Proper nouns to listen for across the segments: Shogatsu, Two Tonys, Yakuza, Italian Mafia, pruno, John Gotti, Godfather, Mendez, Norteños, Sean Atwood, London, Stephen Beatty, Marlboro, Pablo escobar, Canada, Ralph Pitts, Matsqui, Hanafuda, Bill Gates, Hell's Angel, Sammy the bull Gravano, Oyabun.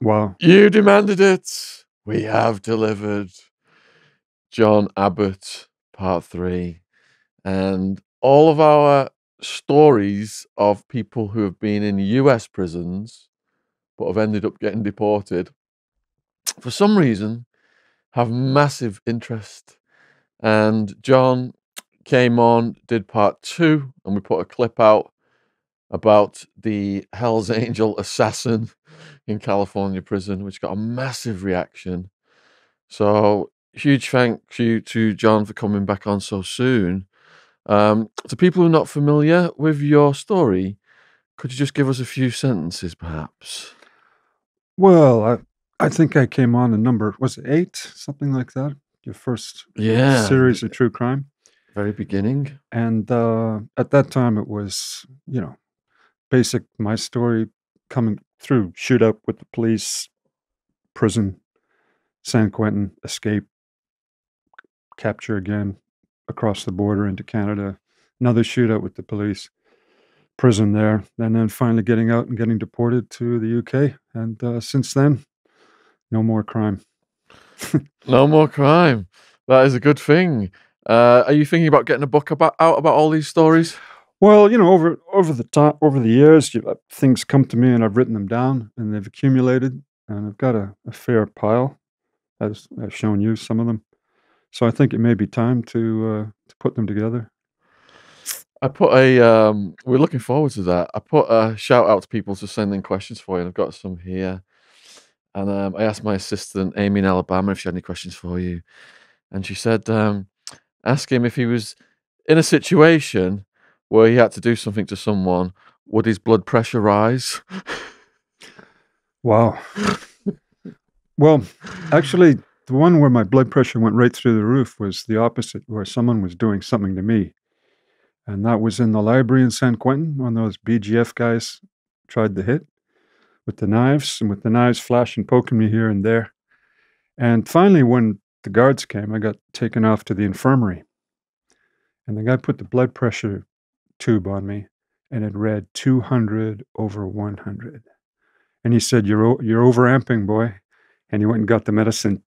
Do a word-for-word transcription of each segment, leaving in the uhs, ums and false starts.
Wow. You demanded it. We have delivered. John Abbott, part three. And all of our stories of people who have been in U S prisons but have ended up getting deported, for some reason, have massive interest. And John came on, did part two, and we put a clip out about the Hell's Angel assassin in California prison, which got a massive reaction. So huge thank you to John for coming back on so soon. Um, to people who are not familiar with your story, could you just give us a few sentences, perhaps? Well, I, I think I came on a number, was it eight? Something like that. Your first yeah. series of true crime. Very beginning. And uh, at that time, it was, you know, basic, my story coming through, shoot up with the police, prison, San Quentin, escape, capture again, across the border into Canada, another shootout with the police, prison there, and then finally getting out and getting deported to the U K. And uh, since then, no more crime. No more crime. That is a good thing. Uh, are you thinking about getting a book about out about all these stories? Well, you know, over over the time, over the years, you, uh, things come to me, and I've written them down, and they've accumulated, and I've got a, a fair pile, as I've shown you some of them. So I think it may be time to uh, to put them together. I put a. Um, we're looking forward to that. I put a shout out to people to send in questions for you, and I've got some here. And um, I asked my assistant Amy in Alabama if she had any questions for you, and she said, um, "Ask him if he was in a situation where he had to do something to someone, would his blood pressure rise?" Wow. Well, actually, the one where my blood pressure went right through the roof was the opposite, where someone was doing something to me. And that was in the library in San Quentin, when those B G F guys tried to hit with the knives, and with the knives flashing, poking me here and there. And finally, when the guards came, I got taken off to the infirmary. And the guy put the blood pressure tube on me, and it read two hundred over one hundred. And he said, you're, you're overamping, boy. And he went and got the medicine.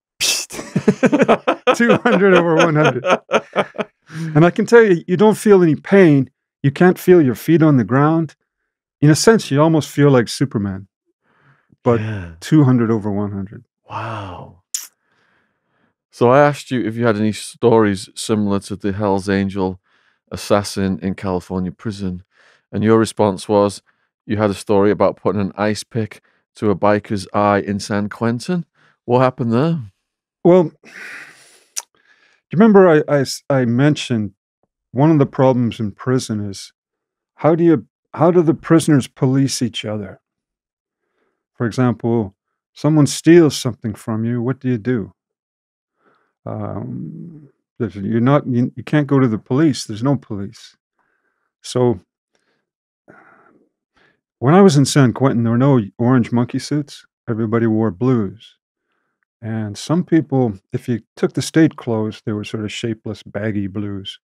two hundred over one hundred. And I can tell you, you don't feel any pain. You can't feel your feet on the ground. In a sense, you almost feel like Superman, but yeah. two hundred over one hundred. Wow. So I asked you if you had any stories similar to the Hell's Angel assassin in California prison. And your response was, you had a story about putting an ice pick to a biker's eye in San Quentin. What happened there? Well, do you remember I, I, I mentioned one of the problems in prison is how do you how do the prisoners police each other? For example, someone steals something from you, what do you do? Um, you're not, you, you can't go to the police, there's no police. So when I was in San Quentin, there were no orange monkey suits, everybody wore blues. And some people, if you took the state clothes, they were sort of shapeless, baggy blues.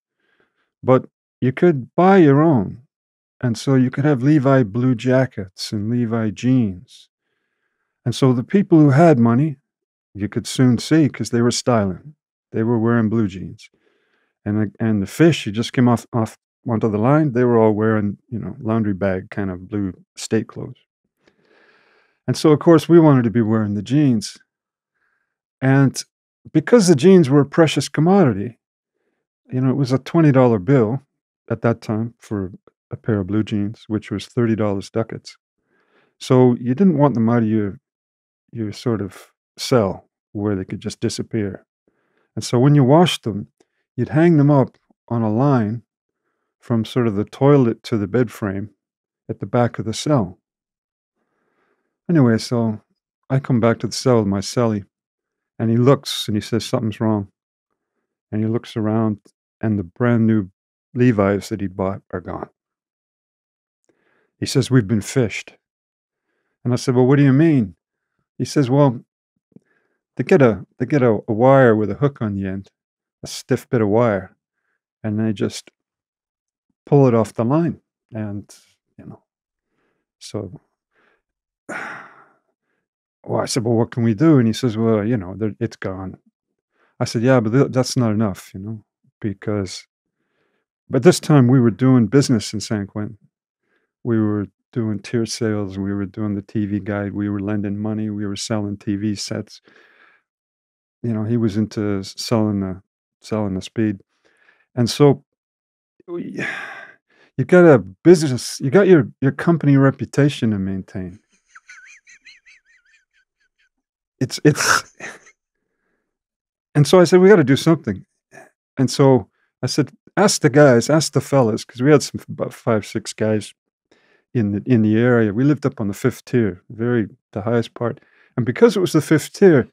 But you could buy your own. And so you could have Levi blue jackets and Levi jeans. And so the people who had money, you could soon see, because they were styling. They were wearing blue jeans. And, and the fish, you just came off, off onto the line, they were all wearing, you know, laundry bag kind of blue state clothes. And so, of course, we wanted to be wearing the jeans. And because the jeans were a precious commodity, you know, it was a twenty dollar bill at that time for a pair of blue jeans, which was thirty dollars ducats. So you didn't want them out of your, your sort of cell where they could just disappear. And so when you washed them, you'd hang them up on a line from sort of the toilet to the bed frame at the back of the cell. Anyway, so I come back to the cell with my cellie. And he looks and he says, something's wrong. And he looks around and the brand new Levi's that he bought are gone. He says, we've been fished. And I said, well, what do you mean? He says, well, they get a, they get a, a wire with a hook on the end, a stiff bit of wire, and they just pull it off the line. And, you know, so Well, I said, well, what can we do? And he says, well, you know, it's gone. I said, yeah, but th that's not enough, you know, because, but this time we were doing business in San Quentin. We were doing tier sales. We were doing the T V guide. We were lending money. We were selling T V sets. You know, he was into selling the, selling the speed. And so we, you got a business, you got your, your company reputation to maintain. It's, it's, and so I said, we got to do something. And so I said, ask the guys, ask the fellas, because we had some, about five, six guys in the, in the area. We lived up on the fifth tier, very, the highest part. And because it was the fifth tier,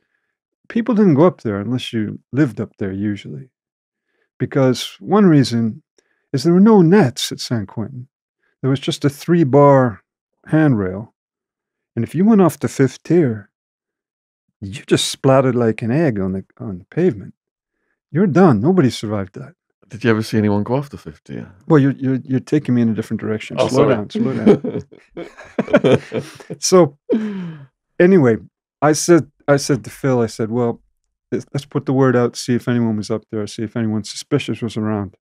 people didn't go up there unless you lived up there usually. Because one reason is there were no nets at San Quentin. There was just a three bar handrail. And if you went off the fifth tier, you just splattered like an egg on the on the pavement. You're done. Nobody survived that. Did you ever see anyone go off the fifth tier? Well, you're you're you're taking me in a different direction. Oh, slow sorry. down, slow down. So anyway, I said I said to Phil, I said, well, let's put the word out, see if anyone was up there, see if anyone suspicious was around.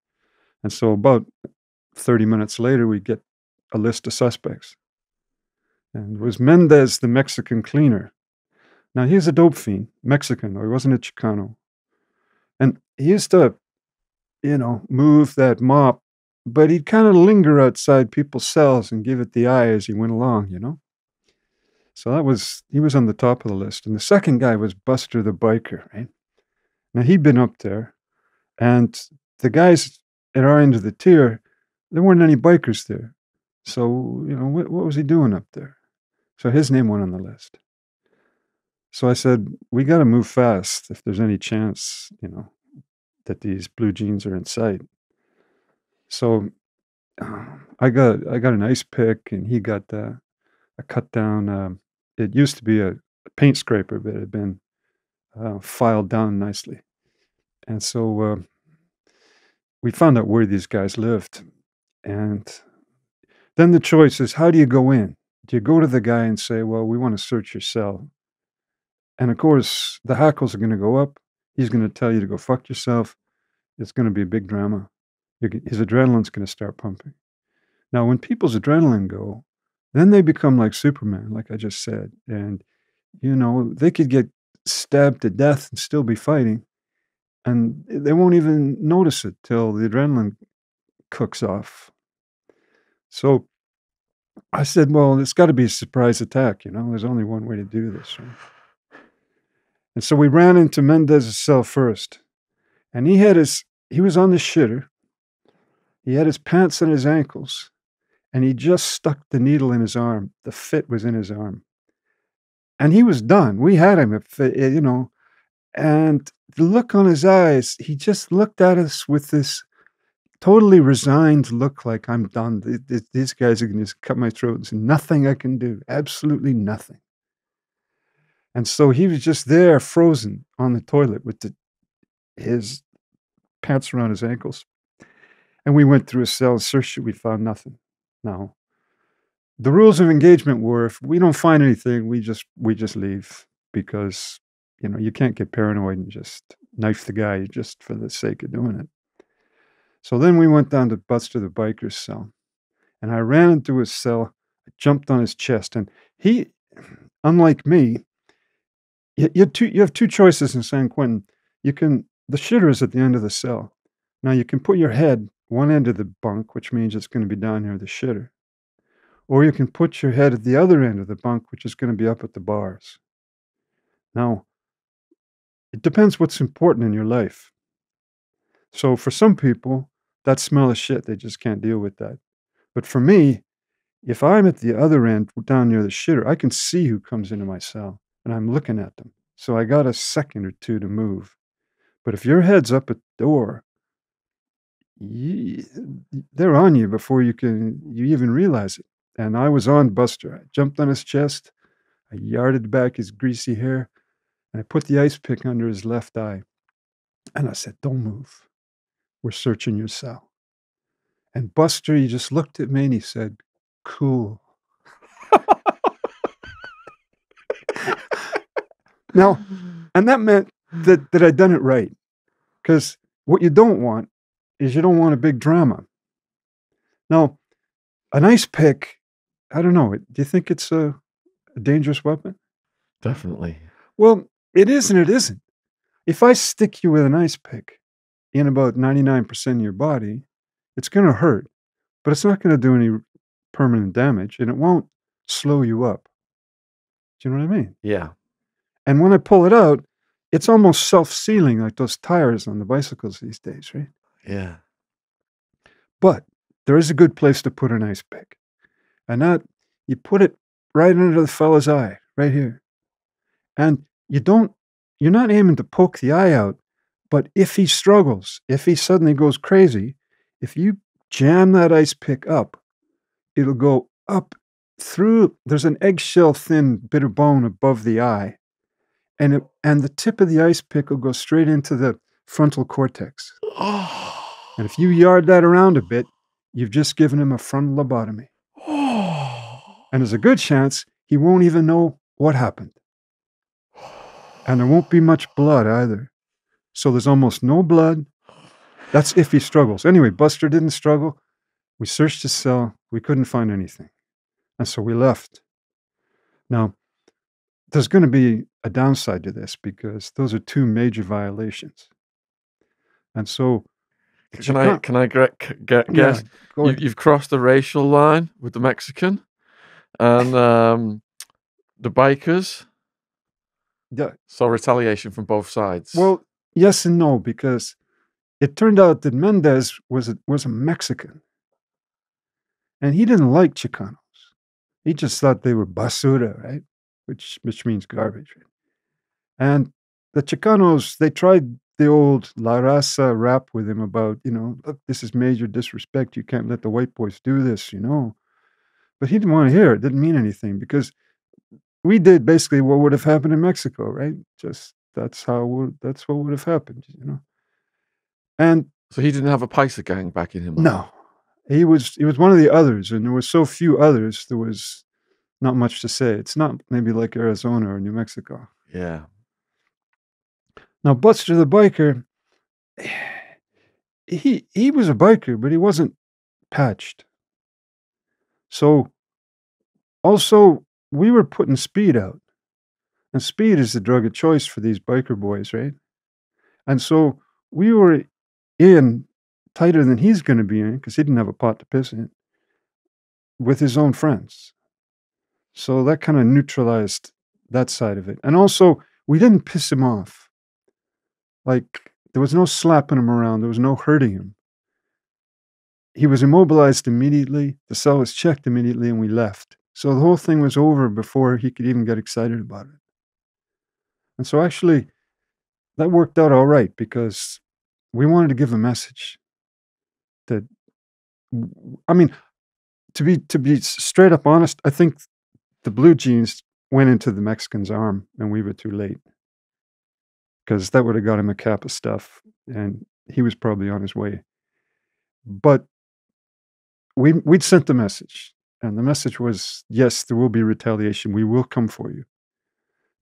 And so about thirty minutes later, we get a list of suspects. And it was Mendez, the Mexican cleaner. Now, he's a dope fiend, Mexican, though. He wasn't a Chicano. And he used to, you know, move that mop, but he'd kind of linger outside people's cells and give it the eye as he went along, you know? So that was, he was on the top of the list. And the second guy was Buster the biker, right? Now, he'd been up there, and the guys at our end of the tier, there weren't any bikers there. So, you know, what, what was he doing up there? So his name went on the list. So I said, we got to move fast if there's any chance, you know, that these blue jeans are in sight. So um, I got I got an ice pick, and he got the, a cut down. Um, it used to be a paint scraper, but it had been uh, filed down nicely. And so uh, we found out where these guys lived. And then the choice is, how do you go in? Do you go to the guy and say, well, we want to search your cell? And of course, the hackles are going to go up. He's going to tell you to go fuck yourself. It's going to be a big drama. His adrenaline's going to start pumping. Now, when people's adrenaline go, then they become like Superman, like I just said. And, you know, they could get stabbed to death and still be fighting. And they won't even notice it till the adrenaline cooks off. So I said, well, it's got to be a surprise attack. You know, there's only one way to do this, right? And so we ran into Mendez's cell first. And he had his, he was on the shitter. He had his pants on his ankles. And he just stuck the needle in his arm. The fit was in his arm. And he was done. We had him, you know. And the look on his eyes, he just looked at us with this totally resigned look like, I'm done. These guys are going to just cut my throat. There's nothing I can do. Absolutely nothing. And so he was just there frozen on the toilet with the, his pants around his ankles. And we went through his cell and searched it. We found nothing. Now, the rules of engagement were, if we don't find anything, we just, we just leave, because, you know, you can't get paranoid and just knife the guy just for the sake of doing it. So then we went down to Buster the biker's cell. And I ran into his cell, I jumped on his chest. And he, unlike me, You, you, two, you have two choices in San Quentin. You can, the shitter is at the end of the cell. Now, you can put your head one end of the bunk, which means it's going to be down near the shitter. Or you can put your head at the other end of the bunk, which is going to be up at the bars. Now, it depends what's important in your life. So for some people, that smell of shit, they just can't deal with that. But for me, if I'm at the other end down near the shitter, I can see who comes into my cell. And I'm looking at them. So I got a second or two to move. But if your head's up at the door, you, they're on you before you can you even realize it. And I was on Buster. I jumped on his chest. I yarded back his greasy hair. And I put the ice pick under his left eye. And I said, don't move. We're searching your cell. And Buster, he just looked at me and he said, cool. Now, and that meant that, that I'd done it right. Because what you don't want is you don't want a big drama. Now, an ice pick, I don't know. Do you think it's a, a dangerous weapon? Definitely. Well, it is and it isn't. If I stick you with an ice pick in about ninety-nine percent of your body, it's going to hurt, but it's not going to do any permanent damage, and it won't slow you up. Do you know what I mean? Yeah. And when I pull it out, it's almost self-sealing, like those tires on the bicycles these days, right? Yeah. But there is a good place to put an ice pick. And that, you put it right under the fella's eye, right here. And you don't, you're not aiming to poke the eye out, but if he struggles, if he suddenly goes crazy, if you jam that ice pick up, it'll go up through, there's an eggshell thin bit of bone above the eye, and it, and the tip of the ice pick will go straight into the frontal cortex. Oh. And if you yard that around a bit, you've just given him a frontal lobotomy. Oh. And there's a good chance he won't even know what happened. And there won't be much blood either. So there's almost no blood. That's if he struggles. Anyway, Buster didn't struggle. We searched his cell. We couldn't find anything. And so we left. Now, there's going to be a downside to this because those are two major violations. And so... Can I, can I get, get, guess? Yeah, you, you've crossed the racial line with the Mexican and um, the bikers. Yeah. So retaliation from both sides. Well, yes and no, because... It turned out that Mendez was a, was a Mexican, and he didn't like Chicanos. He just thought they were basura, right? Which which means garbage. Right? And the Chicanos, they tried the old La Raza rap with him about, you know, look, this is major disrespect. You can't let the white boys do this, you know. But he didn't want to hear it. It didn't mean anything because we did basically what would have happened in Mexico, right? Just that's how that's what would have happened, you know. And so he didn't have a Paisa gang back in him. No, he was he was one of the others, and there were so few others. There was not much to say. It's not maybe like Arizona or New Mexico. Yeah. Now Buster the biker, he he was a biker, but he wasn't patched. So also we were putting speed out, and speed is the drug of choice for these biker boys, right? And so we were in tighter than he's going to be in because he didn't have a pot to piss in with his own friends. So that kind of neutralized that side of it. And also we didn't piss him off. Like there was no slapping him around. There was no hurting him. He was immobilized immediately. The cell was checked immediately and we left. So the whole thing was over before he could even get excited about it. And so actually that worked out all right because we wanted to give a message that, I mean, to be to be straight up honest, I think the blue jeans went into the Mexican's arm and we were too late because that would have got him a cap of stuff and he was probably on his way. But we, we'd sent the message and the message was, yes, there will be retaliation. We will come for you.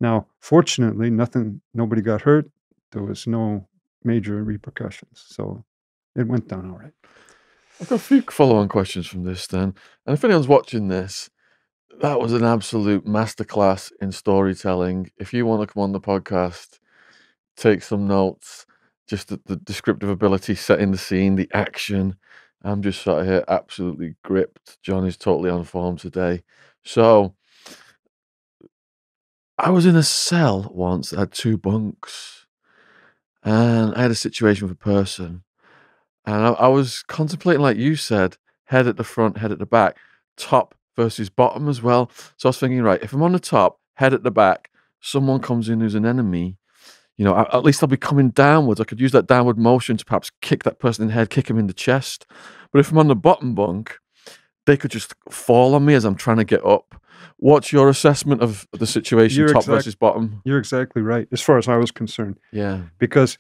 Now, fortunately, nothing, nobody got hurt. There was no major repercussions. So it went down all right. I've got a few follow-on questions from this then. And if anyone's watching this, that was an absolute masterclass in storytelling. If you want to come on the podcast, take some notes, just the, the descriptive ability, setting the scene, the action. I'm just sat here absolutely gripped. John is totally on form today. So I was in a cell once that had two bunks. And I had a situation with a person and I, I was contemplating, like you said, head at the front, head at the back, top versus bottom as well. So I was thinking, right, if I'm on the top, head at the back, someone comes in who's an enemy, you know, at least I'll be coming downwards. I could use that downward motion to perhaps kick that person in the head, kick him in the chest. But if I'm on the bottom bunk, they could just fall on me as I'm trying to get up. What's your assessment of the situation, you're top exact, versus bottom? You're exactly right, as far as I was concerned. Yeah. Because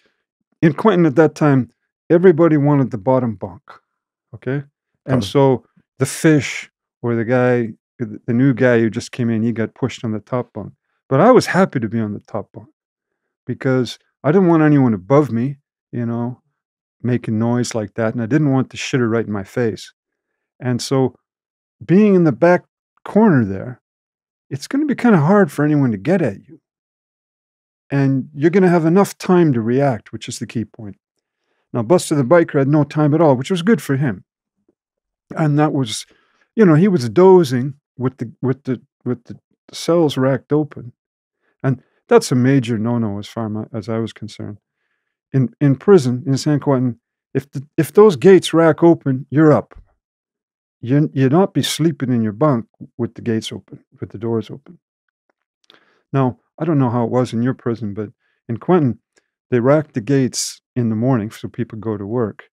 in Quentin at that time, everybody wanted the bottom bunk, okay? And oh. so the fish or the guy, the new guy who just came in, he got pushed on the top bunk. But I was happy to be on the top bunk because I didn't want anyone above me, you know, making noise like that. And I didn't want the shitter right in my face. And so being in the back corner there, it's going to be kind of hard for anyone to get at you. And you're going to have enough time to react, which is the key point. Now, Buster the Biker had no time at all, which was good for him. And that was, you know, he was dozing with the, with the, with the cells racked open. And that's a major no-no as far my, as I was concerned. In, in prison, in San Quentin, if, the, if those gates rack open, you're up. You, you'd not be sleeping in your bunk with the gates open, with the doors open. Now, I don't know how it was in your prison, but in Quentin, they racked the gates in the morning so people go to work.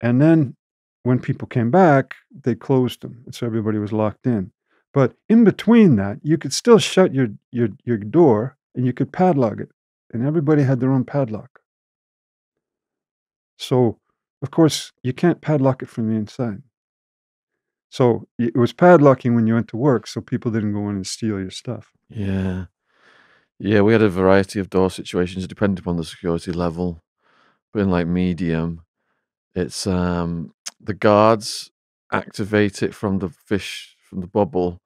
And then when people came back, they closed them. And so everybody was locked in. But in between that, you could still shut your, your, your door and you could padlock it. And everybody had their own padlock. So, of course, you can't padlock it from the inside. So it was padlocking when you went to work so people didn't go in and steal your stuff. Yeah. Yeah, we had a variety of door situations depending upon the security level. But in like medium, it's um, the guards activate it from the fish, from the bubble.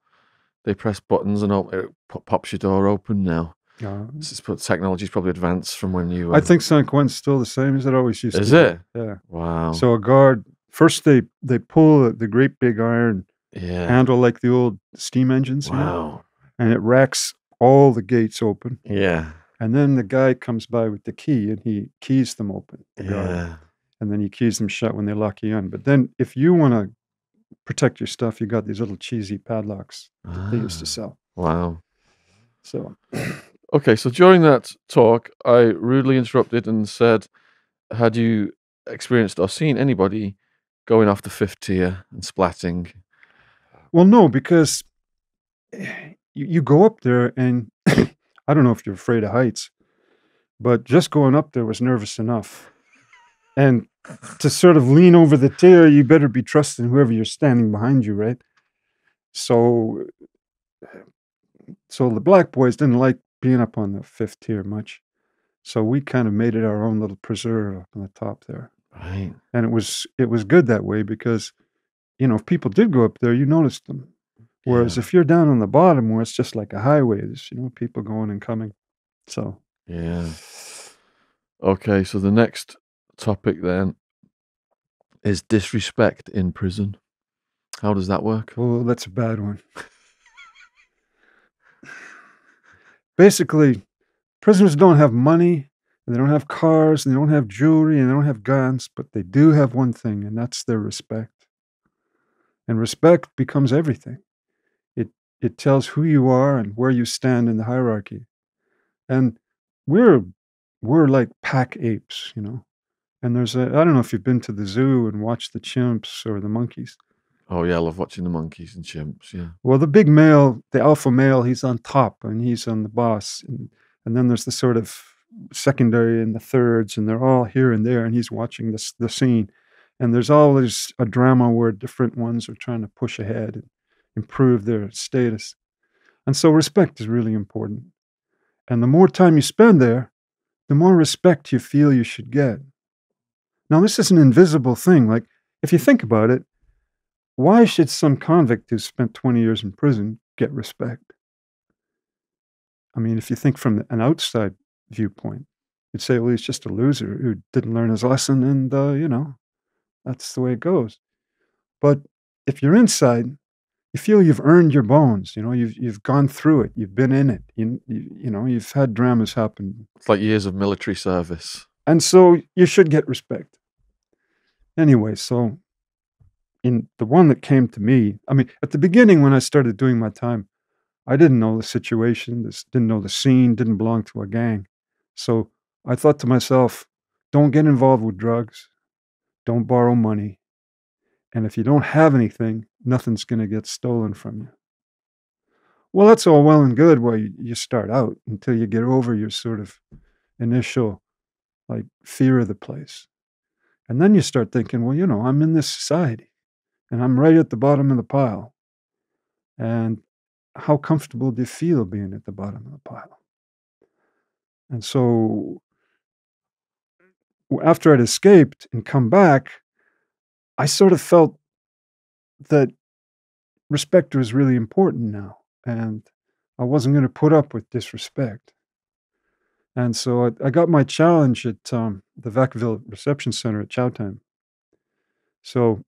They press buttons and it pops your door open now. Uh, so technology's probably advanced from when you were... I think San Quentin's still the same as it always used is to be. Is it? Yeah. Wow. So a guard... First, they, they pull the great big iron yeah. handle like the old steam engines. Wow. You know, and it racks all the gates open. Yeah. And then the guy comes by with the key and he keys them open. The yeah. guard, and then he keys them shut when they lock you in. But then if you want to protect your stuff, you got these little cheesy padlocks that ah. they used to sell. Wow. So. Okay, so during that talk, I rudely interrupted and said, had you experienced or seen anybody going off the fifth tier and splatting? Well, no, because you, you go up there and I don't know if you're afraid of heights, but just going up there was nervous enough. And to sort of lean over the tier, you better be trusting whoever you're standing behind you, right? So, so the black boys didn't like being up on the fifth tier much. So we kind of made it our own little preserve up on the top there. Right. And it was it was good that way because, you know, if people did go up there, you noticed them. Whereas yeah. if you're down on the bottom where it's just like a highway, there's, you know, people going and coming. So. Yeah. Okay, so the next topic then is disrespect in prison. How does that work? Oh, that's a bad one. Basically, prisoners don't have money. And they don't have cars, and they don't have jewelry, and they don't have guns, but they do have one thing, and that's their respect. And respect becomes everything. It it tells who you are and where you stand in the hierarchy. And we're we're like pack apes, you know. And there's a I don't know if you've been to the zoo and watched the chimps or the monkeys. Oh yeah, I love watching the monkeys and chimps. Yeah. Well, the big male, the alpha male, he's on top, and he's on the boss, and and then there's the sort of secondary and the thirds, and they're all here and there, and he's watching this the scene, and there's always a drama where different ones are trying to push ahead and improve their status. And so respect is really important, and the more time you spend there, the more respect you feel you should get. Now, this is an invisible thing. Like, if you think about it, why should some convict who spent twenty years in prison get respect? I mean, if you think from an outside viewpoint, you'd say, well, he's just a loser who didn't learn his lesson, and uh, you know, that's the way it goes. But if you're inside, you feel you've earned your bones. You know, you've you've gone through it. You've been in it. You you, you know, you've had dramas happen. It's like years of military service, and so you should get respect. Anyway, so in the one that came to me, I mean, at the beginning when I started doing my time, I didn't know the situation. This didn't know the scene. Didn't belong to a gang. So I thought to myself, don't get involved with drugs, don't borrow money, and if you don't have anything, nothing's going to get stolen from you. Well, that's all well and good while you, you start out, until you get over your sort of initial like fear of the place. And then you start thinking, well, you know, I'm in this society, and I'm right at the bottom of the pile, and how comfortable do you feel being at the bottom of the pile? And so after I'd escaped and come back, I sort of felt that respect was really important now, and I wasn't going to put up with disrespect. And so I, I got my challenge at um, the Vacaville Reception Center at chow time. So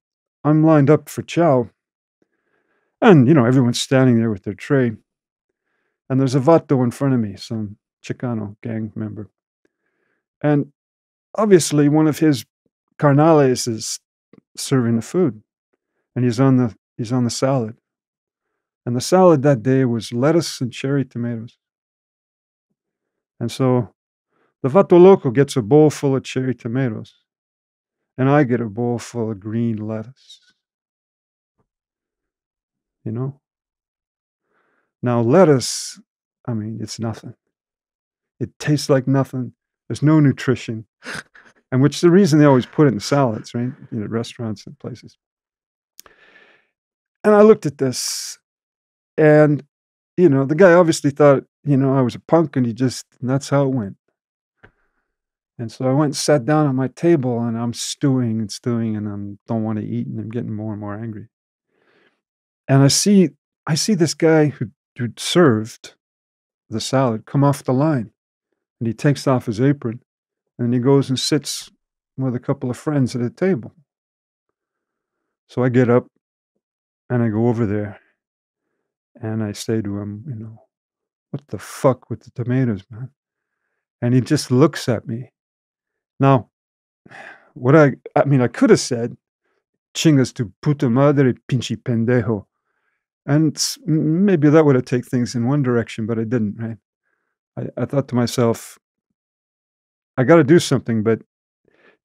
I'm lined up for chow, and, you know, everyone's standing there with their tray, and there's a vato in front of me, some Chicano gang member. And obviously one of his carnales is serving the food, and he's on the, he's on the salad. And the salad that day was lettuce and cherry tomatoes. And so the vato loco gets a bowl full of cherry tomatoes, and I get a bowl full of green lettuce. You know? Now lettuce, I mean, it's nothing. It tastes like nothing. There's no nutrition. And which is the reason they always put it in salads, right? You know, restaurants and places. And I looked at this, and, you know, the guy obviously thought, you know, I was a punk, and he just, and that's how it went. And so I went and sat down at my table, and I'm stewing and stewing, and I don't want to eat, and I'm getting more and more angry. And I see, I see this guy who who'd served the salad come off the line, and he takes off his apron, and he goes and sits with a couple of friends at a table. So I get up, and I go over there, and I say to him, you know, what the fuck with the tomatoes, man? And he just looks at me. Now, what I, I mean, I could have said, chingas tu puta madre, pinche pendejo. And maybe that would have taken things in one direction, but I didn't, right? I, I thought to myself, I got to do something, but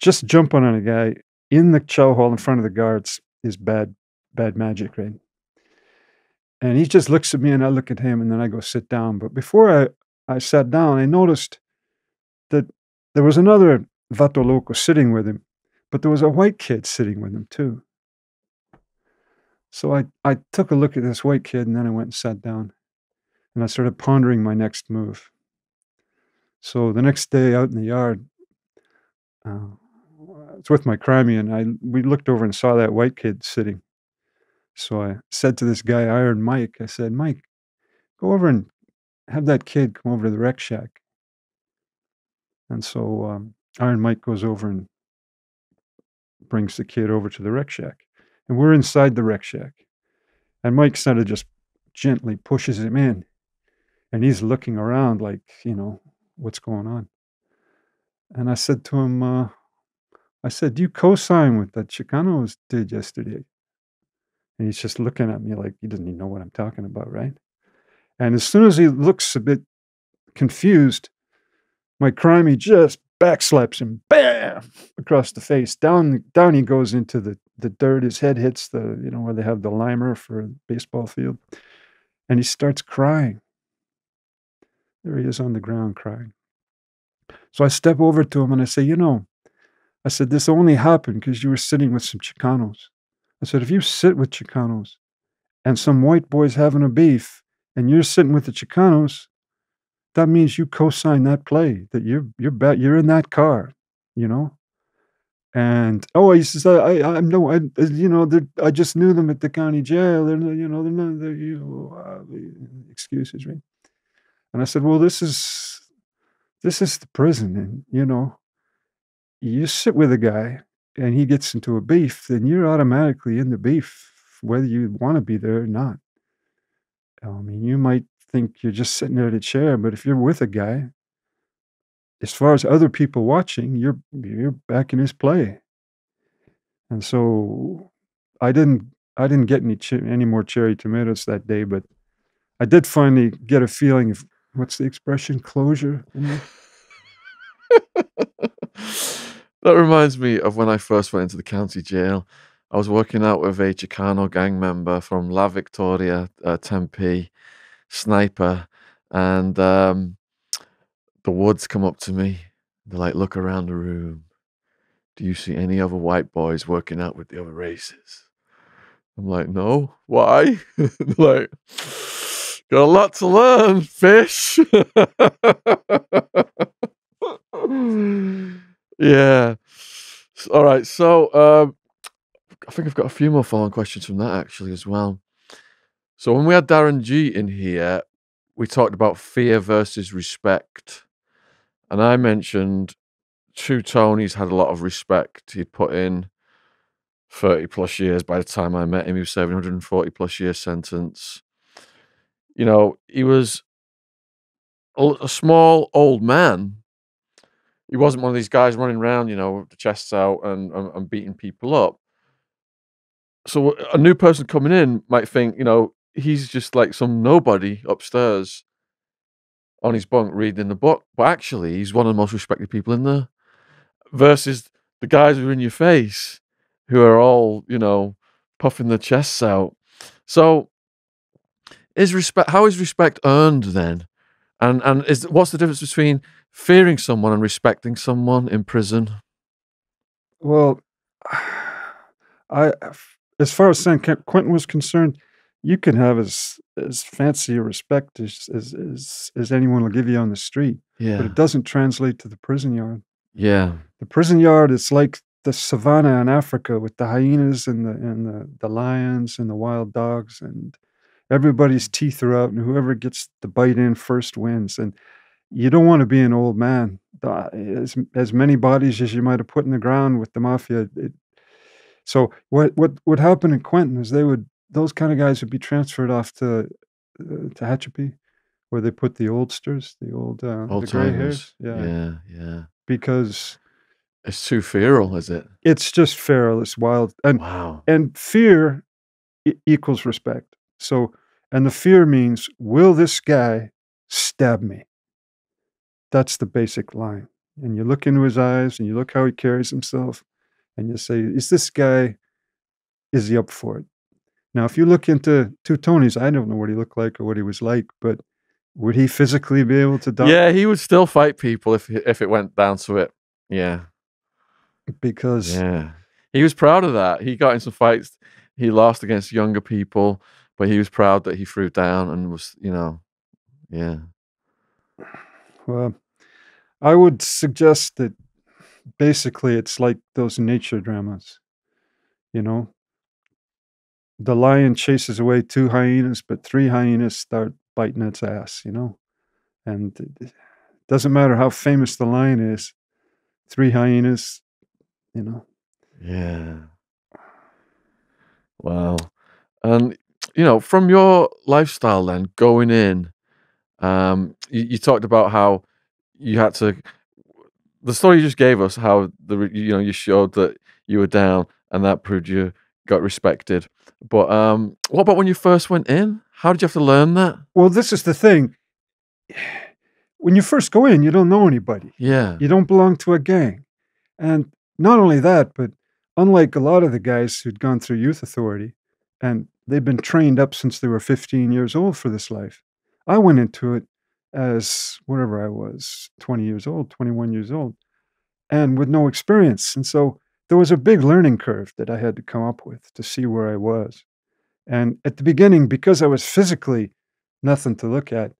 just jumping on a guy in the chow hall in front of the guards is bad, bad magic, right? And he just looks at me, and I look at him, and then I go sit down. But before I, I sat down, I noticed that there was another vato loco sitting with him, but there was a white kid sitting with him too. So I, I took a look at this white kid, and then I went and sat down, and I started pondering my next move. So the next day out in the yard, uh, it's with my crimey, and I, we looked over and saw that white kid sitting. So I said to this guy, Iron Mike, I said, Mike, go over and have that kid come over to the rec shack. And so um, Iron Mike goes over and brings the kid over to the rec shack. And we're inside the rec shack. And Mike sort of just gently pushes him in. And he's looking around like, you know, what's going on? And I said to him, uh, I said, do you co-sign with that Chicanos did yesterday? And he's just looking at me like he doesn't even know what I'm talking about, right? And as soon as he looks a bit confused, my crimey just backslaps him, bam, across the face. Down, down he goes into the, the dirt. His head hits the, you know, where they have the limer for a baseball field. And he starts crying. There he is on the ground crying. So I step over to him and I say, you know, I said, this only happened because you were sitting with some Chicanos. I said, if you sit with Chicanos and some white boy's having a beef and you're sitting with the Chicanos, that means you co-sign that play, that you're you're ba you're in that car, you know. And oh, he says, I I I'm no, I you know, I just knew them at the county jail. They're you know they're not they're, you know, uh, excuses, right? And I said, well, this is this is the prison, and you know, you sit with a guy and he gets into a beef, then you're automatically in the beef, whether you want to be there or not. I mean, you might think you're just sitting there at a chair, but if you're with a guy, as far as other people watching, you're you're back in his play. And so I didn't I didn't get any any more cherry tomatoes that day, but I did finally get a feeling of, what's the expression, closure? That reminds me of when I first went into the county jail. I was working out with a Chicano gang member from La Victoria, uh, Tempe, Sniper, and um, the wards come up to me. They're like, look around the room. Do you see any other white boys working out with the other races? I'm like, no. Why? Like, Got a lot to learn, fish. Yeah. All right. So um, I think I've got a few more following questions from that actually as well. So when we had Darren G in here, we talked about fear versus respect. And I mentioned Two Tonys had a lot of respect. He'd put in thirty plus years. By the time I met him, he was serving one hundred forty plus year sentence. You know, he was a small old man. He wasn't one of these guys running around, you know, with the chests out and, and, and beating people up. So a new person coming in might think, you know, he's just like some nobody upstairs on his bunk reading the book. But actually, he's one of the most respected people in there. Versus the guys who are in your face, who are all, you know, puffing their chests out. So is respect, how is respect earned then? And and is what's the difference between fearing someone and respecting someone in prison? Well, I, as far as San Quentin was concerned, you can have as as fancy a respect as as as, as anyone will give you on the street. Yeah. But it doesn't translate to the prison yard. Yeah. The prison yard is like the savannah in Africa with the hyenas and the and the, the lions and the wild dogs, and everybody's teeth are out, and whoever gets the bite in first wins. And you don't want to be an old man. As, as many bodies as you might have put in the ground with the mafia. It, so what what would happen in Quentin is they would those kind of guys would be transferred off to uh, to Hatchapi, where they put the oldsters, the old uh, old the gray hairs. Yeah, yeah, yeah. Because it's too feral, is it? It's just feral. It's wild. And wow. And fear equals respect. So, and the fear means, will this guy stab me? That's the basic line. And you look into his eyes and you look how he carries himself and you say, is this guy, is he up for it? Now, if you look into Two Tonys, I don't know what he looked like or what he was like, but would he physically be able to die? Yeah, he would still fight people if, if it went down to it. Yeah. Because. Yeah. He was proud of that. He got in some fights. He lost against younger people. But he was proud that he threw down and was, you know, yeah. Well, I would suggest that basically it's like those nature dramas, you know. The lion chases away two hyenas, but three hyenas start biting its ass, you know. And it doesn't matter how famous the lion is, three hyenas, you know. Yeah. Wow. And you know, from your lifestyle then, going in, um, you, you talked about how you had to, the story you just gave us, how, the you know, you showed that you were down and that proved you got respected. But um, what about when you first went in? How did you have to learn that? Well, this is the thing. When you first go in, you don't know anybody. Yeah. You don't belong to a gang. And not only that, but unlike a lot of the guys who'd gone through youth authority and they've been trained up since they were fifteen years old for this life. I went into it as whatever I was, twenty years old, twenty-one years old, and with no experience. And so there was a big learning curve that I had to come up with to see where I was. And at the beginning, because I was physically nothing to look at,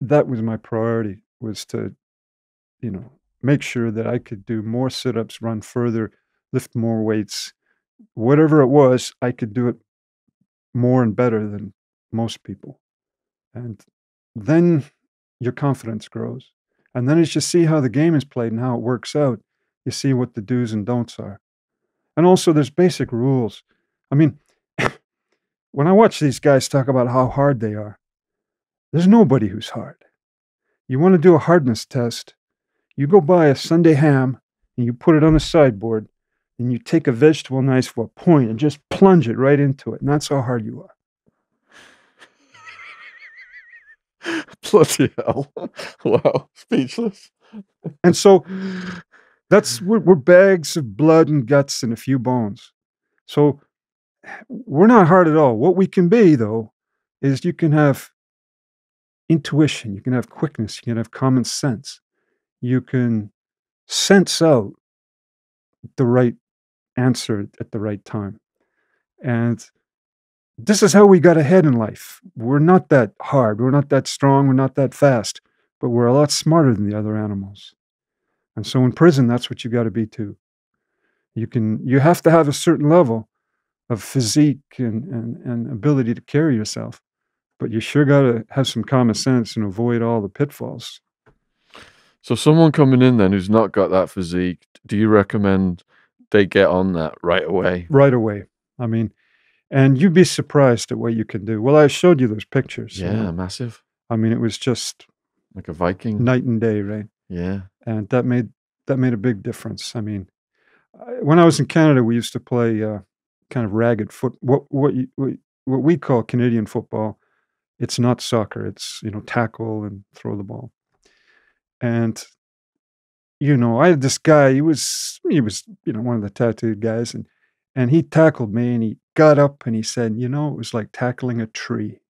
that was my priority, was to, you know, make sure that I could do more sit-ups, run further, lift more weights. Whatever it was, I could do it more and better than most people. And then your confidence grows. And then as you see how the game is played and how it works out, you see what the do's and don'ts are. And also there's basic rules. I mean, when I watch these guys talk about how hard they are, there's nobody who's hard. You want to do a hardness test, you go buy a Sunday ham and you put it on the sideboard, and you take a vegetable knife for a point and just plunge it right into it. And that's how hard you are. Bloody hell. Wow. Speechless. And so that's, we're, we're bags of blood and guts and a few bones. So we're not hard at all. What we can be, though, is you can have intuition. You can have quickness. You can have common sense. You can sense out the right answer at the right time. And this is how we got ahead in life. We're not that hard. We're not that strong. We're not that fast. But we're a lot smarter than the other animals. And so in prison, that's what you got to be too. You can, you have to have a certain level of physique and, and, and ability to carry yourself. But you sure got to have some common sense and avoid all the pitfalls. So someone coming in then who's not got that physique, do you recommend they get on that right away? Right away. I mean, and you'd be surprised at what you can do. Well, I showed you those pictures. Yeah, you know? Massive. I mean, it was just... like a Viking. Night and day, right? Yeah. And that made, that made a big difference. I mean, when I was in Canada, we used to play uh, kind of ragged foot, what, what, you, what we call Canadian football. It's not soccer. It's, you know, tackle and throw the ball. And, you know, I had this guy, he was, he was, you know, one of the tattooed guys, and, and he tackled me, and he got up and he said, you know, it was like tackling a tree.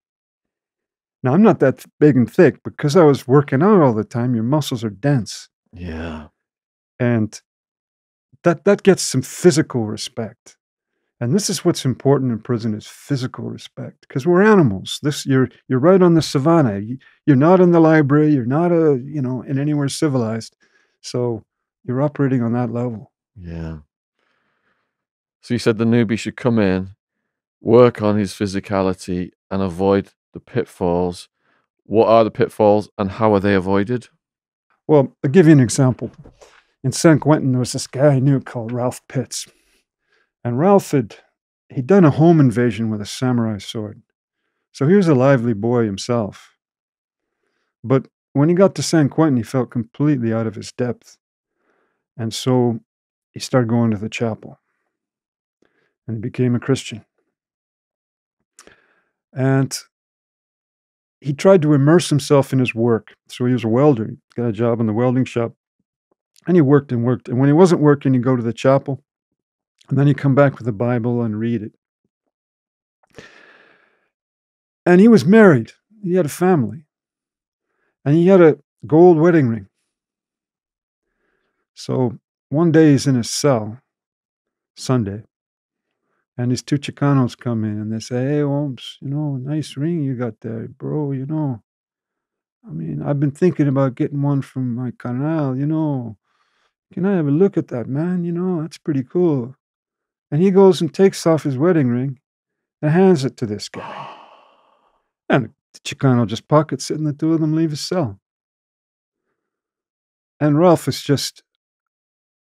Now, I'm not that big and thick, because I was working out all the time, your muscles are dense. Yeah. And that, that gets some physical respect. And this is what's important in prison, is physical respect, because we're animals. This, you're, you're right on the savannah. You're not in the library. You're not a, you know, in anywhere civilized. So you're operating on that level. Yeah. So you said the newbie should come in, work on his physicality and avoid the pitfalls. What are the pitfalls and how are they avoided? Well, I'll give you an example. In San Quentin, there was this guy I knew called Ralph Pitts. And Ralph had, he'd done a home invasion with a samurai sword. So he was a lively boy himself. But when he got to San Quentin, he felt completely out of his depth. And so he started going to the chapel. And he became a Christian. And he tried to immerse himself in his work. So he was a welder. He got a job in the welding shop. And he worked and worked. And when he wasn't working, he'd go to the chapel. And then he'd come back with the Bible and read it. And he was married. He had a family. And he had a gold wedding ring. So one day he's in his cell, Sunday, and these two Chicanos come in and they say, hey, Holmes, you know, nice ring you got there, bro, you know. I mean, I've been thinking about getting one from my canal, you know. Can I have a look at that, man? You know, that's pretty cool. And he goes and takes off his wedding ring and hands it to this guy. And the Chicano just pockets it, and the two of them leave his cell. And Ralph is just,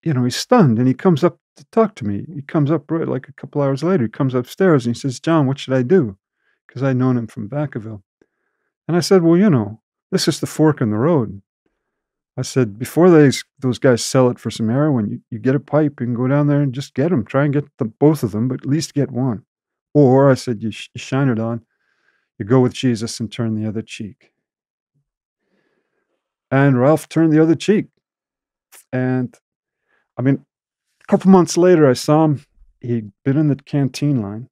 you know, he's stunned, and he comes up to talk to me. He comes up right like a couple hours later. He comes upstairs, and he says, John, what should I do? Because I'd known him from Vacaville. And I said, well, you know, this is the fork in the road. I said, before they, those guys sell it for some heroin, you, you get a pipe and go down there and just get them. Try and get the, both of them, but at least get one. Or, I said, you, sh you shine it on. You go with Jesus and turn the other cheek. And Ralph turned the other cheek. And, I mean, a couple months later, I saw him. He'd been in the canteen line.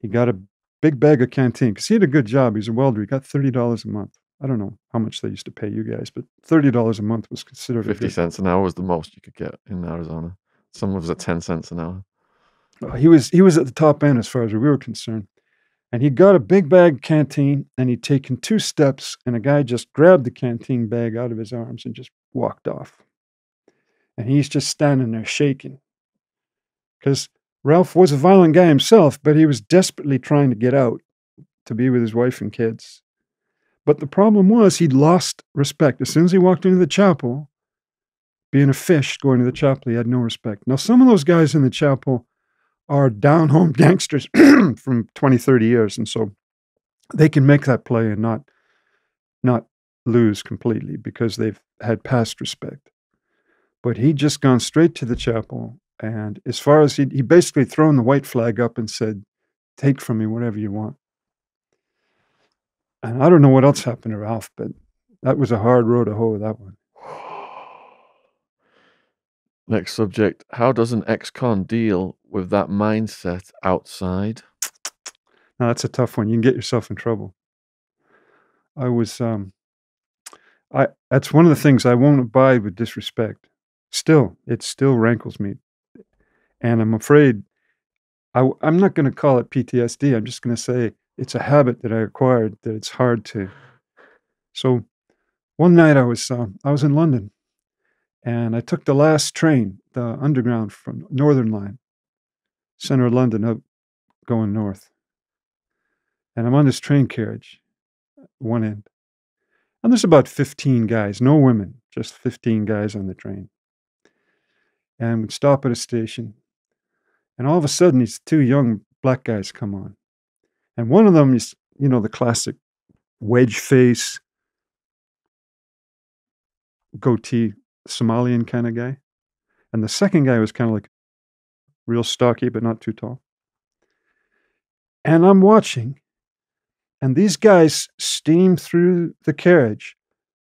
He got a big bag of canteen, because he had a good job. He was a welder. He got thirty dollars a month. I don't know how much they used to pay you guys, but thirty dollars a month was considered. fifty cents an hour was the most you could get in Arizona. Some was at ten cents an hour. Well, he was, he was at the top end as far as we were concerned. And he got a big bag canteen, and he'd taken two steps, and a guy just grabbed the canteen bag out of his arms and just walked off. And he's just standing there shaking. Because Ralph was a violent guy himself, but he was desperately trying to get out to be with his wife and kids. But the problem was he'd lost respect. As soon as he walked into the chapel, being a fish going to the chapel, he had no respect. Now, some of those guys in the chapel are down-home gangsters from twenty, thirty years, and so they can make that play and not, not lose completely because they've had past respect. But he'd just gone straight to the chapel, and as far as he, he basically thrown the white flag up and said, take from me whatever you want. And I don't know what else happened to Ralph, but that was a hard road to hoe, that one. Next subject. How does an ex-con deal with that mindset outside? Now, that's a tough one. You can get yourself in trouble. I was, um, I, that's one of the things I won't abide with disrespect. Still, it still rankles me. And I'm afraid I, I'm not going to call it P T S D. I'm just going to say it's a habit that I acquired that it's hard to. So one night I was uh, I was in London, and I took the last train, the underground from Northern Line, center of London, up going north. And I'm on this train carriage, one end. And there's about fifteen guys, no women, just fifteen guys on the train. And we'd stop at a station. And all of a sudden, these two young black guys come on. And one of them is, you know, the classic wedge face, goatee, Somalian kind of guy. And the second guy was kind of like real stocky, but not too tall. And I'm watching. And these guys steam through the carriage,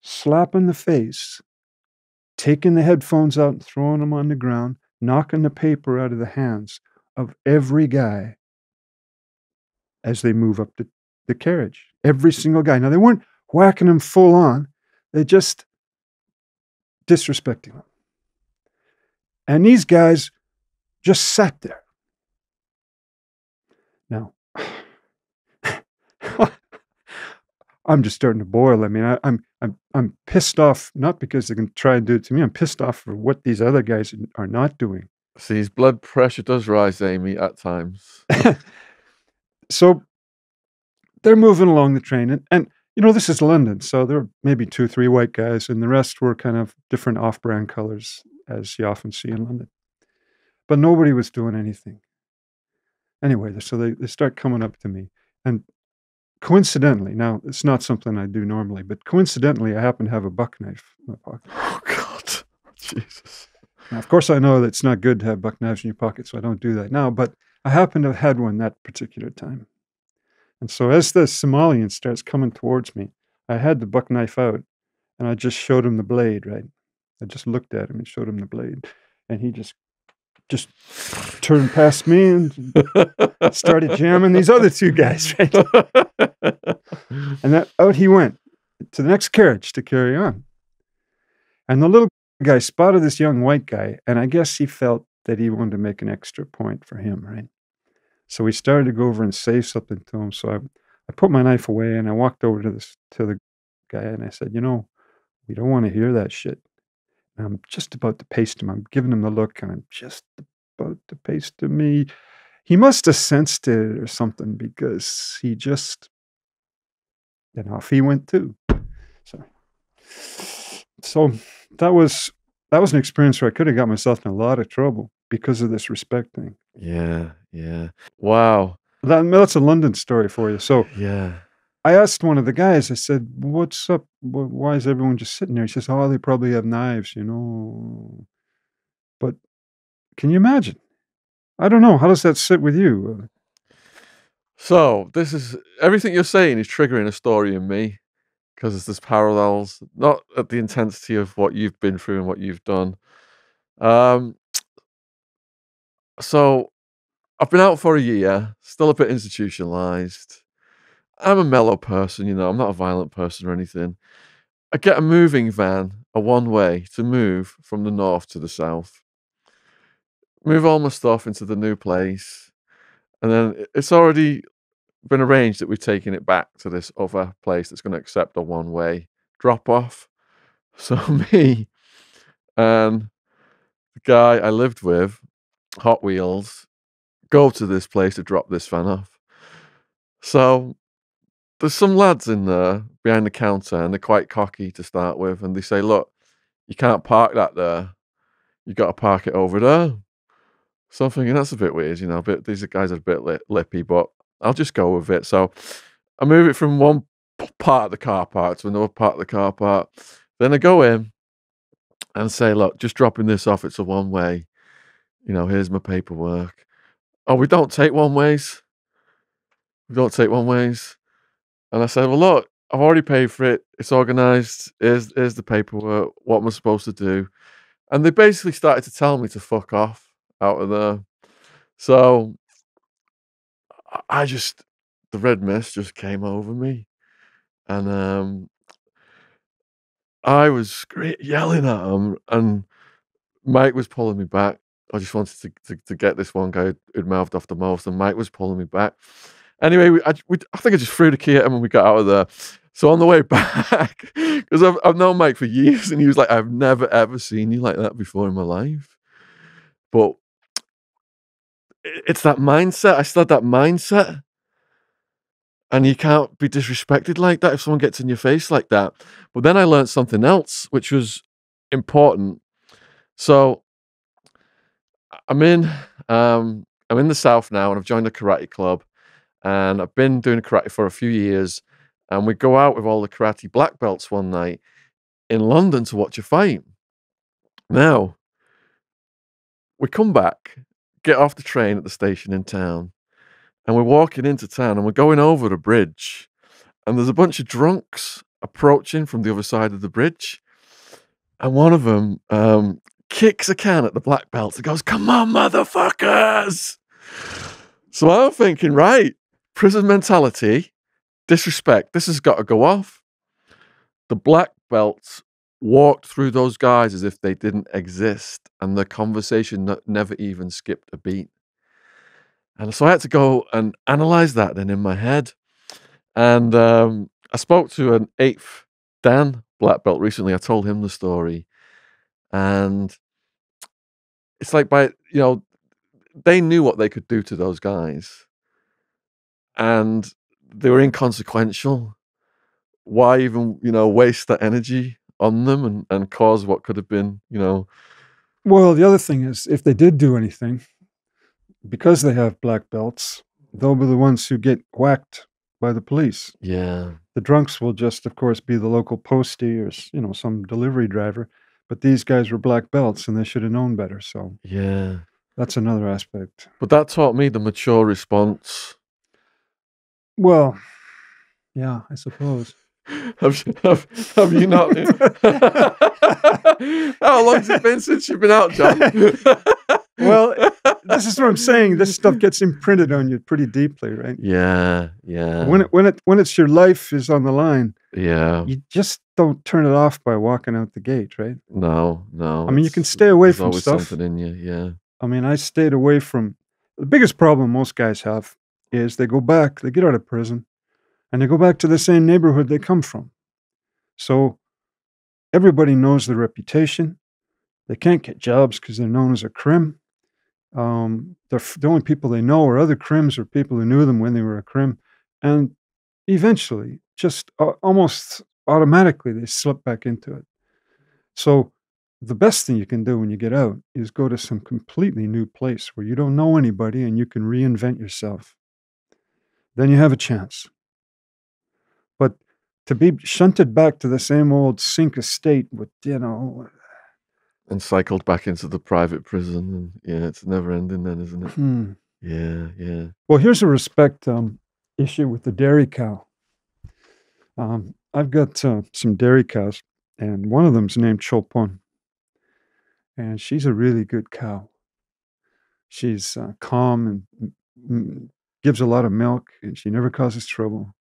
slapping the face, taking the headphones out and throwing them on the ground, knocking the paper out of the hands of every guy as they move up the, the carriage. Every single guy. Now, they weren't whacking them full on. They just disrespecting them. And these guys just sat there. Now, I'm just starting to boil. I mean, I, I'm I'm I'm pissed off, not because they're going to try and do it to me. I'm pissed off for what these other guys are not doing. See, his blood pressure does rise, Amy, at times. So they're moving along the train, and, and you know, this is London, so there were maybe two, three white guys, and the rest were kind of different off-brand colors, as you often see in London. But nobody was doing anything. Anyway, so they, they start coming up to me, and coincidentally, now it's not something I do normally, but coincidentally, I happen to have a buck knife in my pocket. Oh God, Jesus! Now, of course, I know that it's not good to have buck knives in your pocket, so I don't do that now. But I happen to have had one that particular time, and so as the Somalian starts coming towards me, I had the buck knife out, and I just showed him the blade. Right, I just looked at him and showed him the blade, and he just just turned past me and started jamming these other two guys, right? And that, out he went to the next carriage to carry on. And the little guy spotted this young white guy, and I guess he felt that he wanted to make an extra point for him, right? So we started to go over and say something to him. So I, I put my knife away, and I walked over to, this, to the guy, and I said, you know, we don't want to hear that shit. I'm just about to paste him. I'm giving him the look, and I'm just about to paste him. He, he must have sensed it or something, because he just, and off he went too. So, so that was that was an experience where I could have got myself in a lot of trouble because of this respect thing. Yeah, yeah. Wow. That, that's a London story for you. So yeah. I asked one of the guys, I said, what's up? Why is everyone just sitting there? He says, oh, they probably have knives, you know. But can you imagine? I don't know. How does that sit with you? So this is, everything you're saying is triggering a story in me, because there's parallels, not at the intensity of what you've been through and what you've done. Um, so I've been out for a year, still a bit institutionalized. I'm a mellow person, you know, I'm not a violent person or anything. I get a moving van, a one-way, to move from the north to the south. Move all my stuff into the new place. And then it's already been arranged that we're taking it back to this other place that's going to accept a one-way drop-off. So me and the guy I lived with, Hot Wheels, go to this place to drop this van off. So there's some lads in there behind the counter, and they're quite cocky to start with. And they say, look, you can't park that there. You got to park it over there. So I'm thinking, that's a bit weird, you know, but these guys are a bit li lippy, but I'll just go with it. So I move it from one part of the car park to another part of the car park. Then I go in and say, look, just dropping this off. It's a one way. You know, here's my paperwork. Oh, we don't take one ways. We don't take one ways. And I said, well, look, I've already paid for it. It's organized. Here's, here's the paperwork. What am I supposed to do? And they basically started to tell me to fuck off out of there. So I just, the red mist just came over me. And um, I was yelling at them. And Mike was pulling me back. I just wanted to, to, to get this one guy who'd mouthed off the most, and Mike was pulling me back. Anyway, we, I, we, I think I just threw the key at him and we got out of there. So on the way back, because I've, I've known Mike for years, and he was like, I've never, ever seen you like that before in my life. But it's that mindset. I still had that mindset. And you can't be disrespected like that if someone gets in your face like that. But then I learned something else, which was important. So I'm in, um, I'm in the South now, and I've joined a karate club. And I've been doing karate for a few years. And we go out with all the karate black belts one night in London to watch a fight. Now, we come back, get off the train at the station in town, and we're walking into town, and we're going over the bridge. And there's a bunch of drunks approaching from the other side of the bridge. And one of them um, kicks a can at the black belts and goes, "Come on, motherfuckers!" So I'm thinking, right, prison mentality, disrespect, this has got to go off. The black belts walked through those guys as if they didn't exist, and the conversation never even skipped a beat. And so I had to go and analyze that then in my head. And um, I spoke to an eighth Dan black belt recently. I told him the story. And it's like, by, you know, they knew what they could do to those guys. And they were inconsequential. Why even, you know, waste that energy on them and, and cause what could have been, you know. Well, the other thing is, if they did do anything, because they have black belts, they'll be the ones who get whacked by the police. Yeah. The drunks will just, of course, be the local postie or, you know, some delivery driver. But these guys were black belts, and they should have known better. So yeah, that's another aspect. But that taught me the mature response. Well, yeah, I suppose. Have, have, have you not? How long's it been since you've been out, John? Well, this is what I'm saying. This stuff gets imprinted on you pretty deeply, right? Yeah, yeah. When it, when it, when it's your life is on the line, yeah, you just don't turn it off by walking out the gate, right? No, no. I mean, you can stay away from stuff. There's always something in you, yeah. I mean, I stayed away from, the biggest problem most guys have is they go back, they get out of prison, and they go back to the same neighborhood they come from. So everybody knows their reputation. They can't get jobs because they're known as a crim. Um, the only people they know are other crims or people who knew them when they were a crim. And eventually, just uh, almost automatically, they slip back into it. So the best thing you can do when you get out is go to some completely new place where you don't know anybody and you can reinvent yourself. Then you have a chance. But to be shunted back to the same old sink estate with, you know... And cycled back into the private prison. Yeah, it's never ending then, isn't it? Mm. Yeah, yeah. Well, here's a respect um, issue with the dairy cow. Um, I've got uh, some dairy cows, and one of them's named Cholpon. And she's a really good cow. She's uh, calm and mm, gives a lot of milk, and she never causes trouble.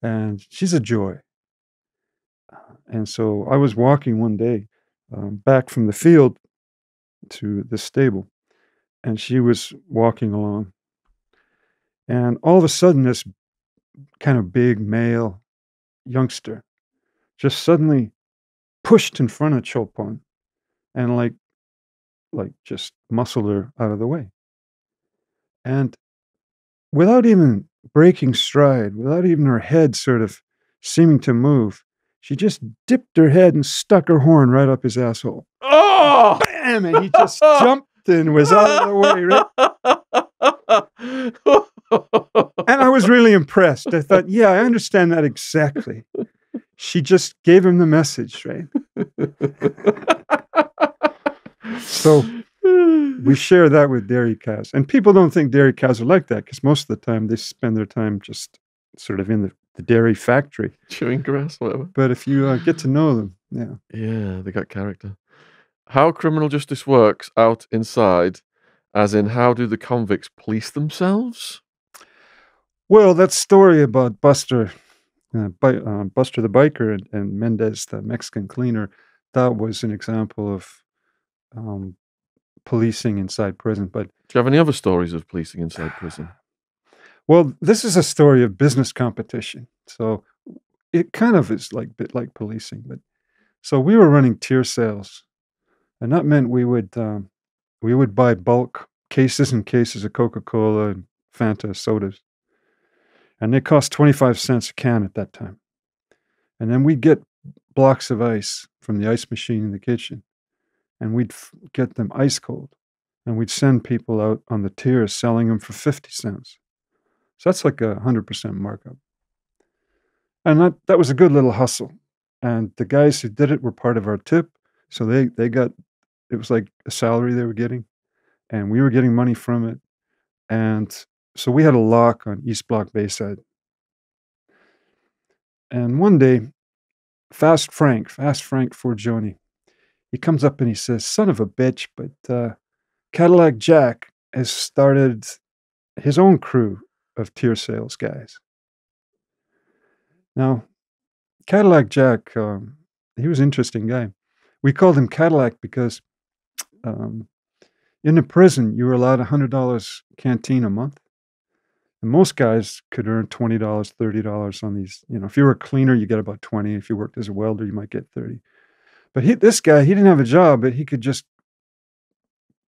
And she's a joy. And so I was walking one day um, back from the field to the stable, and she was walking along. And all of a sudden, this kind of big male youngster just suddenly pushed in front of Chopin and like, like just muscled her out of the way. And without even breaking stride, without even her head sort of seeming to move, she just dipped her head and stuck her horn right up his asshole. Oh! Bam! And he just jumped and was out of the way, right? And I was really impressed. I thought, yeah, I understand that exactly. She just gave him the message, right? So... we share that with dairy cows. And people don't think dairy cows are like that because most of the time they spend their time just sort of in the, the dairy factory. Chewing grass, whatever. But if you uh, get to know them, yeah. Yeah, they got character. How criminal justice works out inside, as in how do the convicts police themselves? Well, that story about Buster, uh, by, uh, Buster the biker and, and Mendez the Mexican cleaner, that was an example of... Um, policing inside prison. But do you have any other stories of policing inside prison? Well, this is a story of business competition. So it kind of is like bit like policing. But so we were running tier sales, and that meant we would um, we would buy bulk cases and cases of Coca-Cola and Fanta sodas, and they cost twenty-five cents a can at that time. And then we'd get blocks of ice from the ice machine in the kitchen, and we'd f get them ice cold, and we'd send people out on the tiers selling them for fifty cents. So that's like a one hundred percent markup. And that, that was a good little hustle. And the guys who did it were part of our tip. So they, they got, it was like a salary they were getting, and we were getting money from it. And so we had a lock on East Block Bayside. And one day, Fast Frank, Fast Frank Forgione, he comes up and he says, son of a bitch, but uh, Cadillac Jack has started his own crew of tier sales guys. Now, Cadillac Jack, um, he was an interesting guy. We called him Cadillac because um, in the prison, you were allowed one hundred dollars canteen a month. And most guys could earn twenty dollars, thirty dollars on these. You know, if you were a cleaner, you get about twenty dollars. If you worked as a welder, you might get thirty dollars. But he, this guy, he didn't have a job, but he could just,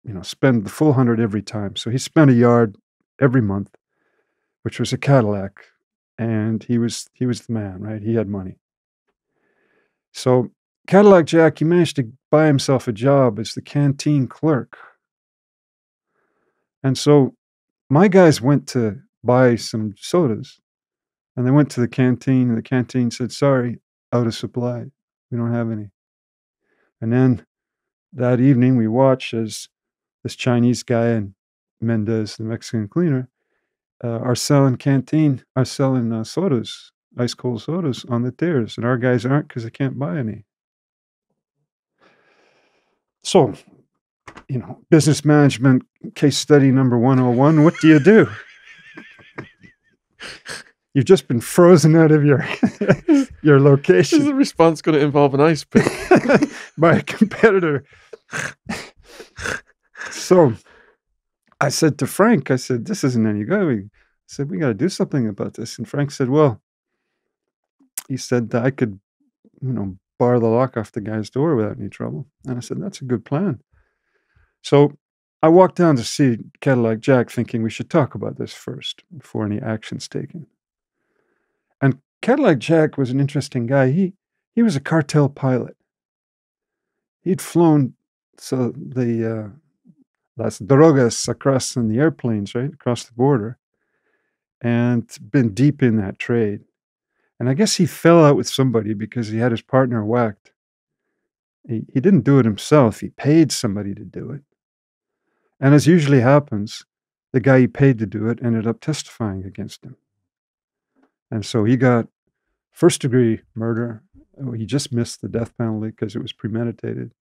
you know, spend the full one hundred dollars every time. So he spent a yard every month, which was a Cadillac. And he was he was the man, right? He had money. So Cadillac Jack, he managed to buy himself a job as the canteen clerk. And so my guys went to buy some sodas, and they went to the canteen, and the canteen said, sorry, out of supply. We don't have any. And then that evening we watched as this Chinese guy and Mendez, the Mexican cleaner, Uh, are selling canteen, are selling uh, sodas, ice cold sodas on the tiers, and our guys aren't because they can't buy any. So, you know, business management case study number one oh one, what do you do? You've just been frozen out of your, your location. Is the response going to involve an ice pick? By a competitor. So I said to Frank, I said, this isn't any good. We said, we got to do something about this. And Frank said, well, he said that I could, you know, bar the lock off the guy's door without any trouble. And I said, that's a good plan. So I walked down to see Cadillac Jack thinking we should talk about this first before any action's taken. And Cadillac Jack was an interesting guy. He, he was a cartel pilot. He'd flown, so the... Uh, Las Drogas across in the airplanes, right? Across the border. And been deep in that trade. And I guess he fell out with somebody because he had his partner whacked. He, he didn't do it himself. He paid somebody to do it. And as usually happens, the guy he paid to do it ended up testifying against him. And so he got first degree murder. He just missed the death penalty because it was premeditated.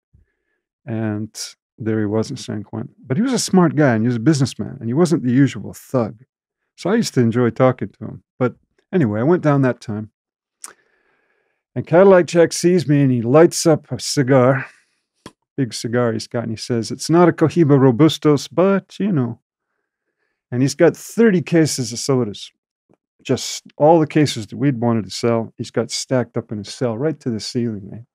And there he was in San Quentin. But he was a smart guy, and he was a businessman, and he wasn't the usual thug. So I used to enjoy talking to him. But anyway, I went down that time. And Cadillac Jack sees me, and he lights up a cigar, big cigar he's got, and he says, it's not a Cohiba Robustos, but, you know. And he's got thirty cases of sodas, just all the cases that we'd wanted to sell. He's got stacked up in his cell right to the ceiling, man.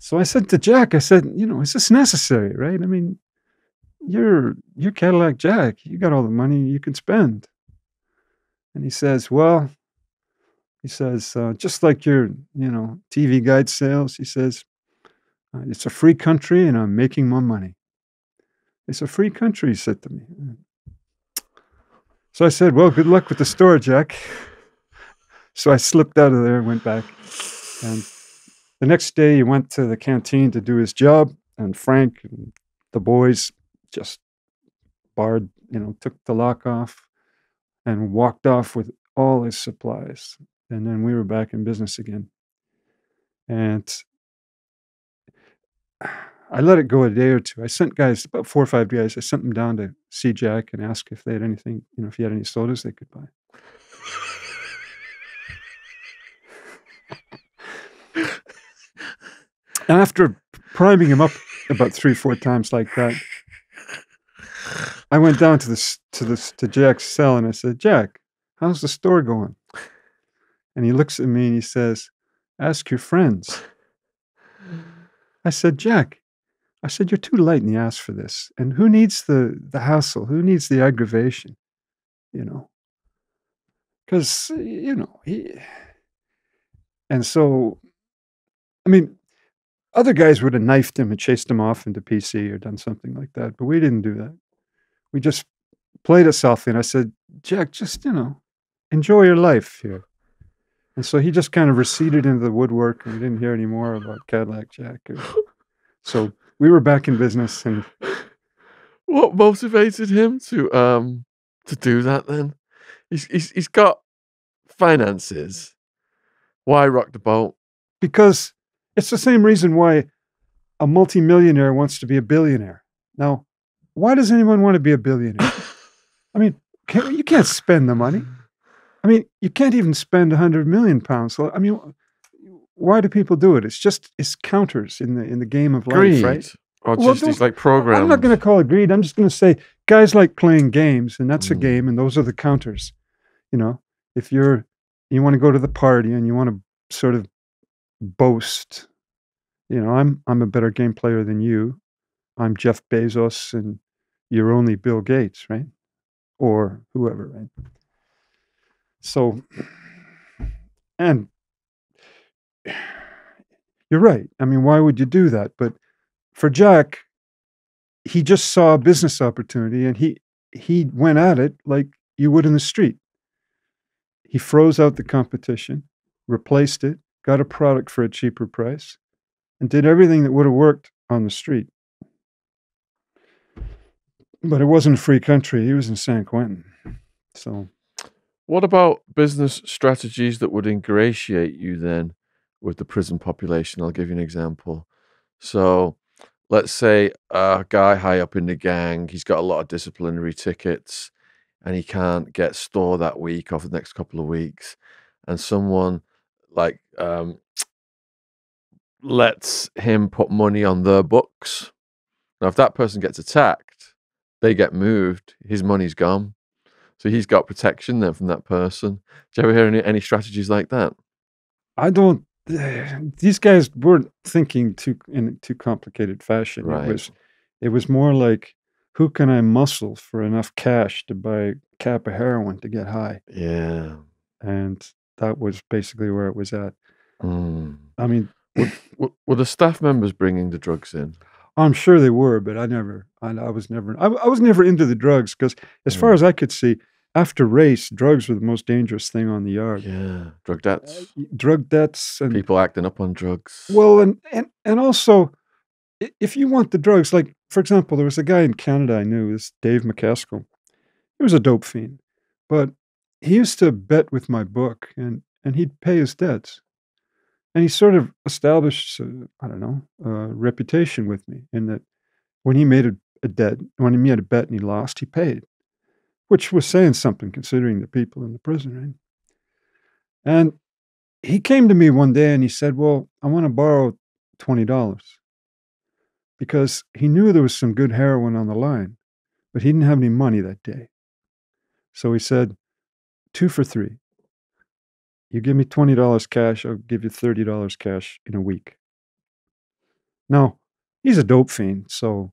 So I said to Jack, I said, you know, is this necessary, right? I mean, you're, you're Cadillac Jack. You got all the money you can spend. And he says, well, he says, uh, just like your, you know, T V guide sales, he says, uh, it's a free country and I'm making my money. It's a free country, he said to me. So I said, well, good luck with the store, Jack. So I slipped out of there and went back. And the next day, he went to the canteen to do his job, and Frank and the boys just barred, you know, took the lock off and walked off with all his supplies. And then we were back in business again. And I let it go a day or two. I sent guys, about four or five guys, I sent them down to see Jack and ask if they had anything, you know, if he had any sodas they could buy. And after priming him up, about three, four times like that. I went down to this to this to Jack's cell and I said, "Jack, how's the store going?" And he looks at me and he says, "Ask your friends." I said, "Jack, I said you're too light in the ass for this. And who needs the the hassle? Who needs the aggravation? You know, because you know he." And so, I mean, other guys would have knifed him and chased him off into P C or done something like that, but we didn't do that. We just played it softly, and I said, "Jack, just, you know, enjoy your life here." And so he just kind of receded into the woodwork, and we didn't hear any more about Cadillac Jack. So we were back in business. And what motivated him to um to do that then? He's he's, he's got finances. Why rock the boat? Because it's the same reason why a multimillionaire wants to be a billionaire. Now, why does anyone want to be a billionaire? I mean, can, you can't spend the money. I mean, you can't even spend a hundred million pounds. I mean, why do people do it? It's just, it's counters in the in the game of life, greed, right? Or well, just these like programs. I'm not going to call it greed. I'm just going to say guys like playing games, and that's mm. a game, and those are the counters. You know, if you're, you want to go to the party and you want to sort of boast, you know, I'm I'm a better game player than you. I'm Jeff Bezos, and you're only Bill Gates, right? Or whoever, right? So, and you're right. I mean, why would you do that? But for Jack, he just saw a business opportunity, and he he went at it like you would in the street. He froze out the competition, replaced it, got a product for a cheaper price, and did everything that would have worked on the street. But it wasn't a free country. He was in San Quentin. So, what about business strategies that would ingratiate you then with the prison population? I'll give you an example. So let's say a guy high up in the gang, he's got a lot of disciplinary tickets and he can't get store that week or for the next couple of weeks. And someone like um, lets him put money on their books. Now, if that person gets attacked, they get moved, his money's gone. So he's got protection then from that person. Do you ever hear any, any strategies like that? I don't, uh, these guys weren't thinking too in too complicated fashion. Right. It was, it was more like, who can I muscle for enough cash to buy a cap of heroin to get high? Yeah. And that was basically where it was at. Mm. I mean, were, were, were the staff members bringing the drugs in? I'm sure they were, but I never, I, I was never, I, I was never into the drugs because as mm. far as I could see, after race, drugs were the most dangerous thing on the yard. Yeah, drug debts. Uh, drug debts. And people acting up on drugs. Well, and, and, and also, if you want the drugs, like, for example, there was a guy in Canada I knew, this Dave McCaskill. He was a dope fiend, but he used to bet with my book and, and he'd pay his debts. And he sort of established, uh, I don't know, a reputation with me in that when he made a, a debt, when he made a bet and he lost, he paid, which was saying something considering the people in the prison, right? And he came to me one day and he said, "Well, I want to borrow twenty dollars because he knew there was some good heroin on the line, but he didn't have any money that day. So he said, two for three. You give me twenty dollars cash, I'll give you thirty dollars cash in a week." Now, he's a dope fiend, so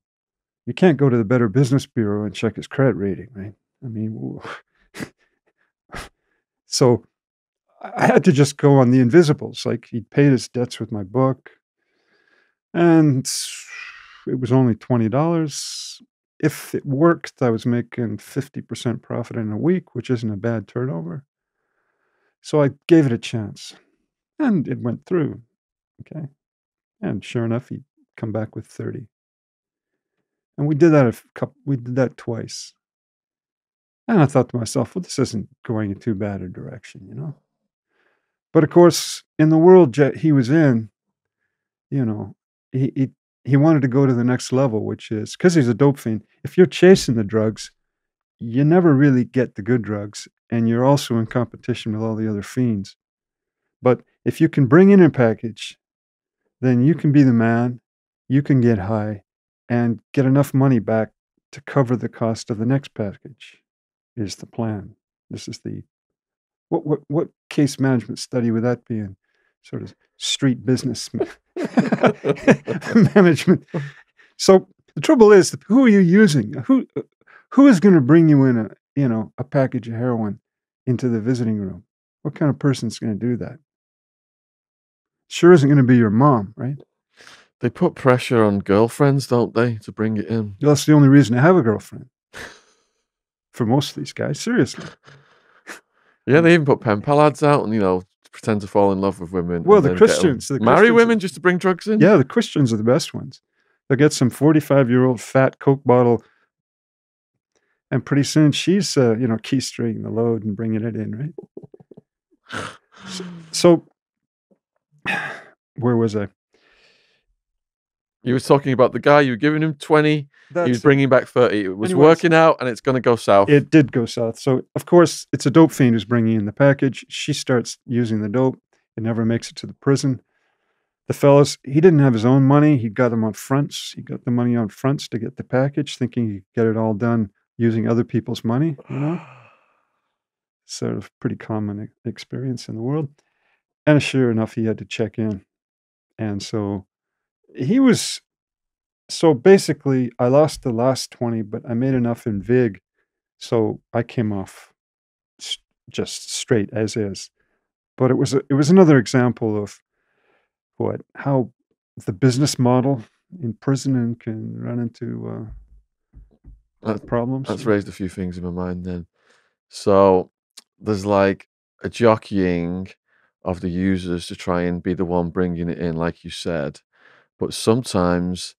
you can't go to the Better Business Bureau and check his credit rating, right? I mean, so I had to just go on the invisibles. Like, he'd paid his debts with my book, and it was only twenty dollars. If it worked, I was making fifty percent profit in a week, which isn't a bad turnover. So I gave it a chance, and it went through, okay? And sure enough, he'd come back with thirty. And we did that a couple, we did that twice. And I thought to myself, well, this isn't going in too bad a direction, you know? But of course, in the world that he was in, you know, he, he, he wanted to go to the next level, which is, because he's a dope fiend, if you're chasing the drugs, you never really get the good drugs, and you're also in competition with all the other fiends. But if you can bring in a package, then you can be the man, you can get high and get enough money back to cover the cost of the next package, is the plan. This is the, what what what case management study would that be in? Sort of street business management. So the trouble is, who are you using? Who who is going to bring you in a you know a package of heroin into the visiting room? What kind of person's going to do that? Sure isn't going to be your mom, right? They put pressure on girlfriends, don't they, to bring it in? That's the only reason to have a girlfriend. For most of these guys, seriously. Yeah, they even put pen pal ads out and, you know, pretend to fall in love with women. Well, the Christians, the Christians. Marry women just to bring drugs in? Yeah, the Christians are the best ones. They'll get some forty-five-year-old fat Coke bottle, and pretty soon she's, uh, you know, keystringing the load and bringing it in, right? so, so, where was I? You were talking about the guy, you were giving him twenty, That's he was bringing it. back thirty. It was Anyways, working out and it's going to go south. It did go south. So, of course, it's a dope fiend who's bringing in the package. She starts using the dope. It never makes it to the prison. The fellas, he didn't have his own money. He got them on fronts. He got the money on fronts to get the package, thinking he'd get it all done using other people's money. You know, sort of pretty common experience in the world. And sure enough, he had to check in. And so... He was, so basically, I lost the last twenty, but I made enough in vig, so I came off st just straight as is. But it was a, it was another example of what how the business model in prison can run into uh, that, problems. That's raised a few things in my mind. Then, so there's like a jockeying of the users to try and be the one bringing it in, like you said. But sometimes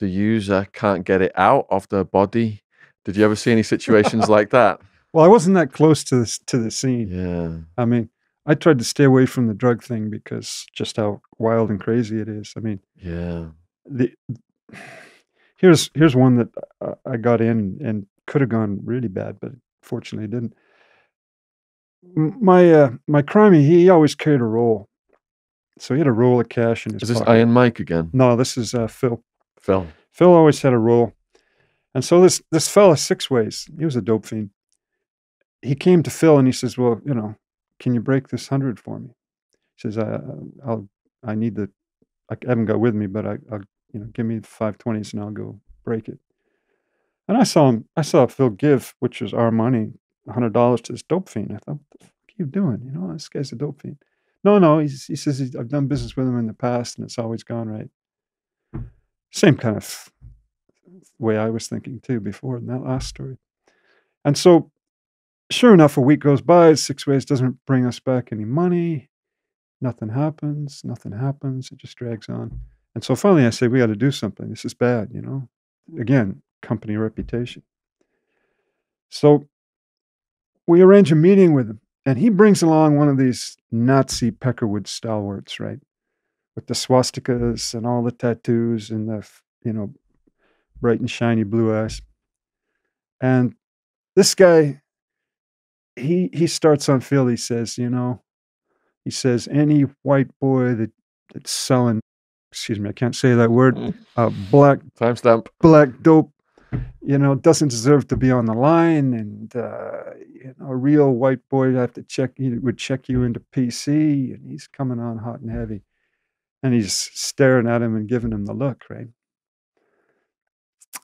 the user can't get it out of their body. Did you ever see any situations like that? Well, I wasn't that close to this, to the scene. Yeah, I mean, I tried to stay away from the drug thing because just how wild and crazy it is. I mean, yeah. The here's here's one that I got in and could have gone really bad, but fortunately it didn't. My uh, my crimey, he always carried a roll. So he had a roll of cash in his pocket. Is this pocket. Iron Mike again? No, this is uh, Phil. Phil. Phil always had a roll. And so this this fella, six ways, he was a dope fiend. He came to Phil and he says, well, you know, can you break this hundred for me? He says, I, I'll, I need the, I haven't got with me, but I, I'll, you know, give me the five twenties and I'll go break it. And I saw him, I saw Phil give, which was our money, a hundred dollars to this dope fiend. I thought, what the fuck are you doing? You know, this guy's a dope fiend. No, no, he's, he says, he's, I've done business with him in the past and it's always gone right. Same kind of way I was thinking too before in that last story. And so, sure enough, a week goes by, six ways doesn't bring us back any money. Nothing happens, nothing happens. It just drags on. And so finally I say, we got to do something. This is bad, you know. Again, company reputation. So we arrange a meeting with him. And he brings along one of these Nazi peckerwood stalwarts, right? With the swastikas and all the tattoos and the, you know, bright and shiny blue eyes. And this guy, he he starts on Phil. He says, you know, he says, any white boy that, that's selling, excuse me, I can't say that word, mm. uh, black, timestamp, black dope, you know, doesn't deserve to be on the line, and uh, you know, a real white boy have to check. He would check you into P C, and he's coming on hot and heavy, and he's staring at him and giving him the look, right?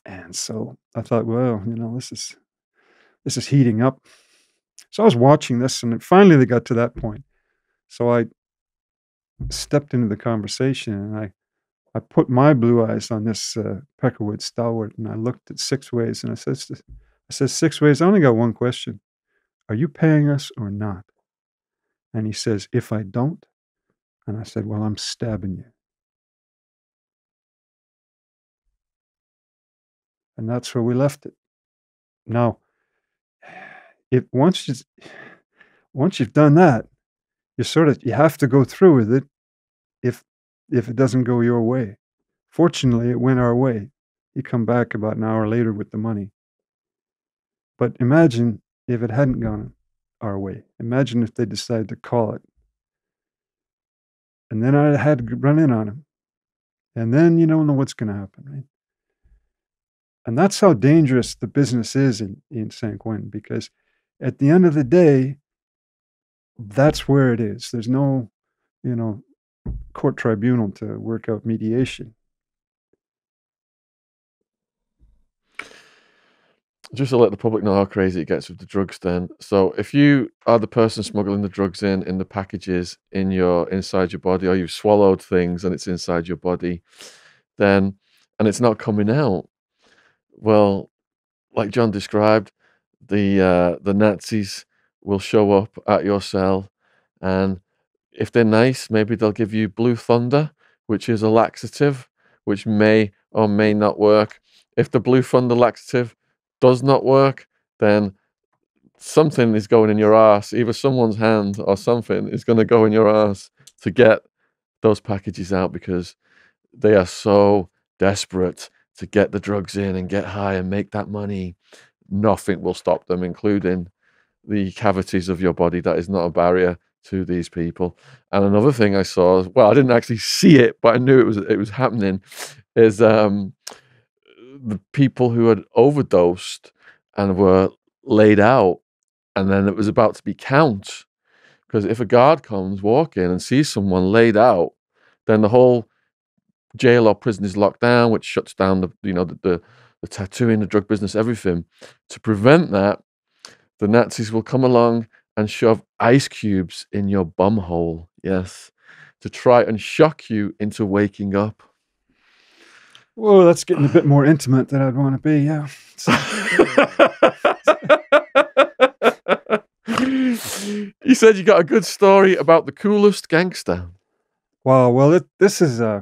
And so I thought, well, you know, this is this is heating up. So I was watching this, and finally they got to that point. So I stepped into the conversation, and I. I put my blue eyes on this uh, peckerwood stalwart, and I looked at Six Ways, and I says, I says, Six Ways, I only got one question. Are you paying us or not? And he says, if I don't, and I said, well, I'm stabbing you. And that's where we left it. Now, if once you, once you've done that, you sort of, you have to go through with it. If If it doesn't go your way. Fortunately, it went our way. You come back about an hour later with the money. But imagine if it hadn't gone our way. Imagine if they decided to call it. And then I had to run in on him. And then you don't know what's going to happen, right? And that's how dangerous the business is in, in San Quentin, because at the end of the day, that's where it is. There's no, you know, court tribunal to work out mediation. Just to let the public know how crazy it gets with the drugs then. So if you are the person smuggling the drugs in, in the packages, in your inside your body, or you've swallowed things and it's inside your body, then, and it's not coming out, well, like John described, the uh, the Nazis will show up at your cell, and if they're nice, maybe they'll give you Blue Thunder, which is a laxative, which may or may not work. If the Blue Thunder laxative does not work, then something is going in your ass. Either someone's hand or something is going to go in your ass to get those packages out, because they are so desperate to get the drugs in and get high and make that money. Nothing will stop them, including the cavities of your body. That is not a barrier to these people. And another thing I saw, well, I didn't actually see it, but I knew it was it was happening, is um, the people who had overdosed and were laid out, and then it was about to be count. Because if a guard comes, walk in and sees someone laid out, then the whole jail or prison is locked down, which shuts down the, you know, the, the, the tattooing, the drug business, everything. To prevent that, the Nazis will come along and shove ice cubes in your bum hole, yes, to try and shock you into waking up. Whoa, that's getting a bit more intimate than I'd want to be, yeah. You said you got a good story about the coolest gangster. Wow, well, it, this is a... Uh...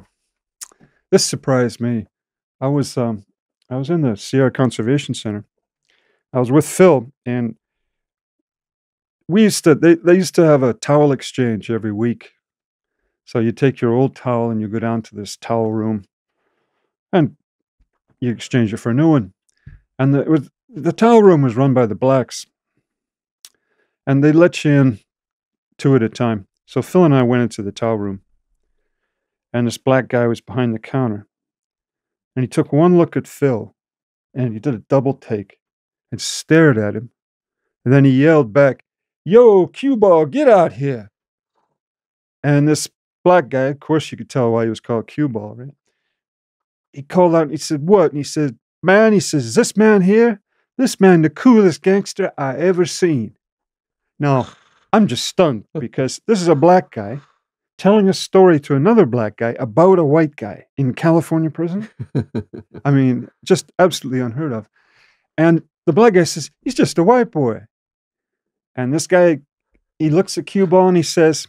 This surprised me. I was um, I was in the Sierra Conservation Center. I was with Phil, and we used to they they used to have a towel exchange every week. So you take your old towel and you go down to this towel room, and you exchange it for a new one. And the, it was, the towel room was run by the blacks, and they let you in two at a time. So Phil and I went into the towel room. And this black guy was behind the counter. And he took one look at Phil, and he did a double take and stared at him. And then he yelled back, "Yo, cue ball, get out here." And this black guy, of course you could tell why he was called cue ball, right? He called out, and he said, "What?" And he said, "Man," he says, "is this man here? This man, the coolest gangster I ever seen." Now, I'm just stunned, because this is a black guy telling a story to another black guy about a white guy in California prison. I mean, just absolutely unheard of. And the black guy says, "He's just a white boy." And this guy, he looks at cue ball and he says,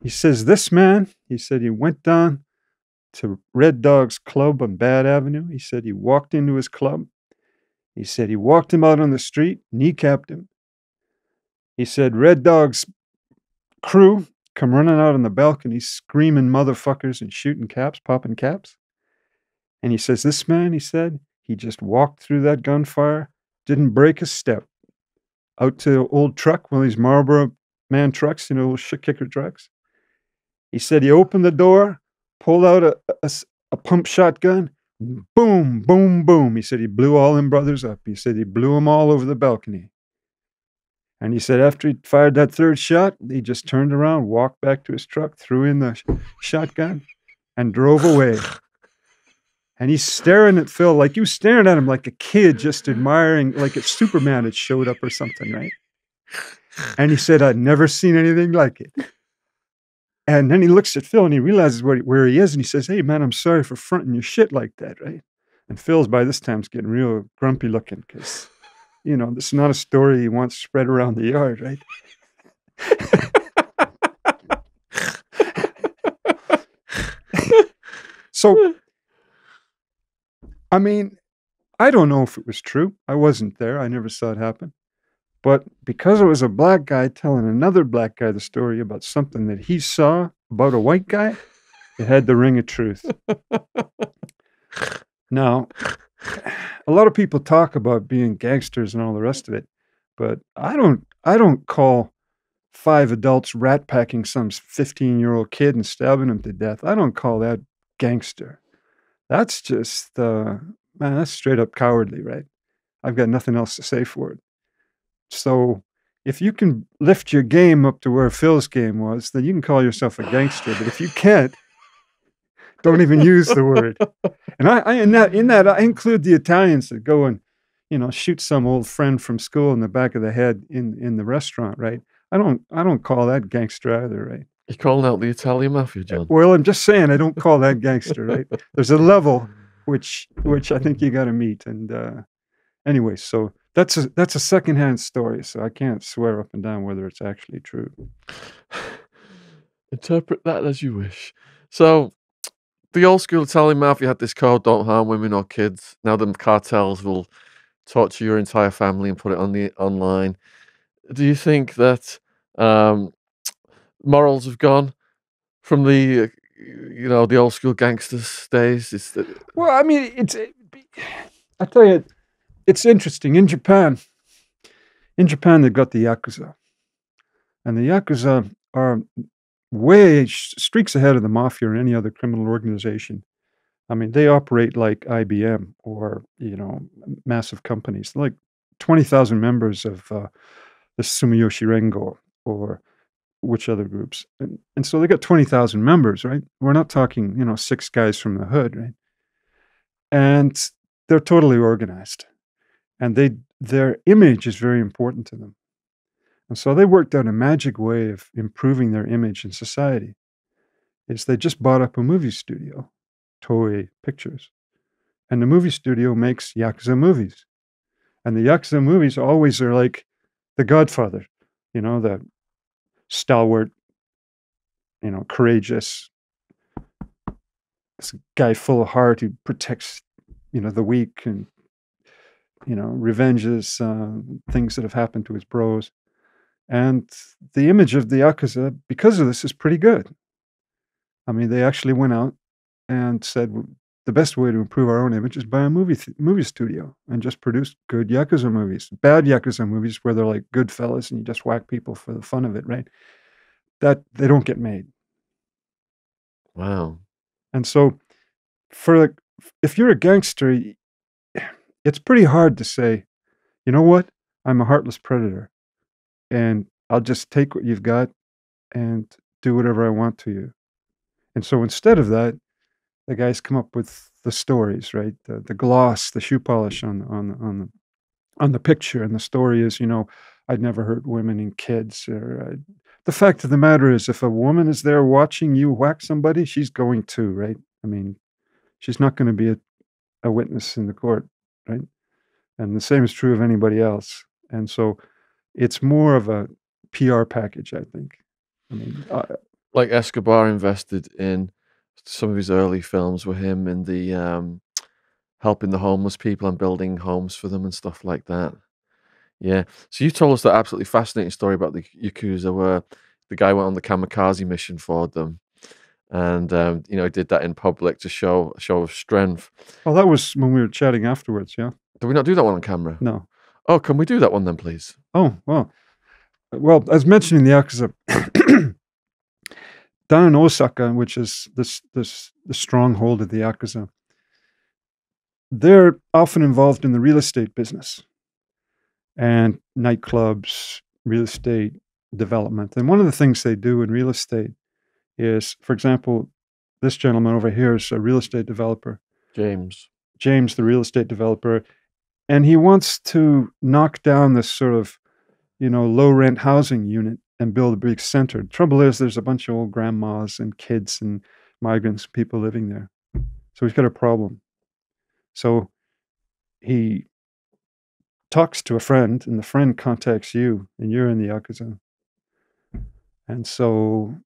he says, "This man," he said, "he went down to Red Dog's club on Bad Avenue." He said, "He walked into his club." He said, "He walked him out on the street, kneecapped him." He said, "Red Dog's crew come running out on the balcony, screaming motherfuckers and shooting caps, popping caps." And he says, "This man," he said, "he just walked through that gunfire, didn't break a step, out to the old truck," one of these Marlboro man trucks, you know, those shit kicker trucks. He said he opened the door, pulled out a, a, a pump shotgun, boom, boom, boom. He said he blew all them brothers up. He said he blew them all over the balcony. And he said after he fired that third shot, he just turned around, walked back to his truck, threw in the sh shotgun, and drove away. And he's staring at Phil like, he was staring at him like a kid, just admiring, like if Superman had showed up or something, right? And he said, "I'd never seen anything like it." And then he looks at Phil and he realizes where he, where he is, and he says, "Hey, man, I'm sorry for fronting your shit like that," right? And Phil's by this time is getting real grumpy looking, because... you know, this is not a story he wants spread around the yard, right? So, I mean, I don't know if it was true. I wasn't there. I never saw it happen. But because it was a black guy telling another black guy the story about something that he saw about a white guy, it had the ring of truth. Now... a lot of people talk about being gangsters and all the rest of it, but I don't I don't call five adults rat-packing some fifteen-year-old kid and stabbing him to death. I don't call that gangster. That's just, uh, man, that's straight up cowardly, right? I've got nothing else to say for it. So if you can lift your game up to where Phil's game was, then you can call yourself a gangster. But if you can't, don't even use the word. And I, I in that, in that, I include the Italians that go and, you know, shoot some old friend from school in the back of the head in, in the restaurant, right? I don't, I don't call that gangster either, right? You're calling out the Italian mafia, John. Well, I'm just saying I don't call that gangster, right? There's a level which, which I think you got to meet. And uh, anyway, so that's a, that's a secondhand story. So I can't swear up and down whether it's actually true. Interpret that as you wish. So the old school Italian mafia had this code: don't harm women or kids. Now the cartels will torture your entire family and put it on the online. Do you think that um, morals have gone from the uh, you know the old school gangsters days? It's the... Well, I mean, it's it, I tell you, it's interesting. In Japan, in Japan, they've got the Yakuza, and the Yakuza are way streaks ahead of the mafia or any other criminal organization. I mean, they operate like I B M or, you know, massive companies, like twenty thousand members of uh, the Sumiyoshi Rengo or which other groups. And, and so they got twenty thousand members, right? We're not talking, you know, six guys from the hood, right? And they're totally organized. And they their image is very important to them. And so they worked out a magic way of improving their image in society. Is they just bought up a movie studio, Toei Pictures, and the movie studio makes Yakuza movies, and the Yakuza movies always are like The Godfather, you know, the stalwart, you know, courageous, this guy full of heart who protects, you know, the weak and, you know, revenges uh, things that have happened to his bros. And the image of the Yakuza, because of this, is pretty good. I mean, they actually went out and said the best way to improve our own image is by a movie th movie studio and just produce good Yakuza movies. Bad Yakuza movies where they're like Goodfellas and you just whack people for the fun of it, right? That they don't get made. Wow. And so for if you're a gangster, it's pretty hard to say, you know what? I'm a heartless predator and I'll just take what you've got and do whatever I want to you. And so instead of that, the guys come up with the stories, right? The, the gloss, the shoe polish on on on the on the picture, and the story is, you know, I'd never hurt women and kids. Or I'd... the fact of the matter is, if a woman is there watching you whack somebody, she's going to, right? I mean, she's not going to be a, a witness in the court, right? And the same is true of anybody else. And so, it's more of a P R package, I think. I mean, I, like Escobar invested in some of his early films were him and the um, helping the homeless people and building homes for them and stuff like that. Yeah. So you told us that absolutely fascinating story about the Yakuza where the guy went on the kamikaze mission for them and, um, you know, he did that in public to show a show of strength. Well, that was when we were chatting afterwards, yeah. Did we not do that one on camera? No. Oh, can we do that one then, please? Oh, well. Well, as mentioned in the Yakuza... Down in Osaka, which is this this the stronghold of the Yakuza, they're often involved in the real estate business and nightclubs, real estate development. And one of the things they do in real estate is, for example, this gentleman over here is a real estate developer. James. James, the real estate developer. And he wants to knock down this sort of, you know, low rent housing unit and build a big center. Trouble is there's a bunch of old grandmas and kids and migrants, people living there. So he's got a problem. So he talks to a friend and the friend contacts you and you're in the Yakuza. And so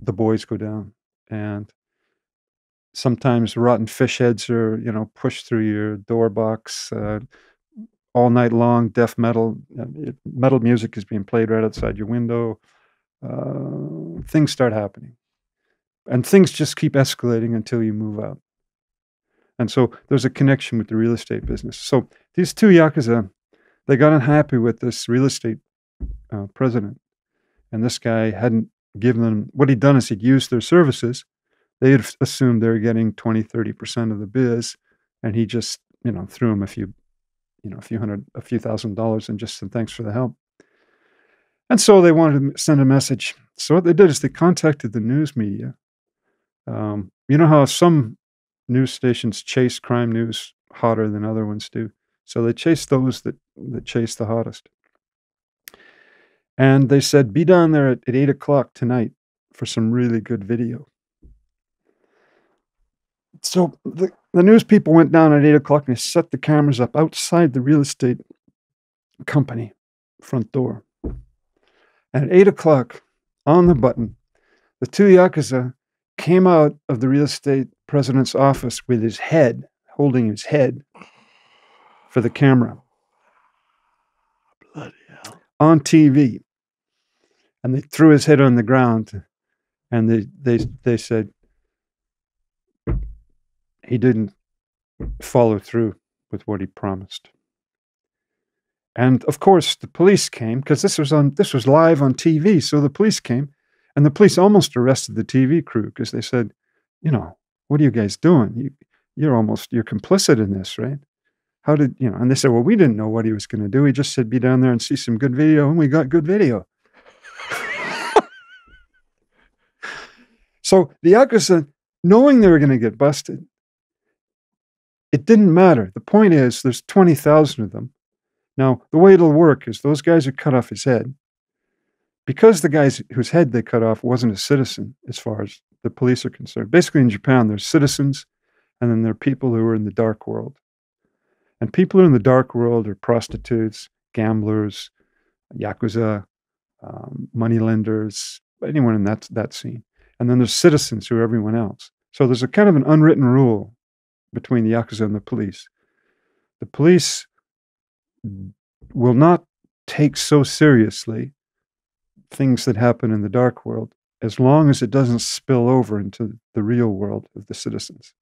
the boys go down and sometimes rotten fish heads are, you know, pushed through your door box, uh, all night long, deaf metal, metal music is being played right outside your window. Uh, things start happening. And things just keep escalating until you move out. And so there's a connection with the real estate business. So these two Yakuza, they got unhappy with this real estate uh, president. And this guy hadn't given them, what he'd done is he'd used their services. they had assumed they were getting twenty, thirty percent of the biz. And he just, you know, threw him a few, you know, a few hundred, a few thousand dollars and just said, thanks for the help. And so they wanted to send a message. So what they did is they contacted the news media. Um, you know how some news stations chase crime news hotter than other ones do? So they chased those that, that chased the hottest. And they said, be down there at, at eight o'clock tonight for some really good video. So the, the news people went down at eight o'clock and they set the cameras up outside the real estate company front door. And at eight o'clock, on the button, the two Yakuza came out of the real estate president's office with his head, holding his head for the camera. Bloody hell. On T V. And they threw his head on the ground and they, they, they said, he didn't follow through with what he promised. And of course the police came, because this was on, this was live on T V. So the police came, and the police almost arrested the T V crew because they said, you know, what are you guys doing? You, you're almost, you're complicit in this, right? How did, you know, and they said, well, we didn't know what he was going to do. He just said, be down there and see some good video. And we got good video. So the Yakuza, knowing they were going to get busted, it didn't matter. The point is, there's twenty thousand of them. Now, the way it'll work is those guys who cut off his head, because the guys whose head they cut off wasn't a citizen, as far as the police are concerned. Basically, in Japan, there's citizens, and then there are people who are in the dark world. And people who are in the dark world are prostitutes, gamblers, Yakuza, um, moneylenders, anyone in that, that scene. And then there's citizens who are everyone else. So there's a kind of an unwritten rule between the Yakuza and the police. The police will not take so seriously things that happen in the dark world as long as it doesn't spill over into the real world of the citizens.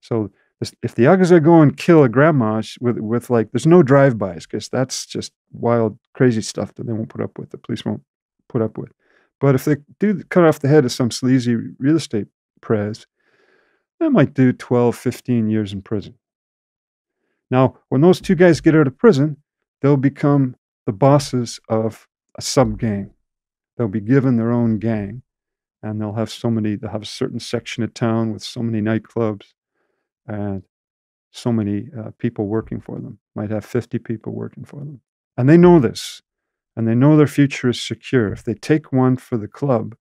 So if the Yakuza go and kill a grandma with, with like, there's no drive-bys, because that's just wild, crazy stuff that they won't put up with, the police won't put up with. But if they do cut off the head of some sleazy real estate prez, they might do twelve, fifteen years in prison. Now, when those two guys get out of prison, they'll become the bosses of a sub-gang. They'll be given their own gang, and they'll have so many, they'll have a certain section of town with so many nightclubs and so many uh, people working for them. Might have fifty people working for them. And they know this, and they know their future is secure. If they take one for the club,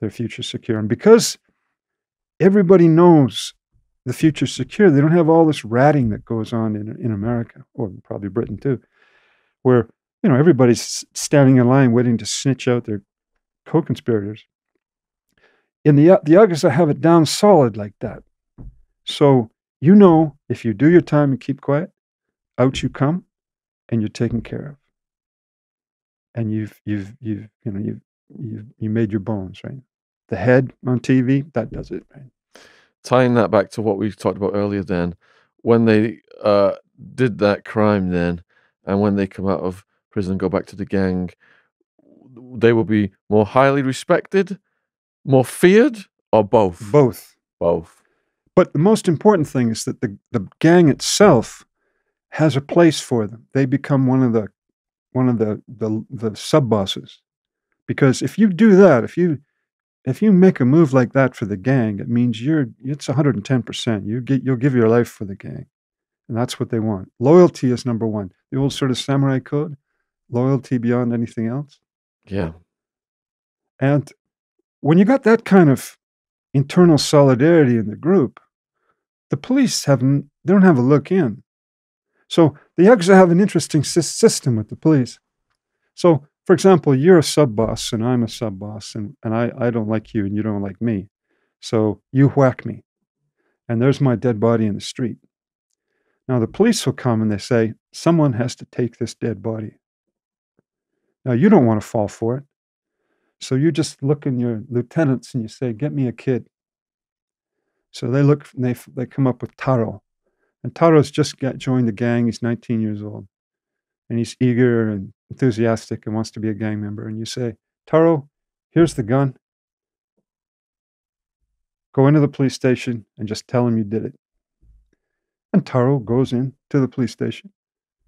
their future's secure. And because everybody knows the future's secure, they don't have all this ratting that goes on in, in America, or probably Britain too, where, you know, everybody's standing in line waiting to snitch out their co-conspirators. In the, the Yakuza have it down solid like that. So, you know, if you do your time and keep quiet, out you come and you're taken care of. And you've, you've, you've, you know, you've, you've, you made your bones, right? The head on T V, that does it, right? Tying that back to what we talked about earlier then, when they uh, did that crime then, and when they come out of prison and go back to the gang, they will be more highly respected, more feared, or both? Both. Both. But the most important thing is that the, the gang itself has a place for them. They become one of the one of the, the, the sub-bosses. Because if you do that, if you If you make a move like that for the gang, it means you're, it's one hundred ten percent. You get, you'll give your life for the gang. And that's what they want. Loyalty is number one. The old sort of samurai code, loyalty beyond anything else. Yeah. And when you got that kind of internal solidarity in the group, the police haven't, they don't have a look in. So the Yakuza have an interesting system with the police. So, for example, you're a sub-boss and I'm a sub-boss, and, and I, I don't like you and you don't like me. So you whack me. And there's my dead body in the street. Now the police will come and they say, someone has to take this dead body. Now you don't want to fall for it. So you just look in your lieutenants and you say, get me a kid. So they look, and they, they come up with Taro. And Taro's just got, joined the gang. He's nineteen years old. And he's eager and enthusiastic and wants to be a gang member. And you say, Taro, here's the gun. Go into the police station and just tell him you did it. And Taro goes in to the police station.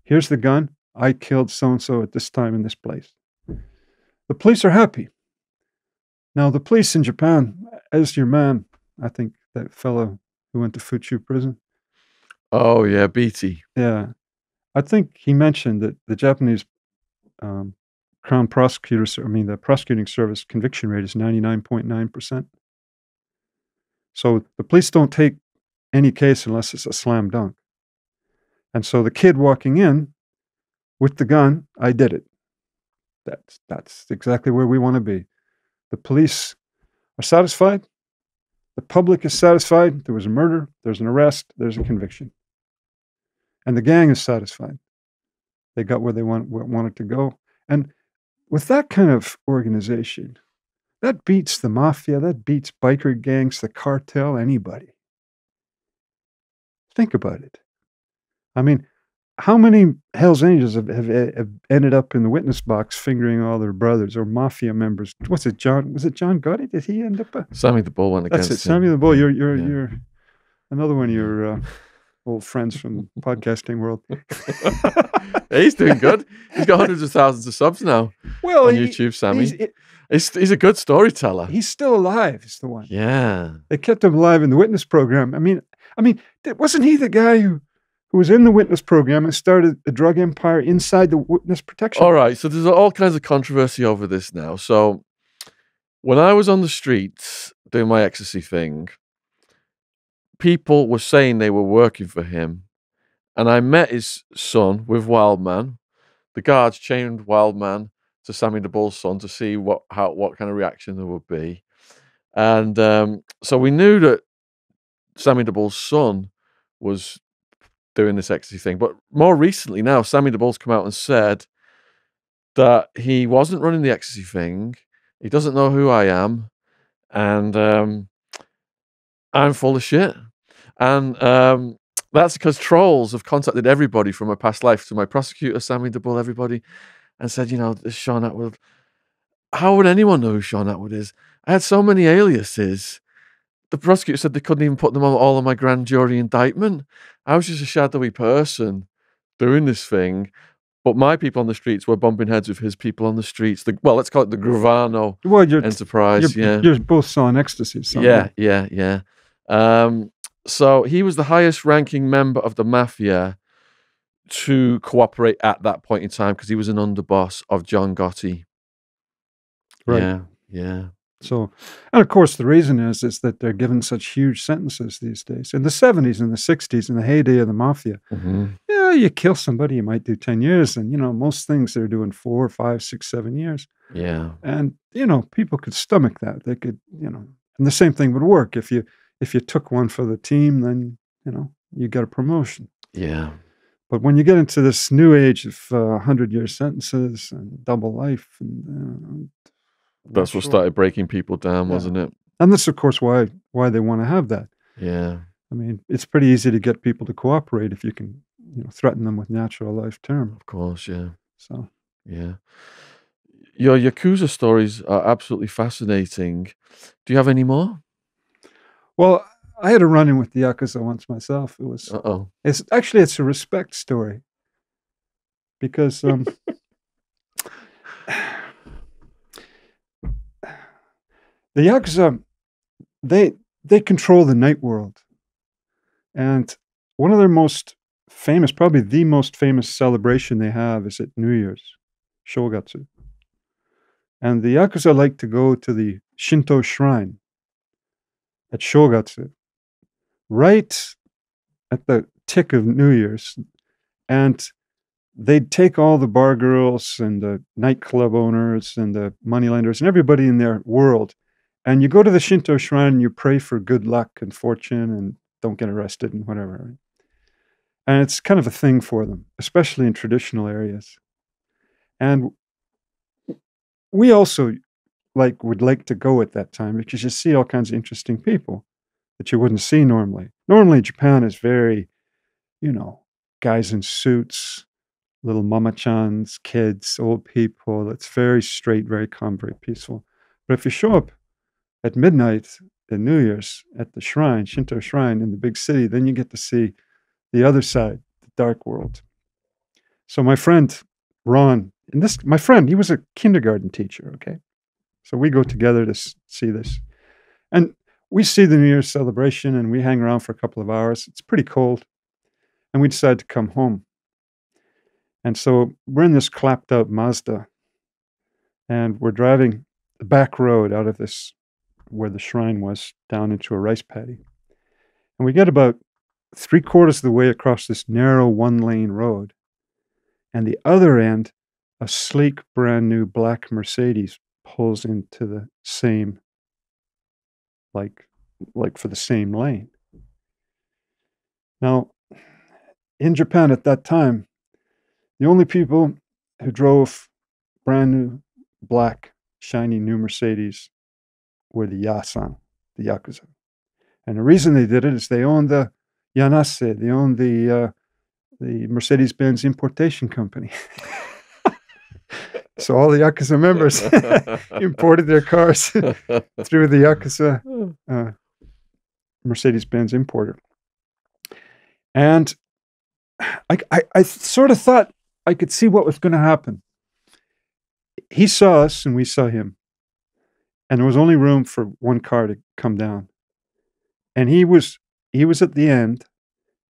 Here's the gun. I killed so-and-so at this time in this place. The police are happy. Now, the police in Japan, as your man, I think that fellow who went to Fuchu prison. Oh, yeah, Beatty. Yeah. I think he mentioned that the Japanese um, Crown Prosecutors, I mean, the prosecuting service conviction rate is ninety-nine point nine percent. So the police don't take any case unless it's a slam dunk. And so the kid walking in with the gun, I did it. That's, that's exactly where we want to be. The police are satisfied. The public is satisfied. There was a murder. There's an arrest. There's a conviction. And the gang is satisfied. They got where they want, where wanted to go. And with that kind of organization, that beats the mafia. That beats biker gangs, the cartel, anybody. Think about it. I mean, how many Hell's Angels have, have, have ended up in the witness box fingering all their brothers or mafia members? What's it, John? Was it John Gotti? Did he end up? A, Sammy the Bull went against him. That's it. Sammy the Bull. You're you're yeah. you're another one of your uh, old friends from the podcasting world. He's doing good. He's got hundreds of thousands of subs now. Well, on he, YouTube, Sammy. He's, it, he's he's a good storyteller. He's still alive. Is the one. Yeah. They kept him alive in the witness program. I mean, I mean, wasn't he the guy who? who was in the witness program and started a drug empire inside the witness protection. All right, so there's all kinds of controversy over this now. So when I was on the streets doing my ecstasy thing, people were saying they were working for him. And I met his son with Wildman. The guards chained Wildman to Sammy the Bull's son to see what, how, what kind of reaction there would be. And um, so we knew that Sammy the Bull's son was doing this ecstasy thing. But more recently now, Sammy the Bull's come out and said that he wasn't running the ecstasy thing. He doesn't know who I am. And um, I'm full of shit. And um, that's because trolls have contacted everybody from my past life to my prosecutor, Sammy the Bull, everybody, and said, you know, this Sean Atwood, how would anyone know who Sean Atwood is? I had so many aliases. The prosecutor said they couldn't even put them on all on my grand jury indictment. I was just a shadowy person doing this thing, but my people on the streets were bumping heads with his people on the streets. The, well, let's call it the Gravano well, you're, enterprise. You're, yeah, you're both selling ecstasy. Yeah, yeah, yeah. Um, so he was the highest-ranking member of the mafia to cooperate at that point in time because he was an underboss of John Gotti. Right. Yeah. Yeah. So, and of course, the reason is, is that they're given such huge sentences these days. In the seventies and the sixties, in the heyday of the mafia, mm-hmm. yeah, you kill somebody, you might do ten years. And, you know, most things they're doing four, five, six, seven years. Yeah. And, you know, people could stomach that. They could, you know, and the same thing would work. If you, if you took one for the team, then, you know, you got a promotion. Yeah. But when you get into this new age of uh, hundred-year sentences and double life and... Uh, That's sure. what started breaking people down, yeah. wasn't it? And that's, of course, why why they want to have that. Yeah. I mean, it's pretty easy to get people to cooperate if you can, you know, threaten them with natural life term. Of course, yeah. So. Yeah. Your Yakuza stories are absolutely fascinating. Do you have any more? Well, I had a run-in with the Yakuza once myself. It was... Uh-oh. It's, actually, it's a respect story. Because... Um, the Yakuza, they, they control the night world. And one of their most famous, probably the most famous celebration they have is at New Year's, Shogatsu. And the Yakuza like to go to the Shinto shrine at Shogatsu, right at the tick of New Year's. And they'd take all the bar girls and the nightclub owners and the moneylenders and everybody in their world. And you go to the Shinto shrine and you pray for good luck and fortune and don't get arrested and whatever. And it's kind of a thing for them, especially in traditional areas. And we also like would like to go at that time because you see all kinds of interesting people that you wouldn't see normally. Normally, Japan is very, you know, guys in suits, little mama-chans, kids, old people. It's very straight, very calm, very peaceful. But if you show up at midnight the New Year's at the shrine, Shinto shrine in the big city, then you get to see the other side, the dark world. So my friend, Ron, and this, my friend, he was a kindergarten teacher, okay? So we go together to see this. And we see the New Year's celebration and we hang around for a couple of hours. It's pretty cold. And we decide to come home. And so we're in this clapped out Mazda and we're driving the back road out of this, where the shrine was, down into a rice paddy. And we get about three quarters of the way across this narrow one lane road. And the other end, a sleek, brand new black Mercedes pulls into the same, like, like for the same lane. Now, in Japan at that time, the only people who drove brand new, black, shiny new Mercedes were the Yasan, the Yakuza. And the reason they did it is they owned the Yanase, they owned the, uh, the Mercedes-Benz importation company. So all the Yakuza members imported their cars through the Yakuza uh, Mercedes-Benz importer. And I, I, I sort of thought I could see what was going to happen. He saw us and we saw him. And there was only room for one car to come down. And he was he was at the end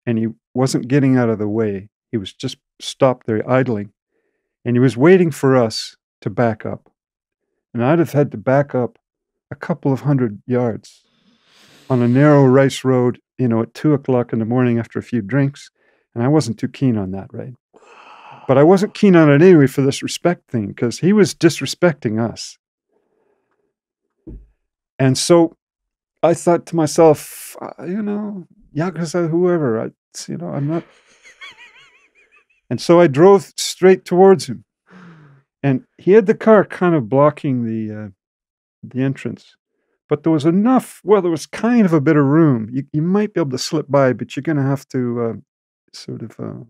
and he wasn't getting out of the way. He was just stopped there idling. And he was waiting for us to back up. And I'd have had to back up a couple of hundred yards on a narrow rice road, you know, at two o'clock in the morning after a few drinks. And I wasn't too keen on that, right? But I wasn't keen on it anyway for this respect thing, because he was disrespecting us. And so I thought to myself, you know, Yakuza, whoever, I, you know, I'm not. And so I drove straight towards him. And he had the car kind of blocking the, uh, the entrance. But there was enough, well, there was kind of a bit of room. You, you might be able to slip by, but you're going to have to uh, sort of uh,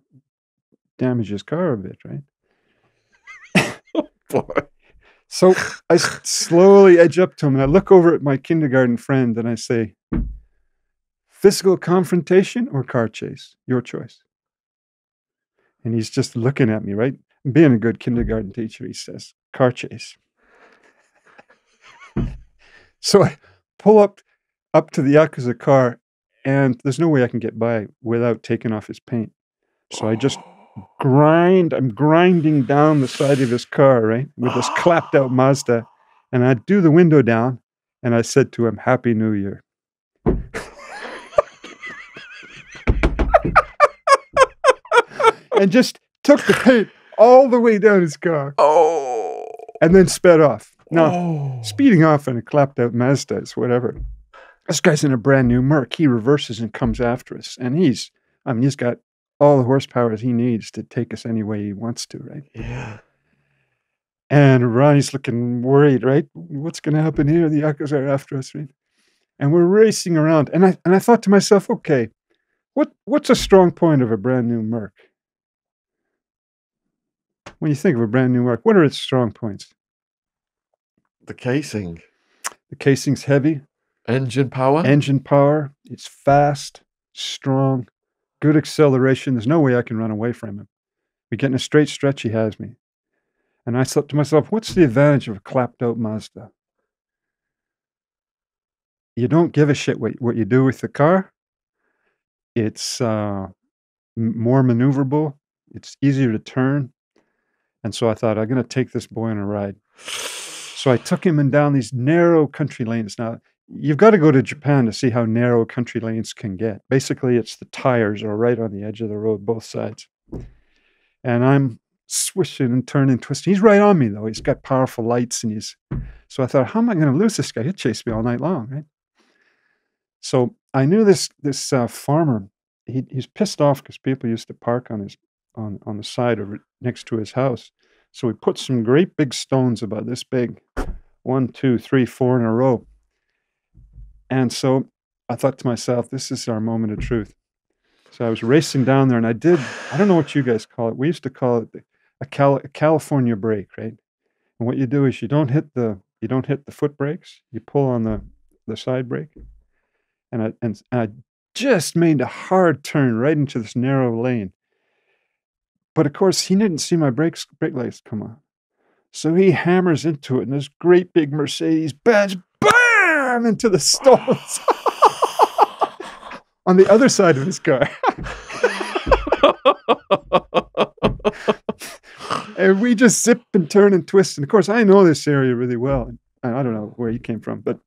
damage his car a bit, right? Oh, boy. So I slowly edge up to him and I look over at my kindergarten friend and I say, physical confrontation or car chase? Your choice. And he's just looking at me, right? Being a good kindergarten teacher, he says, car chase. So I pull up, up to the Yakuza car and there's no way I can get by without taking off his paint. So I just grind, I'm grinding down the side of his car, right? With this clapped out Mazda. And I do the window down and I said to him, Happy New Year. And just took the paint all the way down his car. Oh. And then sped off. Now, oh. Speeding off in a clapped out Mazda is whatever. This guy's in a brand new Merc. He reverses and comes after us. And he's, I mean, he's got all the horsepower he needs to take us any way he wants to, right? Yeah. And Ronnie's looking worried, right? What's going to happen here? The Yakuza are after us, right? And we're racing around. And I and I thought to myself, okay, what what's a strong point of a brand new Merc? When you think of a brand new Merc, what are its strong points? The casing. The casing's heavy. Engine power. Engine power. It's fast, strong. Good acceleration. There's no way I can run away from him. We get in a straight stretch, he has me. And I thought to myself, what's the advantage of a clapped out Mazda? You don't give a shit what, what you do with the car. It's uh, more maneuverable. It's easier to turn. And so I thought, I'm going to take this boy on a ride. So I took him and down these narrow country lanes. Now, you've got to go to Japan to see how narrow country lanes can get. Basically, it's the tires are right on the edge of the road, both sides. And I'm swishing and turning and twisting. He's right on me, though. He's got powerful lights. and he's. So I thought, how am I going to lose this guy? He'll chase me all night long, right? So I knew this this uh, farmer. He, he's pissed off because people used to park on his on, on the side or next to his house. So we put some great big stones about this big, one, two, three, four in a row. And so I thought to myself, this is our moment of truth. So I was racing down there and I did, I don't know what you guys call it. We used to call it a, Cal a California brake, right? And what you do is you don't hit the, you don't hit the foot brakes. You pull on the the side brake. And I, and, and I just made a hard turn right into this narrow lane. But of course, he didn't see my brakes, brake lights come on. So he hammers into it, and this great big Mercedes-Benz, bam, into the stalls. On the other side of his car. And we just zip and turn and twist. And of course, I know this area really well. And I don't know where he came from, but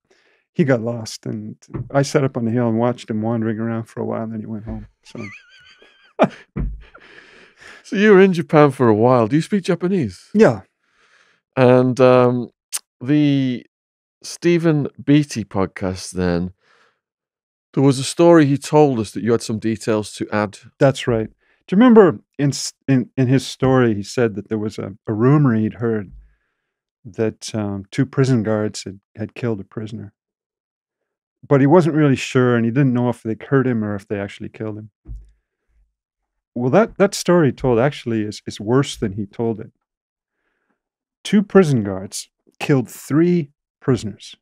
he got lost. And I sat up on the hill and watched him wandering around for a while, and then he went home. So, so you were in Japan for a while. Do you speak Japanese? Yeah. And um, the Stephen Beatty podcast then, there was a story he told us that you had some details to add. That's right. Do you remember in in, in his story, he said that there was a, a rumor he'd heard that um, two prison guards had, had killed a prisoner. But he wasn't really sure, and he didn't know if they hurt him or if they actually killed him. Well, that, that story he told actually is, is worse than he told it. Two prison guards killed three prisoners.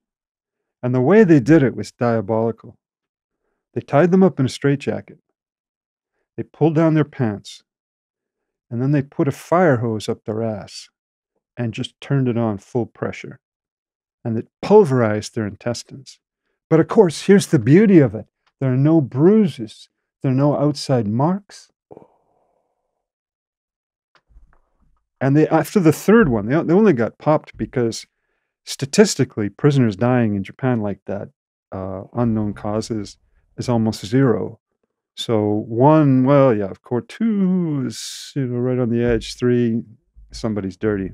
And the way they did it was diabolical. They tied them up in a straitjacket. They pulled down their pants. And then they put a fire hose up their ass and just turned it on full pressure. And it pulverized their intestines. But of course, here's the beauty of it. There are no bruises. There are no outside marks. And they, after the third one, they, they only got popped because statistically, prisoners dying in Japan like that, uh, unknown causes, is almost zero. So one, well, yeah, of course, two is, you know, right on the edge. Three, somebody's dirty.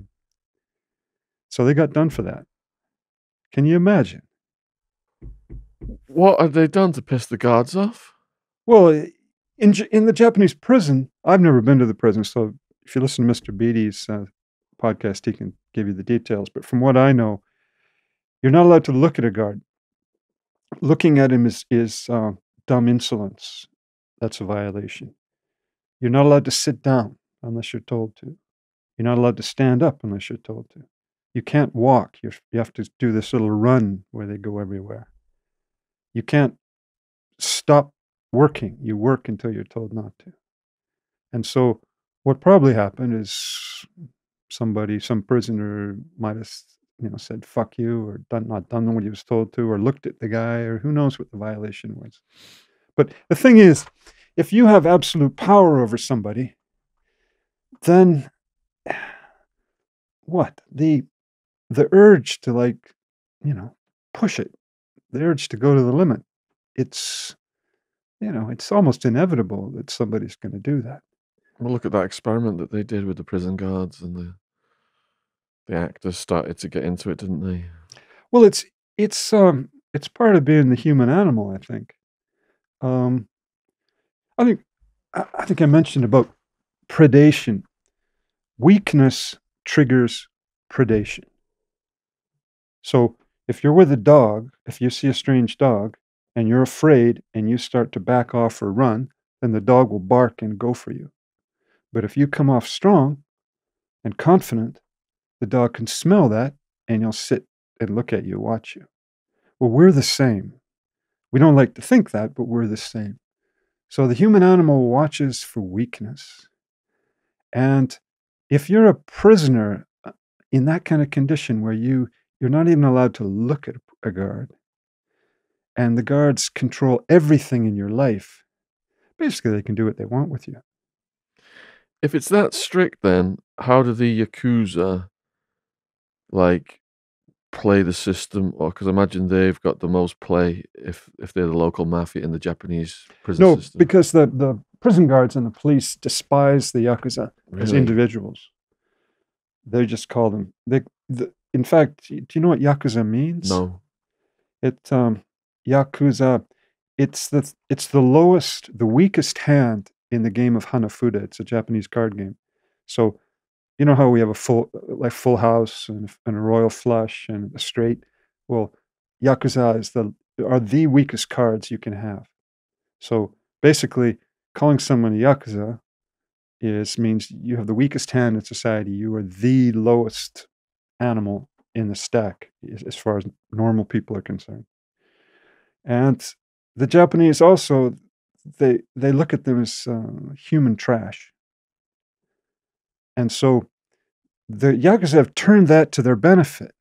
So they got done for that. Can you imagine? What have they done to piss the guards off? Well, in, in the Japanese prison, I've never been to the prison, so... If you listen to Mister Beatty's uh, podcast, he can give you the details. But from what I know, you're not allowed to look at a guard. Looking at him is, is uh, dumb insolence. That's a violation. You're not allowed to sit down unless you're told to. You're not allowed to stand up unless you're told to. You can't walk. You're, you have to do this little run where they go everywhere. You can't stop working. You work until you're told not to. And so... what probably happened is somebody, some prisoner might have, you know, said, fuck you, or done, not done what he was told to, or looked at the guy, or who knows what the violation was. But the thing is, if you have absolute power over somebody, then what? The, the urge to, like, you know, push it, the urge to go to the limit, it's, you know, it's almost inevitable that somebody's going to do that. Well, look at that experiment that they did with the prison guards, and the the actors started to get into it, didn't they? Well, it's it's um it's part of being the human animal, I think. Um, I think I, I think I mentioned about predation. Weakness triggers predation. So if you're with a dog, if you see a strange dog, and you're afraid, and you start to back off or run, then the dog will bark and go for you. But if you come off strong and confident, the dog can smell that, and he'll sit and look at you, watch you. Well, we're the same. We don't like to think that, but we're the same. So the human animal watches for weakness. And if you're a prisoner in that kind of condition where you, you're not even allowed to look at a guard, and the guards control everything in your life, basically they can do what they want with you. If it's that strict, then how do the Yakuza, like, play the system? Or because I imagine they've got the most play if if they're the local mafia in the Japanese prison no, system. No, because the, the prison guards and the police despise the Yakuza really? as individuals. They just call them. They, the, in fact, do you know what Yakuza means? No. It um, Yakuza, it's the it's the lowest, the weakest hand in the game of Hanafuda. It's a Japanese card game. So, you know how we have a full, like full house and, and a royal flush and a straight? Well, Yakuza is the, are the weakest cards you can have. So basically, calling someone a Yakuza is, means you have the weakest hand in society. You are the lowest animal in the stack as far as normal people are concerned. And the Japanese also, they they look at them as uh, human trash. And so the Yakuza have turned that to their benefit.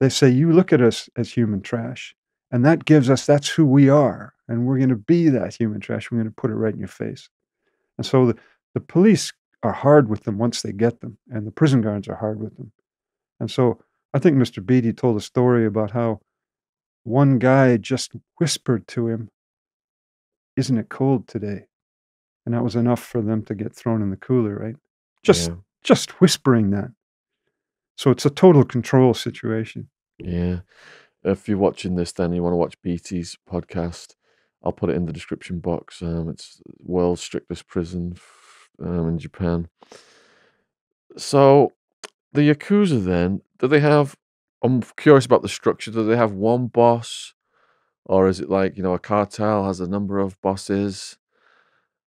They say, you look at us as human trash, and that gives us, that's who we are, and we're going to be that human trash. We're going to put it right in your face. And so the, the police are hard with them once they get them, and the prison guards are hard with them. And so I think Mister Beatty told a story about how one guy just whispered to him, "Isn't it cold today?" And that was enough for them to get thrown in the cooler, right? Just, yeah. just whispering that. So it's a total control situation. Yeah. If you're watching this, then you want to watch Beatty's podcast, I'll put it in the description box. Um, it's world's strictest prison um, in Japan. So the Yakuza then, do they have, I'm curious about the structure, do they have one boss? Or is it like, you know, a cartel has a number of bosses?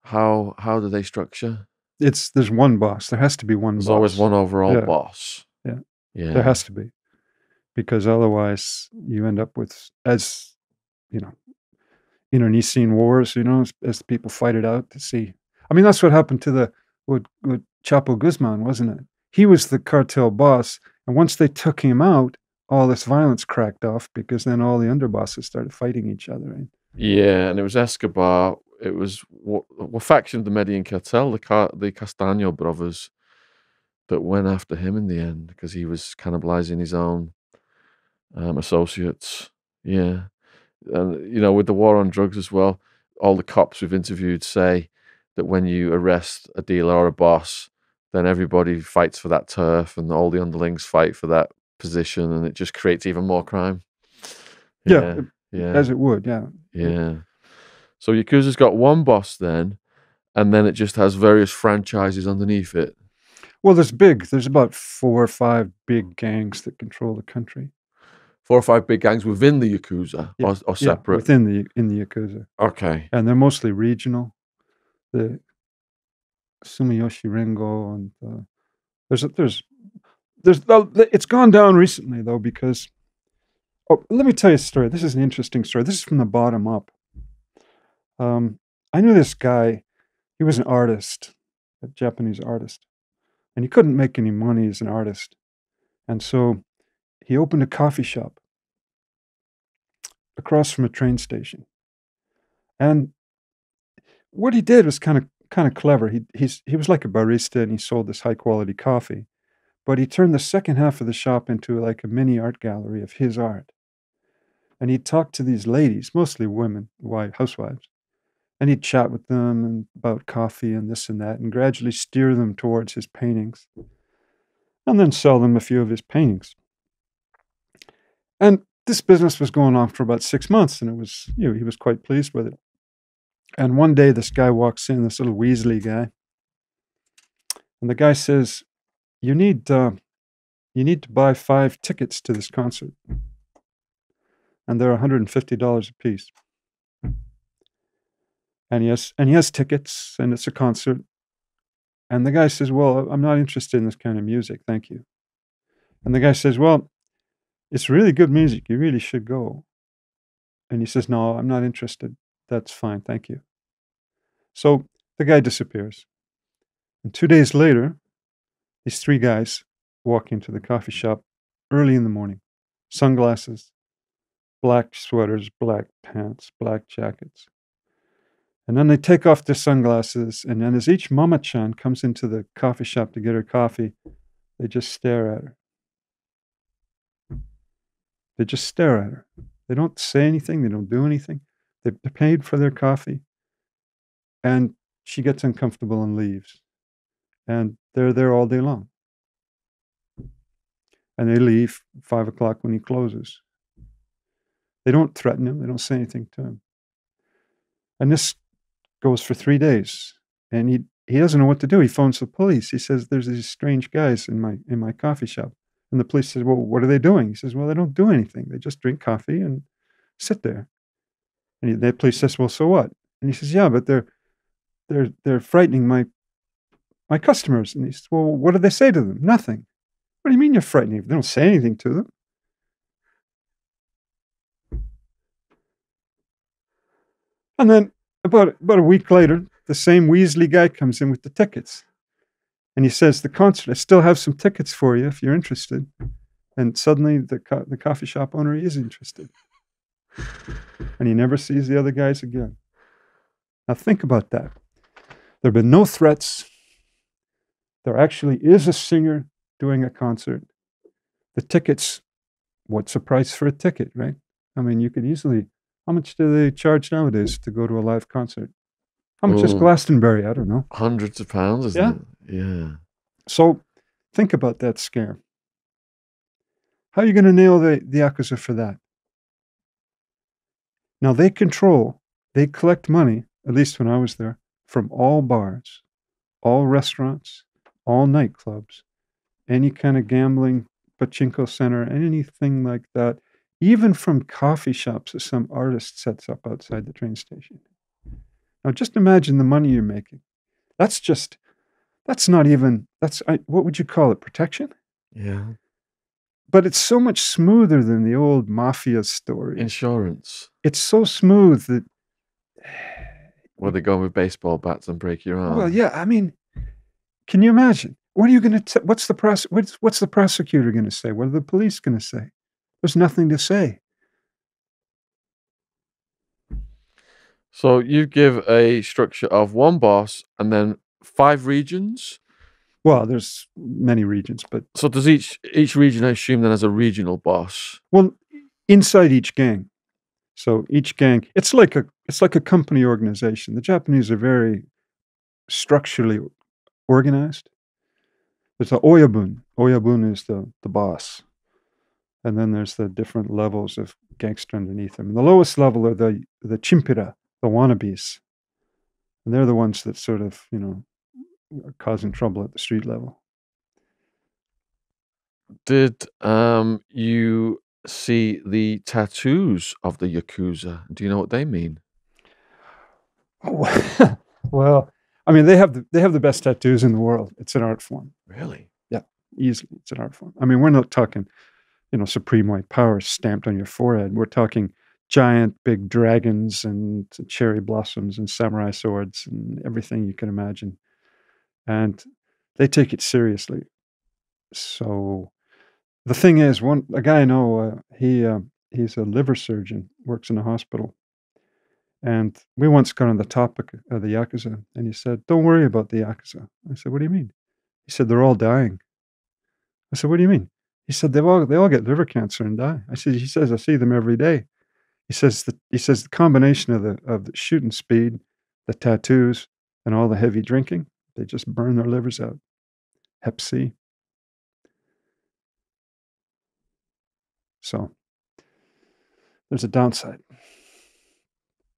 How how do they structure? It's there's one boss. There has to be one there's boss. There's always one overall yeah. boss. Yeah. yeah. There has to be. Because otherwise you end up with, as, you know, internecine wars, you know, as, as people fight it out to see. I mean, that's what happened to the with, with Chapo Guzman, wasn't it? He was the cartel boss. And once they took him out, all this violence cracked off because then all the underbosses started fighting each other. Right? Yeah, and it was Escobar. It was what, what faction of the Medellin cartel, the, Car the Castaño brothers, that went after him in the end because he was cannibalizing his own um, associates. Yeah. And, you know, with the war on drugs as well, all the cops we've interviewed say that when you arrest a dealer or a boss, then everybody fights for that turf and all the underlings fight for that position, and it just creates even more crime. Yeah, yeah, yeah. as it would, yeah. Yeah. So Yakuza's got one boss then, and then it just has various franchises underneath it. Well, there's big. There's about four or five big gangs that control the country. Four or five big gangs within the Yakuza, yeah. or, or separate? Yeah, within the, in the Yakuza. Okay. And they're mostly regional. The Sumiyoshi Rengo, and uh, there's... there's There's, it's gone down recently, though, because... Oh, let me tell you a story. This is an interesting story. This is from the bottom up. Um, I knew this guy. He was an artist, a Japanese artist. And he couldn't make any money as an artist. And so he opened a coffee shop across from a train station. And what he did was kind of kind of clever. He, he's, he was like a barista, and he sold this high-quality coffee. But he turned the second half of the shop into like a mini art gallery of his art. And he'd talk to these ladies, mostly women, wife, housewives. And he'd chat with them and about coffee and this and that, and gradually steer them towards his paintings. And then sell them a few of his paintings. And this business was going on for about six months, and it was, you know, he was quite pleased with it. And one day this guy walks in, this little Weasley guy. And the guy says, You need, uh, you need to buy five tickets to this concert, and they're one hundred fifty dollars a piece. And he has, and he has tickets, and it's a concert. And the guy says, "Well, I'm not interested in this kind of music, thank you." And the guy says, "Well, it's really good music. You really should go." And he says, "No, I'm not interested. That's fine, thank you." So the guy disappears. And two days later, these three guys walk into the coffee shop early in the morning, sunglasses, black sweaters, black pants, black jackets. And then they take off their sunglasses, and then as each mama-chan comes into the coffee shop to get her coffee, they just stare at her. They just stare at her. They don't say anything. They don't do anything. They paid for their coffee. And she gets uncomfortable and leaves. And they're there all day long. And they leave five o'clock when he closes. They don't threaten him. They don't say anything to him. And this goes for three days. And he, he doesn't know what to do. He phones the police. He says, "There's these strange guys in my, in my coffee shop." And the police says, "Well, what are they doing?" He says, "Well, they don't do anything. They just drink coffee and sit there." And he, the police says, "Well, so what?" And he says, "Yeah, but they're, they're, they're frightening my My customers." And he says, "Well, what do they say to them?" "Nothing." "What do you mean you're frightening? They don't say anything to them." And then about, about a week later, the same Weasley guy comes in with the tickets. And he says, the concert, I still have some tickets for you if you're interested. And suddenly the, co the coffee shop owner is interested. And he never sees the other guys again. Now think about that. There have been no threats. There actually is a singer doing a concert. The tickets, what's the price for a ticket, right? I mean, you could easily, how much do they charge nowadays to go to a live concert? How much oh, is Glastonbury? I don't know. Hundreds of pounds, isn't yeah? it? Yeah. So think about that scare. How are you going to nail the, the Yakuza for that? Now they control, they collect money, at least when I was there, from all bars, all restaurants, all nightclubs, any kind of gambling, pachinko center, anything like that, even from coffee shops that some artist sets up outside the train station. Now just imagine the money you're making. That's just, that's not even, that's, I, what would you call it, protection? Yeah. But it's so much smoother than the old mafia story. Insurance. It's so smooth that... Well, they go with baseball bats and break your arm. Well, yeah, I mean, can you imagine? What are you going to, what's the prose what's, what's the prosecutor going to say? What are the police going to say? There's nothing to say. So you give a structure of one boss and then five regions? Well, there's many regions, but... So does each, each region, I assume, then has a regional boss? Well, inside each gang. So each gang, it's like a, it's like a company organization. The Japanese are very structurally organized. There's the Oyabun. Oyabun is the, the boss. And then there's the different levels of gangster underneath them. And the lowest level are the, the Chimpira, the wannabes. And they're the ones that sort of, you know, causing trouble at the street level. Did um, you see the tattoos of the Yakuza? Do you know what they mean? Oh, well, I mean, they have the, they have the best tattoos in the world. It's an art form. Really? Yeah, easily. It's an art form. I mean, we're not talking, you know, supreme white power stamped on your forehead. We're talking giant big dragons and cherry blossoms and samurai swords and everything you can imagine. And they take it seriously. So the thing is, one a guy I know, uh, he uh, he's a liver surgeon, works in a hospital. And we once got on the topic of the Yakuza, and he said, don't worry about the Yakuza. I said, what do you mean? He said, they're all dying. I said, what do you mean? He said, they all they all get liver cancer and die. I said, he says, I see them every day. He says the he says the combination of the of the shooting speed, the tattoos, and all the heavy drinking. They just burn their livers out. Hep C. So there's a downside.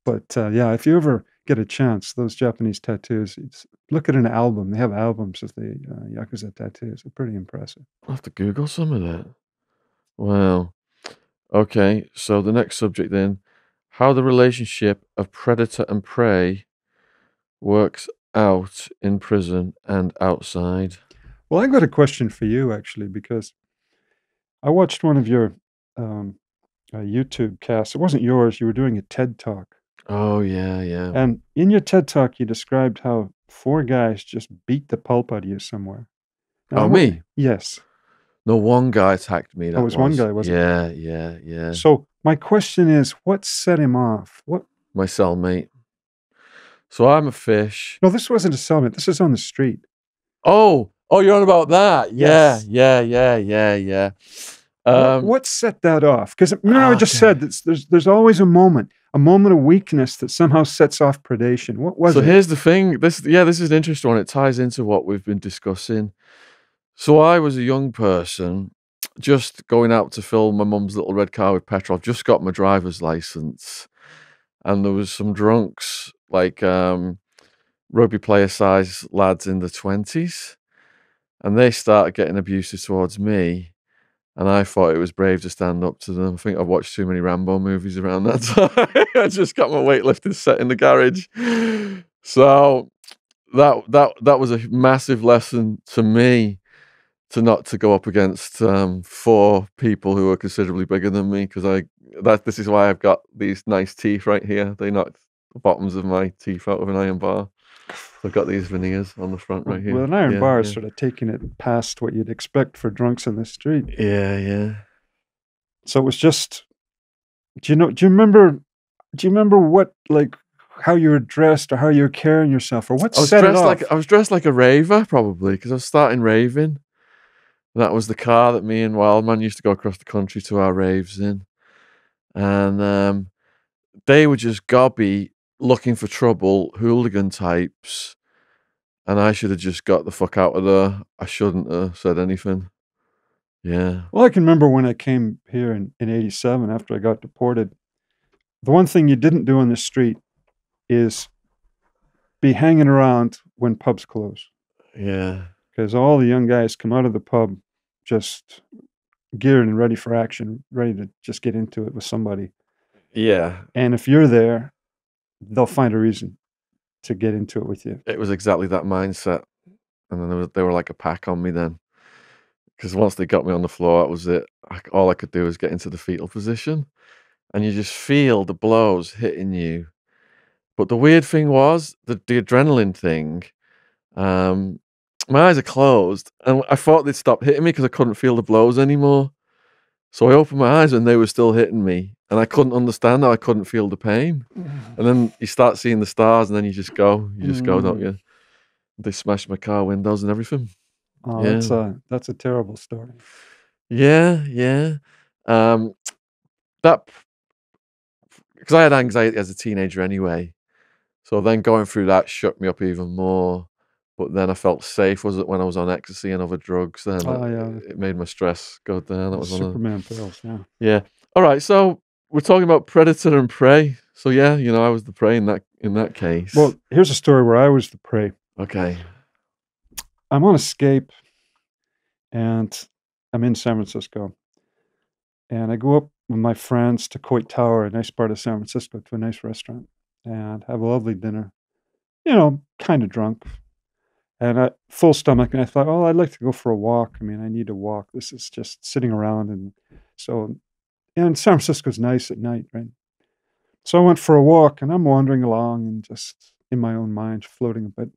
But uh, yeah, if you ever get a chance, those Japanese tattoos, it's, look at an album. They have albums of the uh, Yakuza tattoos. They're pretty impressive. I'll have to Google some of that. Wow. Okay, so the next subject then, how the relationship of predator and prey works out in prison and outside. Well, I got a question for you actually, because I watched one of your um, uh, YouTube casts. It wasn't yours. You were doing a TED Talk. Oh yeah, yeah. And in your TED Talk, you described how four guys just beat the pulp out of you somewhere. Now, oh, me? Yes. No, one guy attacked me. That oh, it was, was one guy, wasn't yeah, it? Yeah, yeah, yeah. So my question is, what set him off? What? My cellmate. So I'm a fish. No, this wasn't a cellmate. This is on the street. Oh, oh, you're on about that. Yeah, yes. yeah, yeah, yeah, yeah. Um, what, what set that off? Because remember, okay. I just said that there's there's always a moment, a moment of weakness that somehow sets off predation. What was so it? So here's the thing. This, yeah, this is an interesting one. It ties into what we've been discussing. So I was a young person, just going out to fill my mum's little red car with petrol. I've just got my driver's license, and there was some drunks. Like um, rugby player size lads in their twenties, and they started getting abusive towards me, and I thought it was brave to stand up to them. I think I've watched too many Rambo movies around that time. I just got my weightlifting set in the garage, so that that that was a massive lesson to me to not to go up against um, four people who are considerably bigger than me, because I that this is why I've got these nice teeth right here. They knocked. the bottoms of my teeth out with an iron bar. I've got these veneers on the front right here. Well, an iron yeah, bar yeah. is sort of taking it past what you'd expect for drunks in the street. Yeah, yeah. So it was just, do you know, do you remember, do you remember what, like, how you were dressed or how you were carrying yourself or what I was set it off? Like, I was dressed like a raver, probably, because I was starting raving. And that was the car that me and Wildman used to go across the country to our raves in. And um, they were just gobby, looking for trouble, hooligan types. And I should have just got the fuck out of there. I shouldn't have said anything. Yeah. Well, I can remember when I came here in, in eighty-seven after I got deported. The one thing you didn't do on the street is be hanging around when pubs close. Yeah. Because all the young guys come out of the pub just geared and ready for action, ready to just get into it with somebody. Yeah. And if you're there, they'll find a reason to get into it with you. It was exactly that mindset. And then there was, they were like a pack on me then. Because once they got me on the floor, that was it. I, all I could do was get into the fetal position. And you just feel the blows hitting you. But the weird thing was, the, the adrenaline thing, um, my eyes are closed. And I thought they'd stopped hitting me because I couldn't feel the blows anymore. So I opened my eyes and they were still hitting me. And I couldn't understand how I couldn't feel the pain. And then you start seeing the stars and then you just go. You just mm. go, don't you? They smashed my car windows and everything. Oh, yeah. that's, a, that's a terrible story. Yeah, yeah. Um, that, because I had anxiety as a teenager anyway. So then going through that shook me up even more. But then I felt safe. Was it when I was on ecstasy and other drugs? Then oh, it, yeah. it made my stress go down. That was Superman pills, yeah. Yeah. All right. So we're talking about predator and prey. So yeah, you know, I was the prey in that in that case. Well, here's a story where I was the prey. Okay. I'm on escape, and I'm in San Francisco, and I go up with my friends to Coit Tower, a nice part of San Francisco, to a nice restaurant. And have a lovely dinner, you know, kind of drunk and I full stomach. And I thought, oh, I'd like to go for a walk. I mean, I need to walk. This is just sitting around. And so, and San Francisco's nice at night, right? So I went for a walk and I'm wandering along and just in my own mind floating a bit.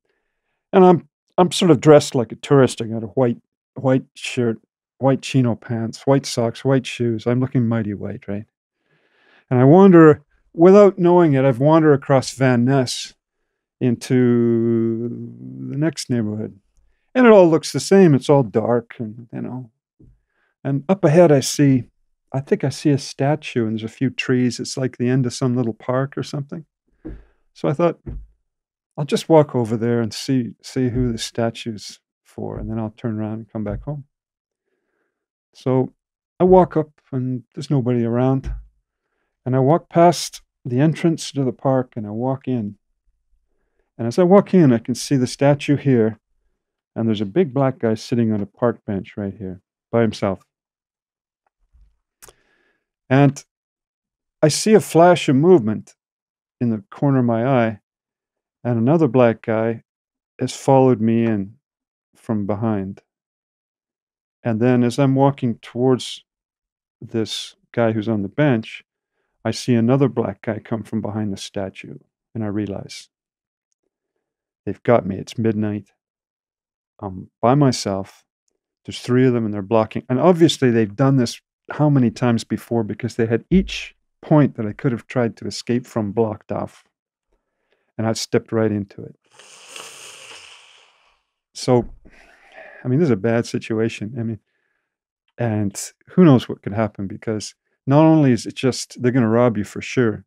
And I'm, I'm sort of dressed like a tourist. I got a white, white shirt, white chino pants, white socks, white shoes. I'm looking mighty white, right? And I wander. Without knowing it, I've wandered across Van Ness into the next neighborhood. And it all looks the same. It's all dark and, you know. And up ahead I see, I think I see a statue and there's a few trees. It's like the end of some little park or something. So I thought, I'll just walk over there and see, see who the statue's for. And then I'll turn around and come back home. So I walk up and there's nobody around. And I walk past the entrance to the park and I walk in. And as I walk in, I can see the statue here. And there's a big black guy sitting on a park bench right here by himself. And I see a flash of movement in the corner of my eye. And another black guy has followed me in from behind. And then as I'm walking towards this guy who's on the bench, I see another black guy come from behind the statue, and I realize they've got me. It's midnight. I'm by myself. There's three of them, and they're blocking. And obviously, they've done this how many times before because they had each point that I could have tried to escape from blocked off, and I stepped right into it. So, I mean, this is a bad situation. I mean, and who knows what could happen because not only is it just, they're going to rob you for sure,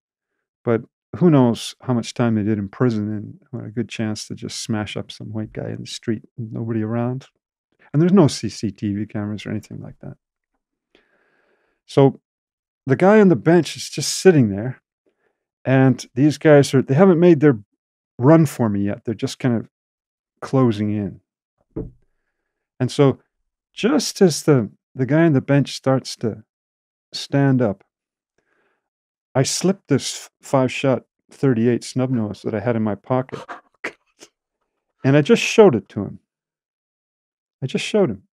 but who knows how much time they did in prison and what a good chance to just smash up some white guy in the street and nobody around. And there's no C C T V cameras or anything like that. So the guy on the bench is just sitting there and these guys are, they haven't made their run for me yet. They're just kind of closing in. And so just as the, the guy on the bench starts to stand up, I slipped this five-shot thirty-eight snub nose that I had in my pocket, oh, God. And I just showed it to him. I just showed him.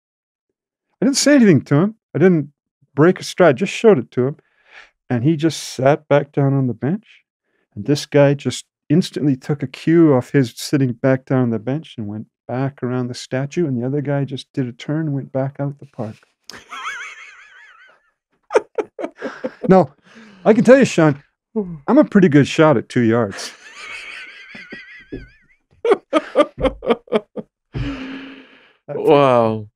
I didn't say anything to him. I didn't break a stride. Just showed it to him, and he just sat back down on the bench And this guy just instantly took a cue off his sitting back down on the bench and went back around the statue. And the other guy just did a turn and went back out the park. Now, I can tell you, Sean, I'm a pretty good shot at two yards. Wow.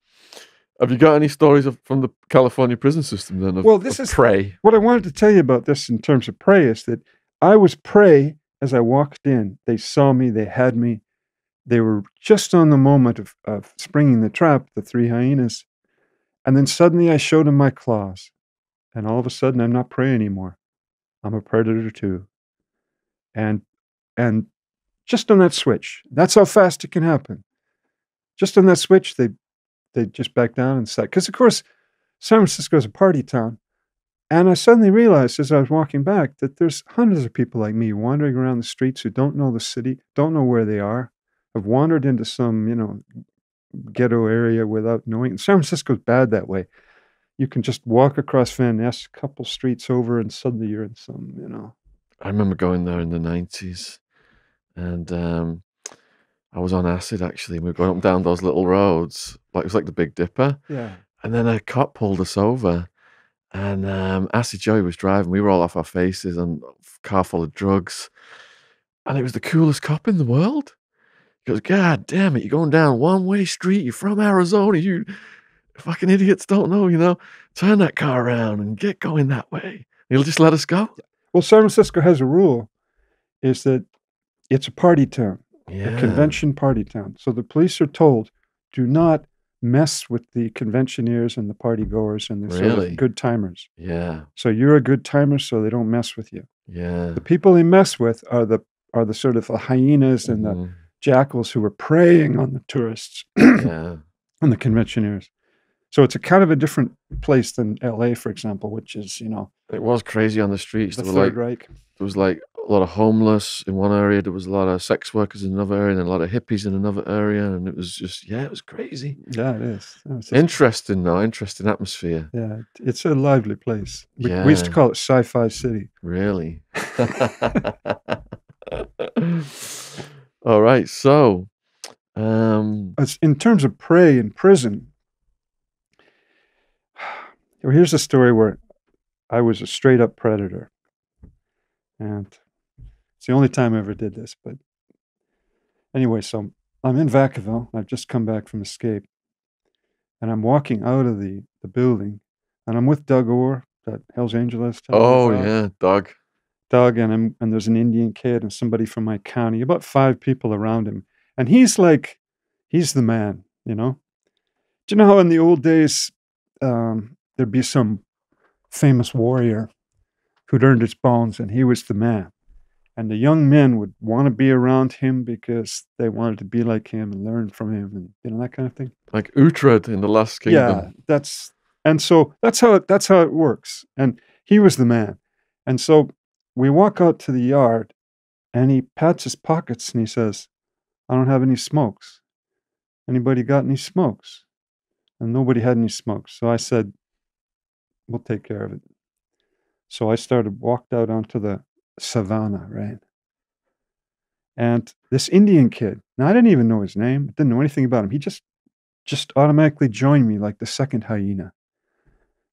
Have you got any stories of, from the California prison system then? Of, well, this is prey. What I wanted to tell you about this in terms of prey is that I was prey as I walked in. They saw me. They had me. They were just on the moment of, of springing the trap, the three hyenas. And then suddenly I showed them my claws. And all of a sudden, I'm not prey anymore. I'm a predator too. And, and just on that switch, that's how fast it can happen. Just on that switch, they they just backed down and sat. Because, of course, San Francisco is a party town. And I suddenly realized as I was walking back that there's hundreds of people like me wandering around the streets who don't know the city, don't know where they are, have wandered into some, you know, ghetto area without knowing. And San Francisco's bad that way. You can just walk across Van Ness, a couple streets over, and suddenly you're in some, you know. I remember going there in the nineties. And um, I was on acid, actually. We were going up and down those little roads. Like, it was like the Big Dipper. Yeah. And then a cop pulled us over. And um, Acid Joey was driving. We were all off our faces and a car full of drugs. And it was the coolest cop in the world. He goes, God damn it, you're going down one-way street. You're from Arizona. You fucking idiots don't know, you know. Turn that car around and get going that way. He'll just let us go. Well, San Francisco has a rule, is that it's a party town, yeah. A convention party town. So the police are told, do not mess with the conventioneers and the party goers and the really? Sort of good timers. Yeah. So you're a good timer, so they don't mess with you. Yeah. The people they mess with are the are the sort of the hyenas mm. and the jackals who are preying on the tourists yeah. and the conventioneers. So it's a kind of a different place than L A, for example, which is, you know. It was crazy on the streets. The there, were like, Reich. there was like a lot of homeless in one area. There was a lot of sex workers in another area and a lot of hippies in another area. And it was just, yeah, it was crazy. Yeah, it is. It was interesting though, interesting atmosphere. Yeah, it's a lively place. We, yeah. we used to call it Sci-Fi City. Really? All right, so. Um, in terms of prey in prison, here's a story where I was a straight up predator. And it's the only time I ever did this. But anyway, so I'm in Vacaville. I've just come back from escape. And I'm walking out of the, the building. And I'm with Doug Orr, that Hell's Angel is. Oh, yeah, Doug. Doug, and, I'm, and there's an Indian kid and somebody from my county, about five people around him. And he's like, he's the man, you know? Do you know how in the old days, um, there'd be some famous warrior who'd earned his bones, and he was the man. And the young men would want to be around him because they wanted to be like him and learn from him, and you know, that kind of thing. Like Uhtred in The Last Kingdom. Yeah, that's and so that's how it, that's how it works. And he was the man. And so we walk out to the yard, and he pats his pockets and he says, "I don't have any smokes. Anybody got any smokes?" And nobody had any smokes. So I said, "We'll take care of it." So I started, walked out onto the savannah, right? And this Indian kid, now I didn't even know his name. I didn't know anything about him. He just, just automatically joined me like the second hyena.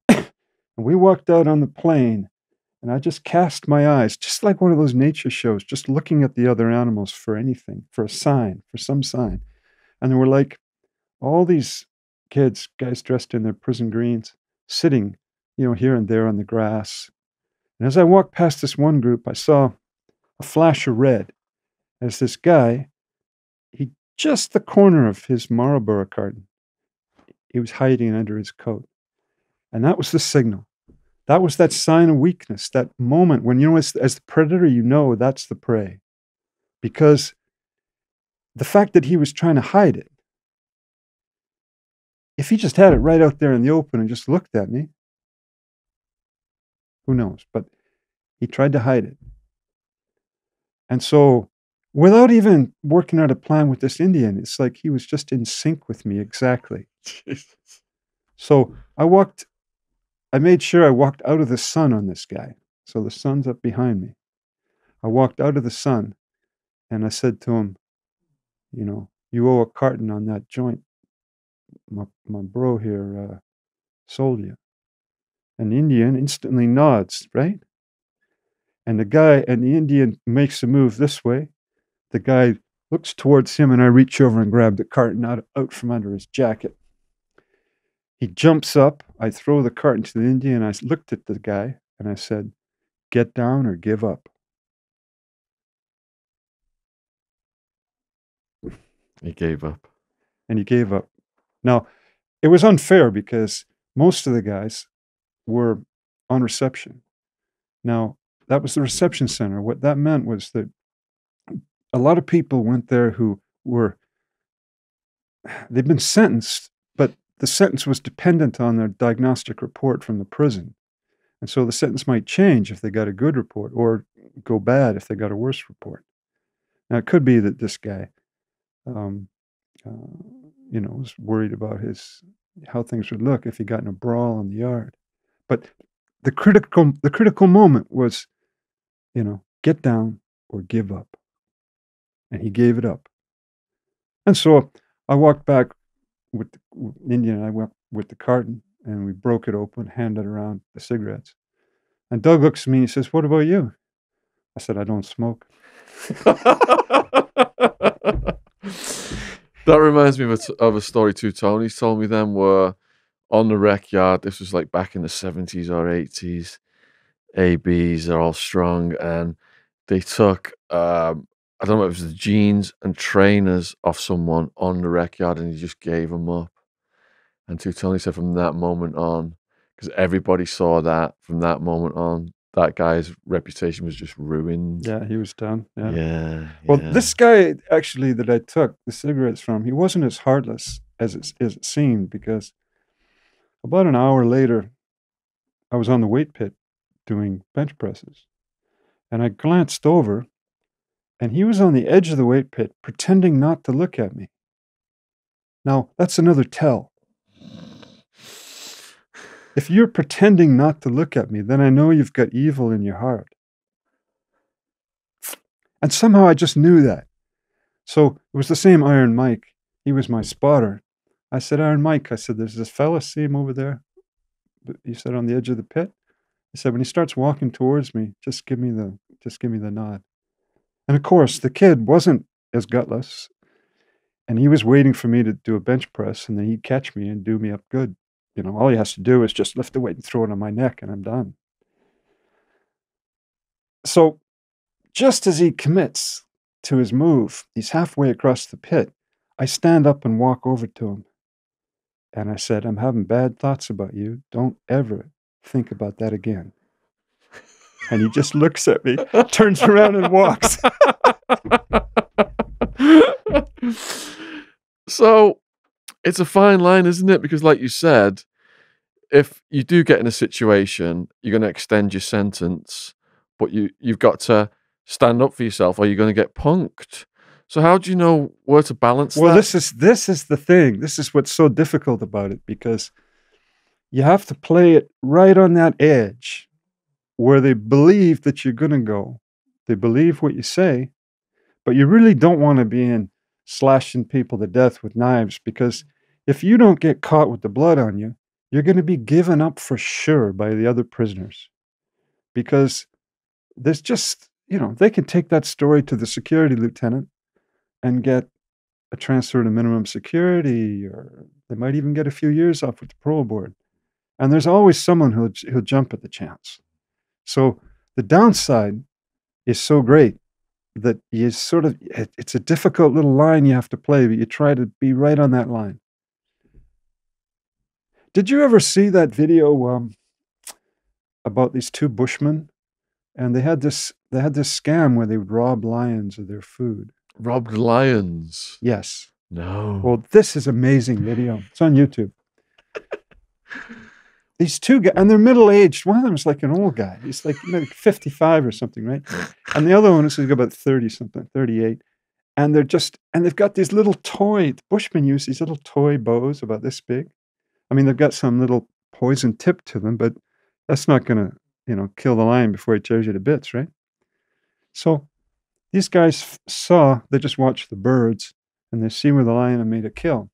And we walked out on the plain, and I just cast my eyes, just like one of those nature shows, just looking at the other animals for anything, for a sign, for some sign. And there were like all these kids, guys dressed in their prison greens, sitting, you know, here and there on the grass. And as I walked past this one group, I saw a flash of red as this guy, he just the corner of his Marlboro carton, he was hiding under his coat. And that was the signal. That was that sign of weakness, that moment when, you know, as, as the predator, you know, that's the prey. Because the fact that he was trying to hide it, if he just had it right out there in the open and just looked at me, who knows? But he tried to hide it. And so without even working out a plan with this Indian, it's like he was just in sync with me exactly. So I walked, I made sure I walked out of the sun on this guy. So the sun's up behind me. I walked out of the sun and I said to him, you know, you owe a carton on that joint. My, my bro here uh, sold you. An Indian instantly nods, right? And the guy, and the Indian makes a move this way. The guy looks towards him, and I reach over and grab the carton out, out from under his jacket. He jumps up. I throw the carton to the Indian. I looked at the guy, and I said, get down or give up. He gave up. And he gave up. Now, it was unfair because most of the guys were on reception. Now, that was the reception center. What that meant was that a lot of people went there who were, they'd been sentenced, but the sentence was dependent on their diagnostic report from the prison. And so the sentence might change if they got a good report or go bad if they got a worse report. Now, it could be that this guy, um, uh, you know, was worried about his, how things would look if he got in a brawl on the yard. But the critical, the critical moment was, you know, get down or give up. And he gave it up. And so I walked back with the with Indian, and I went with the carton, and we broke it open, handed around the cigarettes. And Doug looks at me and he says, what about you? I said, I don't smoke. That reminds me of a, of a story two Tonys told me then, where on the rec yard, this was like back in the seventies or eighties, A Bs are all strong, and they took, um, I don't know, it was the jeans and trainers off someone on the rec yard, and he just gave them up. And Two Tony said from that moment on, because everybody saw that, from that moment on, that guy's reputation was just ruined. Yeah, he was done. Yeah. yeah well, yeah. This guy actually that I took the cigarettes from, he wasn't as heartless as it, as it seemed, because about an hour later, I was on the weight pit doing bench presses, and I glanced over, and he was on the edge of the weight pit pretending not to look at me. Now, that's another tell. If you're pretending not to look at me, then I know you've got evil in your heart. And somehow I just knew that. So it was the same Iron Mike. He was my spotter. I said, Iron Mike, I said, there's this fella, see him over there? He said, on the edge of the pit. I said, when he starts walking towards me, just give me the, just give me the nod. And of course, the kid wasn't as gutless, and he was waiting for me to do a bench press, and then he'd catch me and do me up good. You know, all he has to do is just lift the weight and throw it on my neck, and I'm done. So just as he commits to his move, he's halfway across the pit, I stand up and walk over to him. And I said, I'm having bad thoughts about you. Don't ever think about that again. And he just looks at me, turns around and walks. So it's a fine line, isn't it? Because like you said, if you do get in a situation, you're going to extend your sentence, but you, you've got to stand up for yourself or you're going to get punked. So how do you know where to balance well, that? Well, this is, this is the thing. This is what's so difficult about it, because you have to play it right on that edge where they believe that you're going to go. They believe what you say, but you really don't want to be in slashing people to death with knives, because if you don't get caught with the blood on you, you're going to be given up for sure by the other prisoners, because there's just, you know, they can take that story to the security lieutenant and get a transfer to minimum security, or they might even get a few years off with the parole board. And there's always someone who'll, who'll jump at the chance. So the downside is so great that you sort of, it, it's a difficult little line you have to play, but you try to be right on that line. Did you ever see that video um, about these two Bushmen? And they had this, they had this scam where they would rob lions of their food. Robbed lions? Yes. No. Well, this is amazing video. It's on YouTube. These two guys, and they're middle-aged. One of them is like an old guy. He's like maybe fifty-five or something, right? And the other one is about thirty-something, thirty-eight. And they're just, and they've got these little toy, Bushmen use these little toy bows about this big. I mean, they've got some little poison tip to them, but that's not going to, you know, kill the lion before he tears you to bits, right? So these guys saw, they just watched the birds, and they see where the lion made a kill.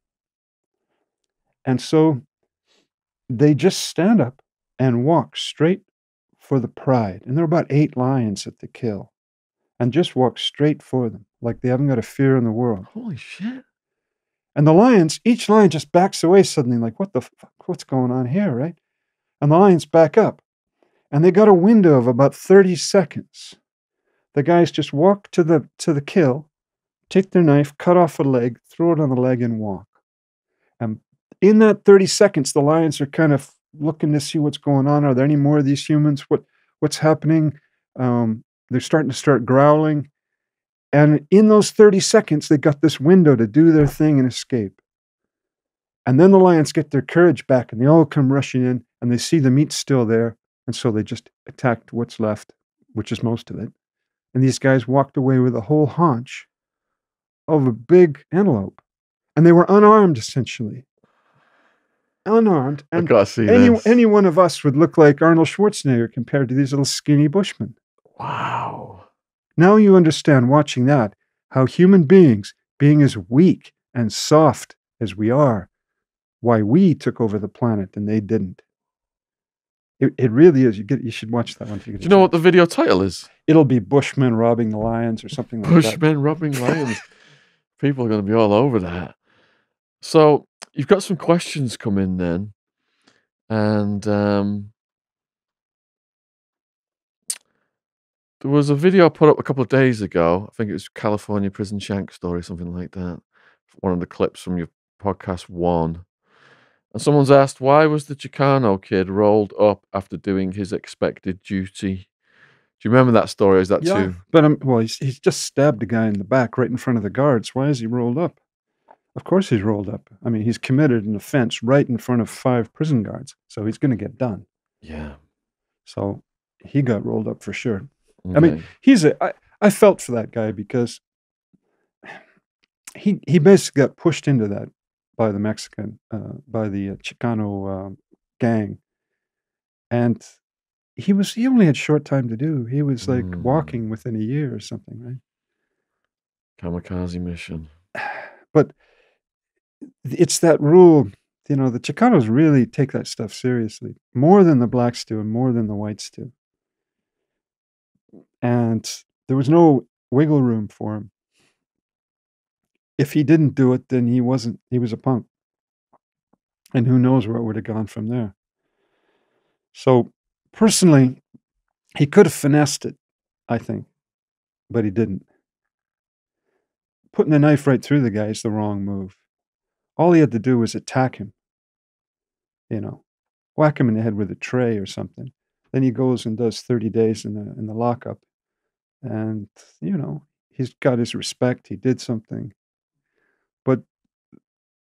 And so they just stand up and walk straight for the pride. And there are about eight lions at the kill. And just walk straight for them, like they haven't got a fear in the world. Holy shit. And the lions, each lion just backs away suddenly, like, what the fuck, what's going on here, right? And the lions back up. And they got a window of about thirty seconds. The guys just walk to the, to the kill, take their knife, cut off a leg, throw it on the leg and walk. And in that thirty seconds, the lions are kind of looking to see what's going on. Are there any more of these humans? What, what's happening? Um, They're starting to start growling. And in those thirty seconds, they got this window to do their thing and escape. And then the lions get their courage back and they all come rushing in and they see the meat still there. And so they just attacked what's left, which is most of it. And these guys walked away with a whole haunch of a big antelope. And they were unarmed, essentially. Unarmed. And any, any one of us would look like Arnold Schwarzenegger compared to these little skinny bushmen. Wow. Now you understand, watching that, how human beings, being as weak and soft as we are, why we took over the planet and they didn't. It, it really is. You get. You should watch that one. If you get Do you know what the video title is? It'll be Bushmen Robbing the Lions or something like Bushmen that. Bushmen Robbing Lions. People are going to be all over that. So you've got some questions come in then. And... Um, there was a video I put up a couple of days ago. I think it was California Prison Shank Story, something like that. One of the clips from your podcast one. And someone's asked, why was the Chicano kid rolled up after doing his expected duty? Do you remember that story? Is that yeah, too? But um, well, he's, he's just stabbed a guy in the back right in front of the guards. Why is he rolled up? Of course he's rolled up. I mean, he's committed an offense right in front of five prison guards. So he's going to get done. Yeah. So he got rolled up for sure. Okay. I mean, he's a, I, I felt for that guy because he he basically got pushed into that by the Mexican, uh, by the Chicano uh, gang. And he was, he only had short time to do. He was like mm. walking within a year or something, right? Kamikaze mission. But it's that rule, you know, the Chicanos really take that stuff seriously, more than the blacks do and more than the whites do. And there was no wiggle room for him. If he didn't do it, then he wasn't, he was a punk. And who knows where it would have gone from there. So personally, he could have finessed it, I think, but he didn't. Putting a knife right through the guy is the wrong move. All he had to do was attack him, you know, whack him in the head with a tray or something. Then he goes and does thirty days in the, in the lockup. And, you know, he's got his respect. He did something. But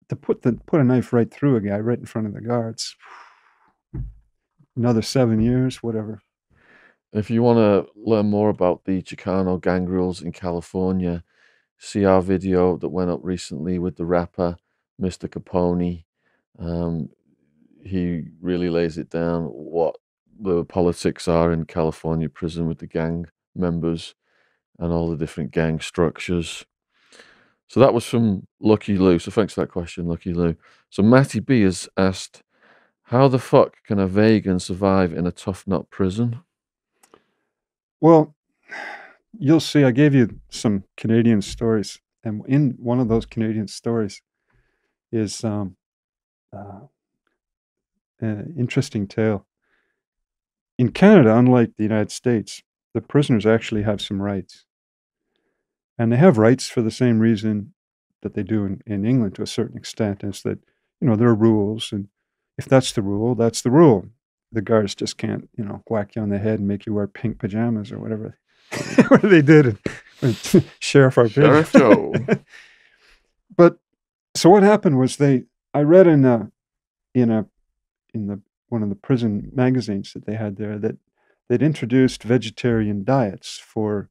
to put, the, put a knife right through a guy right in front of the guards, another seven years, whatever. If you want to learn more about the Chicano gang rules in California, see our video that went up recently with the rapper, Mister Capone. Um, he really lays it down what the politics are in California prison with the gang members and all the different gang structures. So that was from Lucky Lou. So thanks for that question, Lucky Lou. So Matty B has asked, how the fuck can a vegan survive in a tough nut prison? Well, you'll see, I gave you some Canadian stories, and in one of those Canadian stories is um, uh, an interesting tale. In Canada, unlike the United States, the prisoners actually have some rights. And they have rights for the same reason that they do in, in England to a certain extent, is that, you know, there are rules, and if that's the rule, that's the rule. The guards just can't, you know, whack you on the head and make you wear pink pajamas or whatever, whatever they did. And Sheriff Arpin. Sheriff Joe. But, so what happened was they, I read in a, in a, in the, one of the prison magazines that they had there, that they'd introduced vegetarian diets for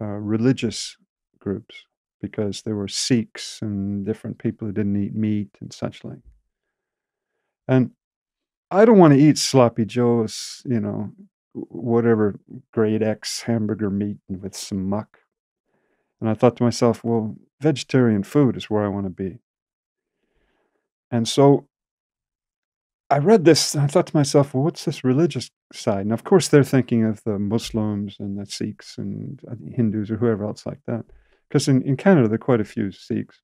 uh, religious groups because there were Sikhs and different people who didn't eat meat and such like. And I don't want to eat sloppy joes, you know, whatever grade X hamburger meat with some muck. And I thought to myself, well, vegetarian food is where I want to be. And so I read this and I thought to myself, well, what's this religious side? And of course, they're thinking of the Muslims and the Sikhs and Hindus or whoever else like that. Because in, in Canada, there are quite a few Sikhs.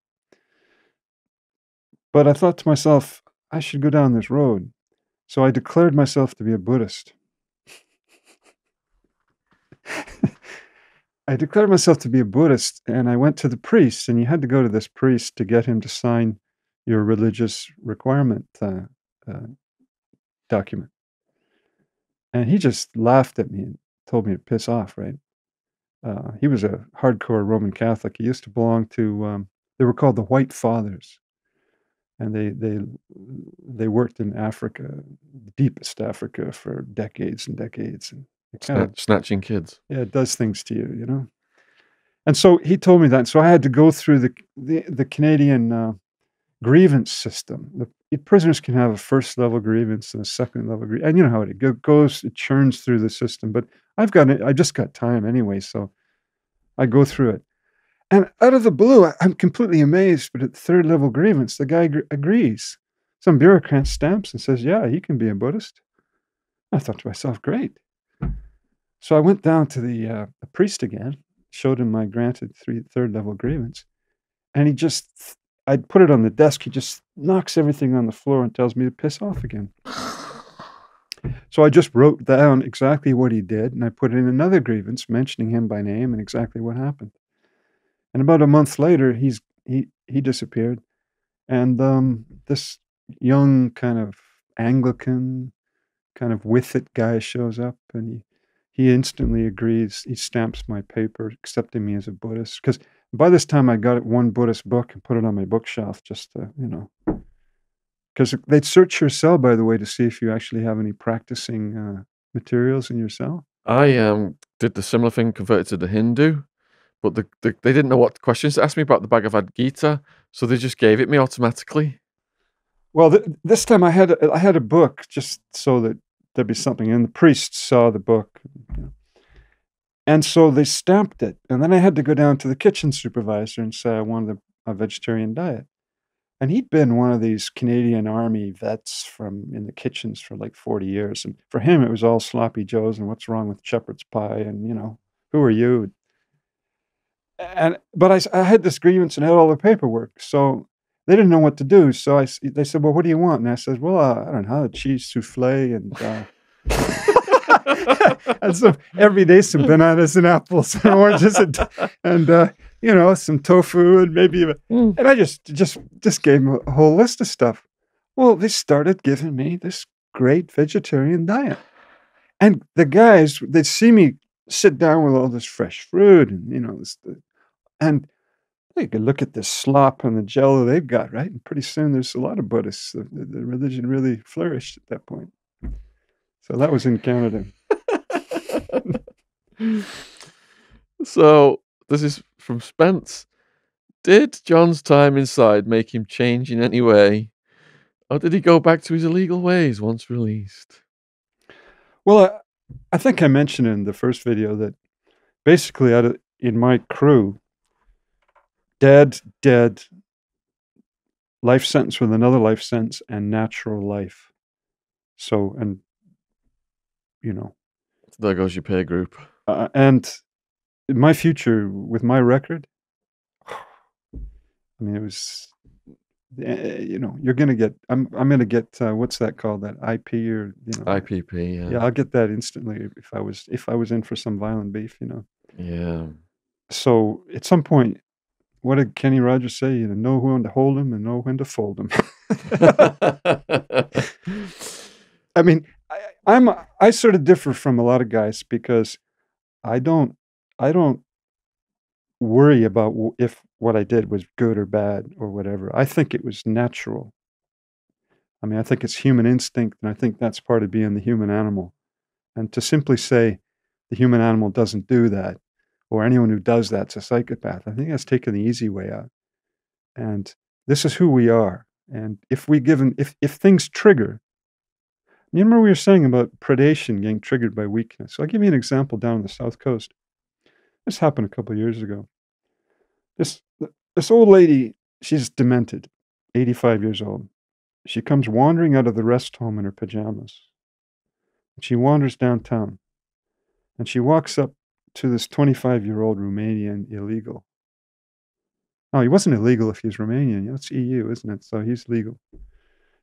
But I thought to myself, I should go down this road. So I declared myself to be a Buddhist. I declared myself to be a Buddhist, and I went to the priest, and you had to go to this priest to get him to sign your religious requirement uh, uh, document. And he just laughed at me and told me to piss off, right? Uh, he was a hardcore Roman Catholic. He used to belong to, um, they were called the White Fathers. And they they they worked in Africa, deepest Africa, for decades and decades, and Snatch, of, snatching kids. Yeah, it does things to you, you know. And so he told me that. And so I had to go through the the, the Canadian uh, grievance system. The, the prisoners can have a first level grievance and a second level grievance, and you know how it goes. It churns through the system. But I've got I just got time anyway, so I go through it. And out of the blue, I'm completely amazed, but at the third level grievance, the guy gr agrees. Some bureaucrat stamps and says, yeah, he can be a Buddhist. I thought to myself, great. So I went down to the, uh, the priest again, showed him my granted three, third level grievance. And he just, I'd put it on the desk. He just knocks everything on the floor and tells me to piss off again. So I just wrote down exactly what he did. And I put in another grievance mentioning him by name and exactly what happened. And about a month later, he's he he disappeared, and um, this young kind of Anglican, kind of with it guy shows up, and he he instantly agrees. He stamps my paper accepting me as a Buddhist, because by this time I got one Buddhist book and put it on my bookshelf just to, you know, because they'd search your cell, by the way, to see if you actually have any practicing uh, materials in your cell. I um did the similar thing, converted to the Hindu. But the, the, they didn't know what questions to ask me about the Bhagavad Gita, so they just gave it me automatically. Well, th this time I had a, I had a book just so that there'd be something, and the priest saw the book. You know. And so they stamped it, and then I had to go down to the kitchen supervisor and say I wanted a, a vegetarian diet. And he'd been one of these Canadian Army vets from in the kitchens for like forty years, and for him it was all sloppy joes and what's wrong with shepherd's pie and, you know, who are you? And but I, I had this grievance and had all the paperwork, so they didn't know what to do. So I, they said, well, what do you want? And I said, well, uh, I don't know, a cheese souffle and, uh, and some, every day some bananas and apples and oranges and, and uh, you know, some tofu and maybe even, mm. And I just, just, just gave them a whole list of stuff. Well, they started giving me this great vegetarian diet. And the guys, they'd see me sit down with all this fresh fruit and, you know, this, and they could look at this slop and the jello they've got, right? And pretty soon there's a lot of Buddhists. The, the religion really flourished at that point. So that was in Canada. So this is from Spence. Did John's time inside make him change in any way? Or did he go back to his illegal ways once released? Well, I, I think I mentioned in the first video that basically out of, in my crew, dead, dead, life sentence with another life sentence and natural life. So, and, you know. There goes your peer group. Uh, and my future with my record, I mean, it was, you know, you're going to get, I'm, I'm going to get, uh, what's that called? That I P or, you know. I P P, yeah. Yeah, I'll get that instantly if I was, if I was in for some violent beef, you know. Yeah. So at some point, what did Kenny Rogers say? You know when to hold him and know when to fold him. I mean, I, I'm, I sort of differ from a lot of guys because I don't, I don't worry about if what I did was good or bad or whatever. I think it was natural. I mean, I think it's human instinct, and I think that's part of being the human animal. And to simply say the human animal doesn't do that, or anyone who does that's a psychopath, I think that's taking the easy way out. And this is who we are. And if we given, if, if things trigger, You remember we were saying about predation getting triggered by weakness. So I'll give you an example down on the South Coast. This happened a couple of years ago. This, this old lady, she's demented, eighty-five years old. She comes wandering out of the rest home in her pajamas. She wanders downtown, and she walks up to this twenty-five-year-old Romanian illegal. Oh, he wasn't illegal if he's Romanian. That's E U, isn't it? So he's legal.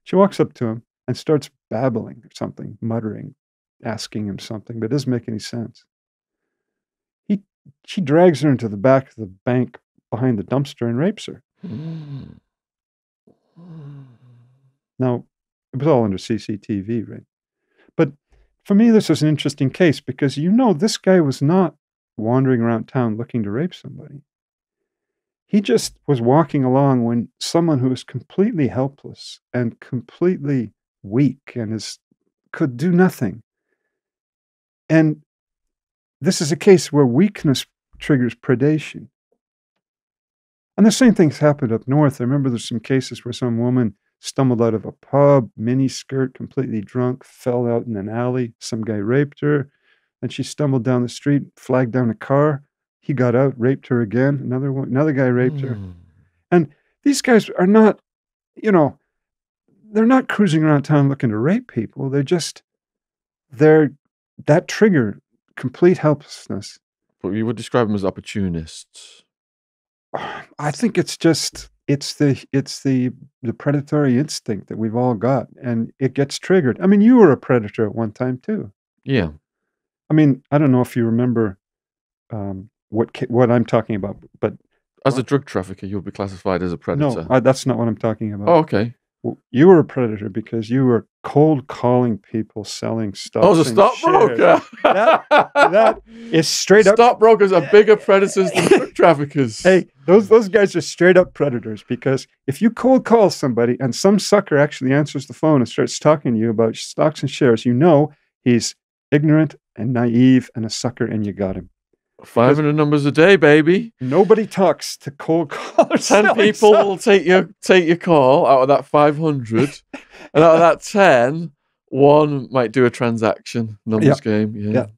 She walks up to him and starts babbling or something, muttering, asking him something, but it doesn't make any sense. He, she drags her into the back of the bank behind the dumpster and rapes her. Mm. Now, it was all under C C T V, right? But for me, this was an interesting case because, you know, this guy was not wandering around town looking to rape somebody. He just was walking along when someone who was completely helpless and completely weak and is, could do nothing. And this is a case where weakness triggers predation. And the same thing's happened up north. I remember there's some cases where some woman stumbled out of a pub, miniskirt, completely drunk, fell out in an alley. Some guy raped her, and she stumbled down the street, flagged down a car. He got out, raped her again. Another one, another guy raped mm. her. And these guys are not, you know, they're not cruising around town looking to rape people. They're just, they're, that trigger, complete helplessness. But you would describe them as opportunists. I think it's just... It's the it's the the predatory instinct that we've all got, and it gets triggered. I mean, you were a predator at one time too. Yeah. I mean, I don't know if you remember um, what what I'm talking about, but as a drug trafficker, you'll be classified as a predator. No, I, that's not what I'm talking about. Oh, okay. You were a predator because you were cold calling people selling stuff. I was a stockbroker. that, that is straight up. Stockbrokers are bigger predators than drug traffickers. Hey, those those guys are straight up predators because if you cold call somebody and some sucker actually answers the phone and starts talking to you about stocks and shares, you know he's ignorant and naive and a sucker, and you got him. five hundred numbers a day, baby. Nobody talks to cold callers. ten people stuff. will take your take your call out of that five hundred. And out of that ten, one might do a transaction numbers yep. game. Yeah. Yep.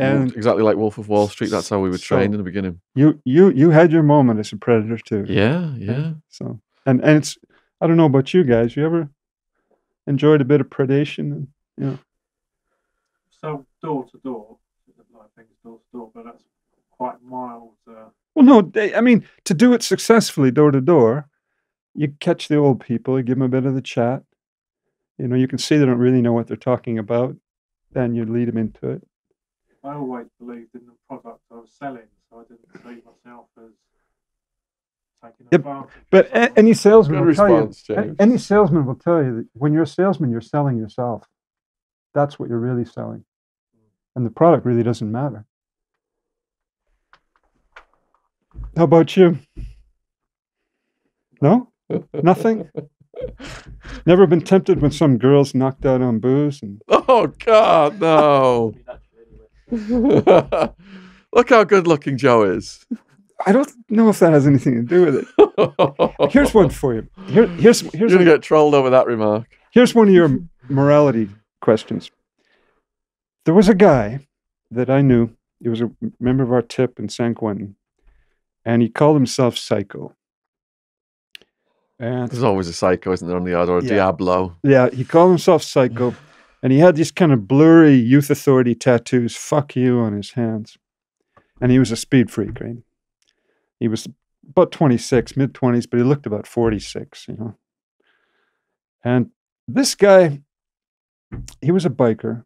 And exactly like Wolf of Wall Street. That's how we were trained so in the beginning. You you you had your moment as a predator too. Yeah, yeah. So and, and it's I don't know about you guys. You ever enjoyed a bit of predation? And, you know? So door to door. I think it's door to door, but that's quite mild. Uh... Well, no, they, I mean, to do it successfully door to door, you catch the old people, you give them a bit of the chat. You know, you can see they don't really know what they're talking about. Then you lead them into it. I always believed in the product I was selling, so I didn't see myself as taking advantage. Yep. But a any salesman will tell you, James. any salesman will tell you that when you're a salesman, you're selling yourself. That's what you're really selling. And the product really doesn't matter. How about you? No? Nothing? Never been tempted when some girl's knocked out on booze? And... Oh, God, no. Look how good looking Joe is. I don't know if that has anything to do with it. Here's one for you. Here, here's, here's You're going to get trolled over that remark. Here's one of your morality questions. There was a guy that I knew. He was a member of our tip in San Quentin, and he called himself Psycho. And there's always a Psycho, isn't there, on the yard, or a yeah. Diablo. Yeah, he called himself Psycho, and he had these kind of blurry youth authority tattoos, fuck you, on his hands. And he was a speed freak, right? He was about twenty-six, mid-twenties, but he looked about forty-six, you know. And this guy, he was a biker.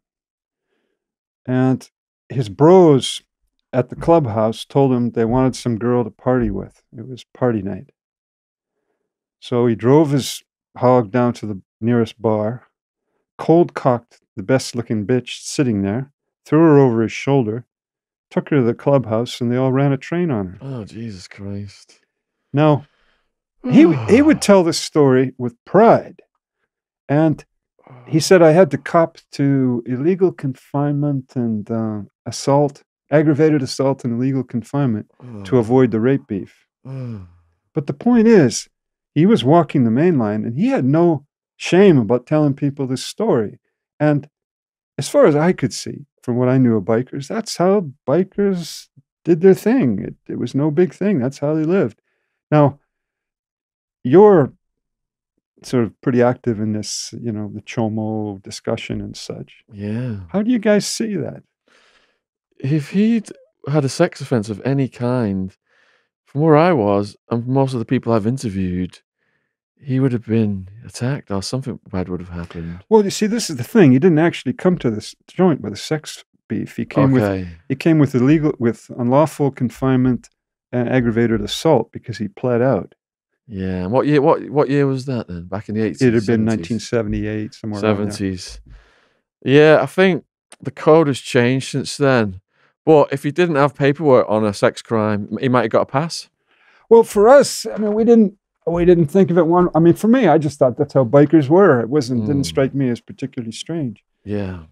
And his bros at the clubhouse told him they wanted some girl to party with. It was party night. So he drove his hog down to the nearest bar, cold-cocked the best-looking bitch sitting there, threw her over his shoulder, took her to the clubhouse, and they all ran a train on her. Oh, Jesus Christ. Now, he, he would tell this story with pride. And... he said, I had to cop to illegal confinement and uh, assault, aggravated assault and illegal confinement oh. to avoid the rape beef. Oh. But the point is, he was walking the main line and he had no shame about telling people this story. And as far as I could see, from what I knew of bikers, that's how bikers did their thing. It, it was no big thing. That's how they lived. Now, you're sort of pretty active in this, you know, the chomo discussion and such. Yeah. How do you guys see that? If he'd had a sex offense of any kind, from where I was, and most of the people I've interviewed, he would have been attacked or something bad would have happened. Well, you see, this is the thing. He didn't actually come to this joint with a sex beef. He came okay. with he came with illegal, with unlawful confinement and aggravated assault because he pled out. Yeah. And what year? What what year was that then? Back in the eighties. It had been nineteen seventy-eight, somewhere. Seventies. Yeah, I think the code has changed since then. But if he didn't have paperwork on a sex crime, he might have got a pass. Well, for us, I mean, we didn't. We didn't think of it one. I mean, for me, I just thought that's how bikers were. It wasn't, mm. didn't strike me as particularly strange. Yeah.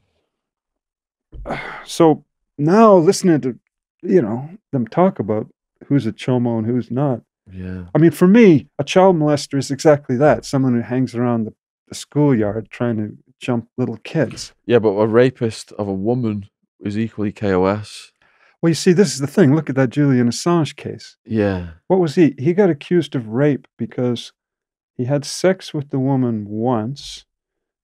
So now listening to, you know, them talk about who's a chomo and who's not. Yeah. I mean, for me, a child molester is exactly that. Someone who hangs around the, the schoolyard trying to jump little kids. Yeah, but a rapist of a woman is equally K O S. Well, you see, this is the thing. Look at that Julian Assange case. Yeah. What was he? He got accused of rape because he had sex with the woman once,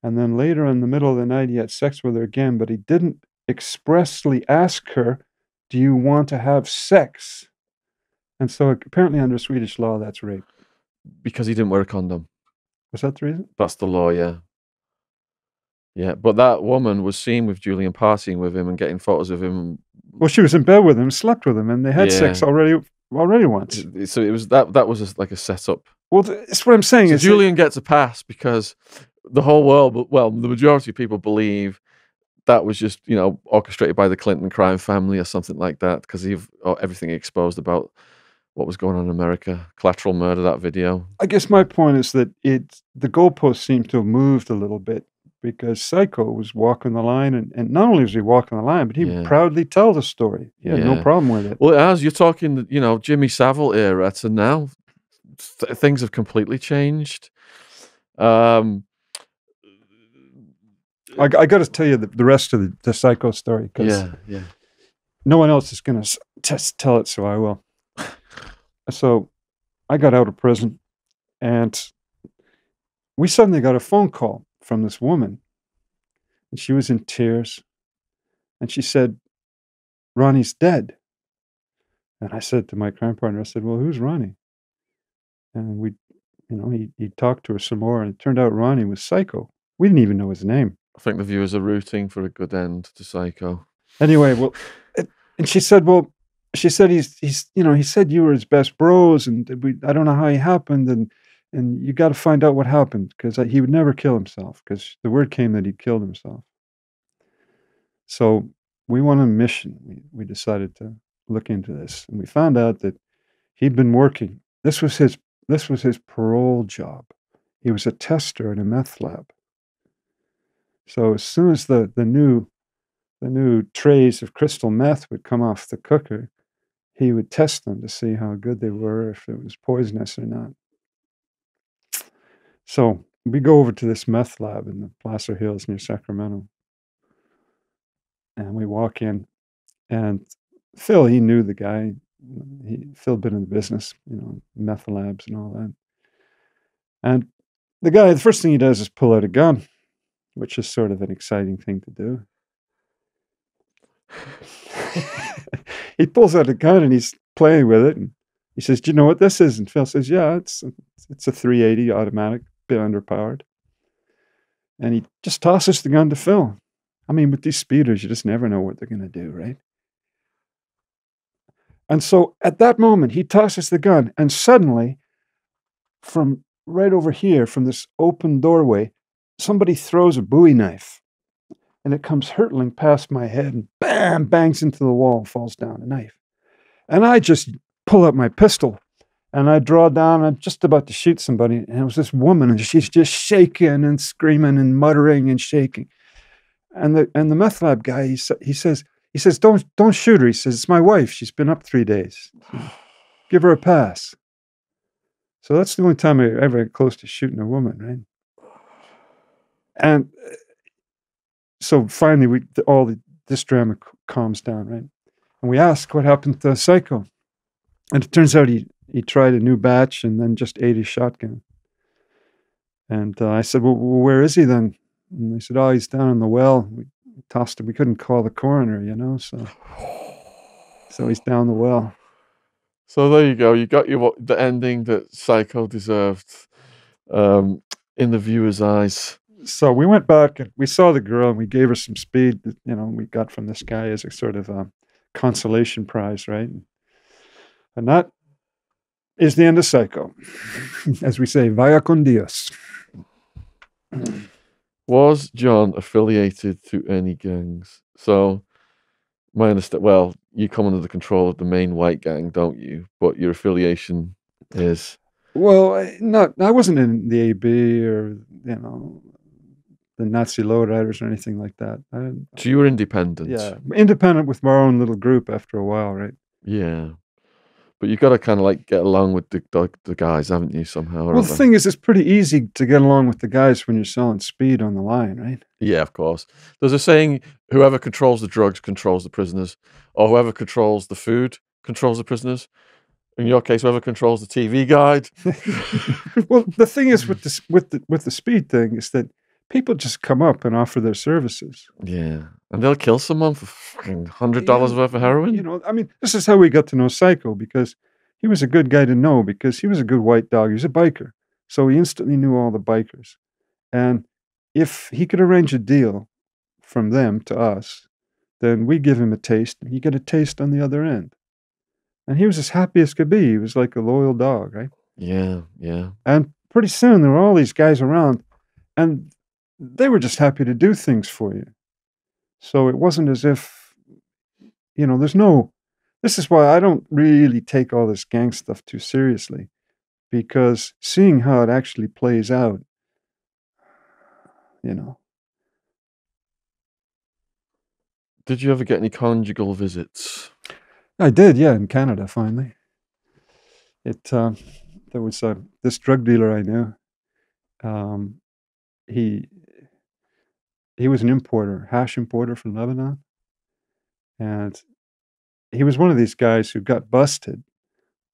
and then later in the middle of the night, he had sex with her again, but he didn't expressly ask her, do you want to have sex? And so apparently under Swedish law, that's rape. Because he didn't wear a condom. Was that the reason? That's the law, yeah. Yeah, but that woman was seen with Julian partying with him and getting photos of him. Well, she was in bed with him, slept with him, and they had yeah. sex already already once. So it was that that was like a setup. Well, that's what I'm saying. So is Julian it... gets a pass because the whole world, well, the majority of people believe that was just, you know, orchestrated by the Clinton crime family or something like that, because you've everything exposed about what was going on in America, collateral murder, that video. I guess my point is that it the goalposts seem to have moved a little bit. Because Psycho was walking the line, and, and not only was he walking the line, but he yeah. would proudly tell the story. He had yeah. no problem with it. Well, as you're talking, you know, Jimmy Savile era to now, th things have completely changed. Um, I, I got to tell you the, the rest of the, the Psycho story, because yeah, yeah. no one else is going to tell it, so I will. So I got out of prison, and we suddenly got a phone call from this woman, and she was in tears, and she said, Ronnie's dead. And I said to my crime partner, I said, well, who's Ronnie? And we, you know, he, he talked to her some more, and it turned out Ronnie was Psycho. We didn't even know his name. I think the viewers are rooting for a good end to Psycho. Anyway, well, it, and she said, well, she said, he's, he's, you know, he said you were his best bros, and we, I don't know how he happened, and And you got to find out what happened, because he would never kill himself, because the word came that he'd killed himself. So we went on a mission. We, we decided to look into this, and we found out that he'd been working. This was his, this was his parole job. He was a tester in a meth lab. So as soon as the, the, new, the new trays of crystal meth would come off the cooker, he would test them to see how good they were, if it was poisonous or not. So we go over to this meth lab in the Placer Hills near Sacramento. And we walk in, and Phil, he knew the guy. He, Phil had been in the business, you know, meth labs and all that. And the guy, the first thing he does is pull out a gun, which is sort of an exciting thing to do. He pulls out a gun, and he's playing with it. And he says, do you know what this is? And Phil says, yeah, it's, it's a three eighty automatic. Bit underpowered, and he just tosses the gun to Phil. I mean, with these speeders, you just never know what they're going to do, right? And so at that moment, he tosses the gun, and suddenly, from right over here, from this open doorway, somebody throws a Bowie knife, and it comes hurtling past my head, and bam, bangs into the wall, and falls down a knife. And I just pull up my pistol. And I draw down, I'm just about to shoot somebody, and it was this woman, and she's just shaking and screaming and muttering and shaking. And the and the meth lab guy, he, sa he says, he says, don't don't shoot her. He says, it's my wife. She's been up three days. Give her a pass. So that's the only time I ever got close to shooting a woman, right? And so finally, we all the, this drama calms down, right? And we ask what happened to Psycho, and it turns out he he tried a new batch and then just ate his shotgun. And uh, I said, well, where is he then? And they said, oh, he's down in the well. We tossed him. We couldn't call the coroner, you know, so so he's down the well. So there you go. You got your the ending that Psycho deserved, um, in the viewer's eyes. So we went back and we saw the girl and we gave her some speed that, you know, we got from this guy as a sort of a consolation prize, right? And that is the end of Psycho. As we say, vaya con Dios. Was John affiliated to any gangs? So, my understanding, well, you come under the control of the main white gang, don't you? But your affiliation is? Well, not, I wasn't in the A B or, you know, the Nazi lowriders or anything like that. I, so you were independent? Yeah, independent with my own little group after a while, right? Yeah. But you've got to kind of like get along with the, the, the guys, haven't you, somehow? Well, the thing is, it's pretty easy to get along with the guys when you're selling speed on the line, right? Yeah, of course. There's a saying, whoever controls the drugs controls the prisoners, or whoever controls the food controls the prisoners. In your case, whoever controls the T V guide. Well, the thing is with, this, with, the, with the speed thing is that people just come up and offer their services. Yeah. And they'll kill someone for fucking one hundred dollars yeah. worth of heroin? You know, I mean, this is how we got to know Psycho, because he was a good guy to know, because he was a good white dog. He was a biker. So he instantly knew all the bikers. And if he could arrange a deal from them to us, then we give him a taste, and he get a taste on the other end. And he was as happy as could be. He was like a loyal dog, right? Yeah, yeah. And pretty soon there were all these guys around, and they were just happy to do things for you. So it wasn't as if, you know, there's no, this is why I don't really take all this gang stuff too seriously, because seeing how it actually plays out, you know. Did you ever get any conjugal visits? I did, yeah, in Canada, finally. It, um, there was a, this drug dealer I knew, um, he... He was an importer, hash importer from Lebanon. And he was one of these guys who got busted,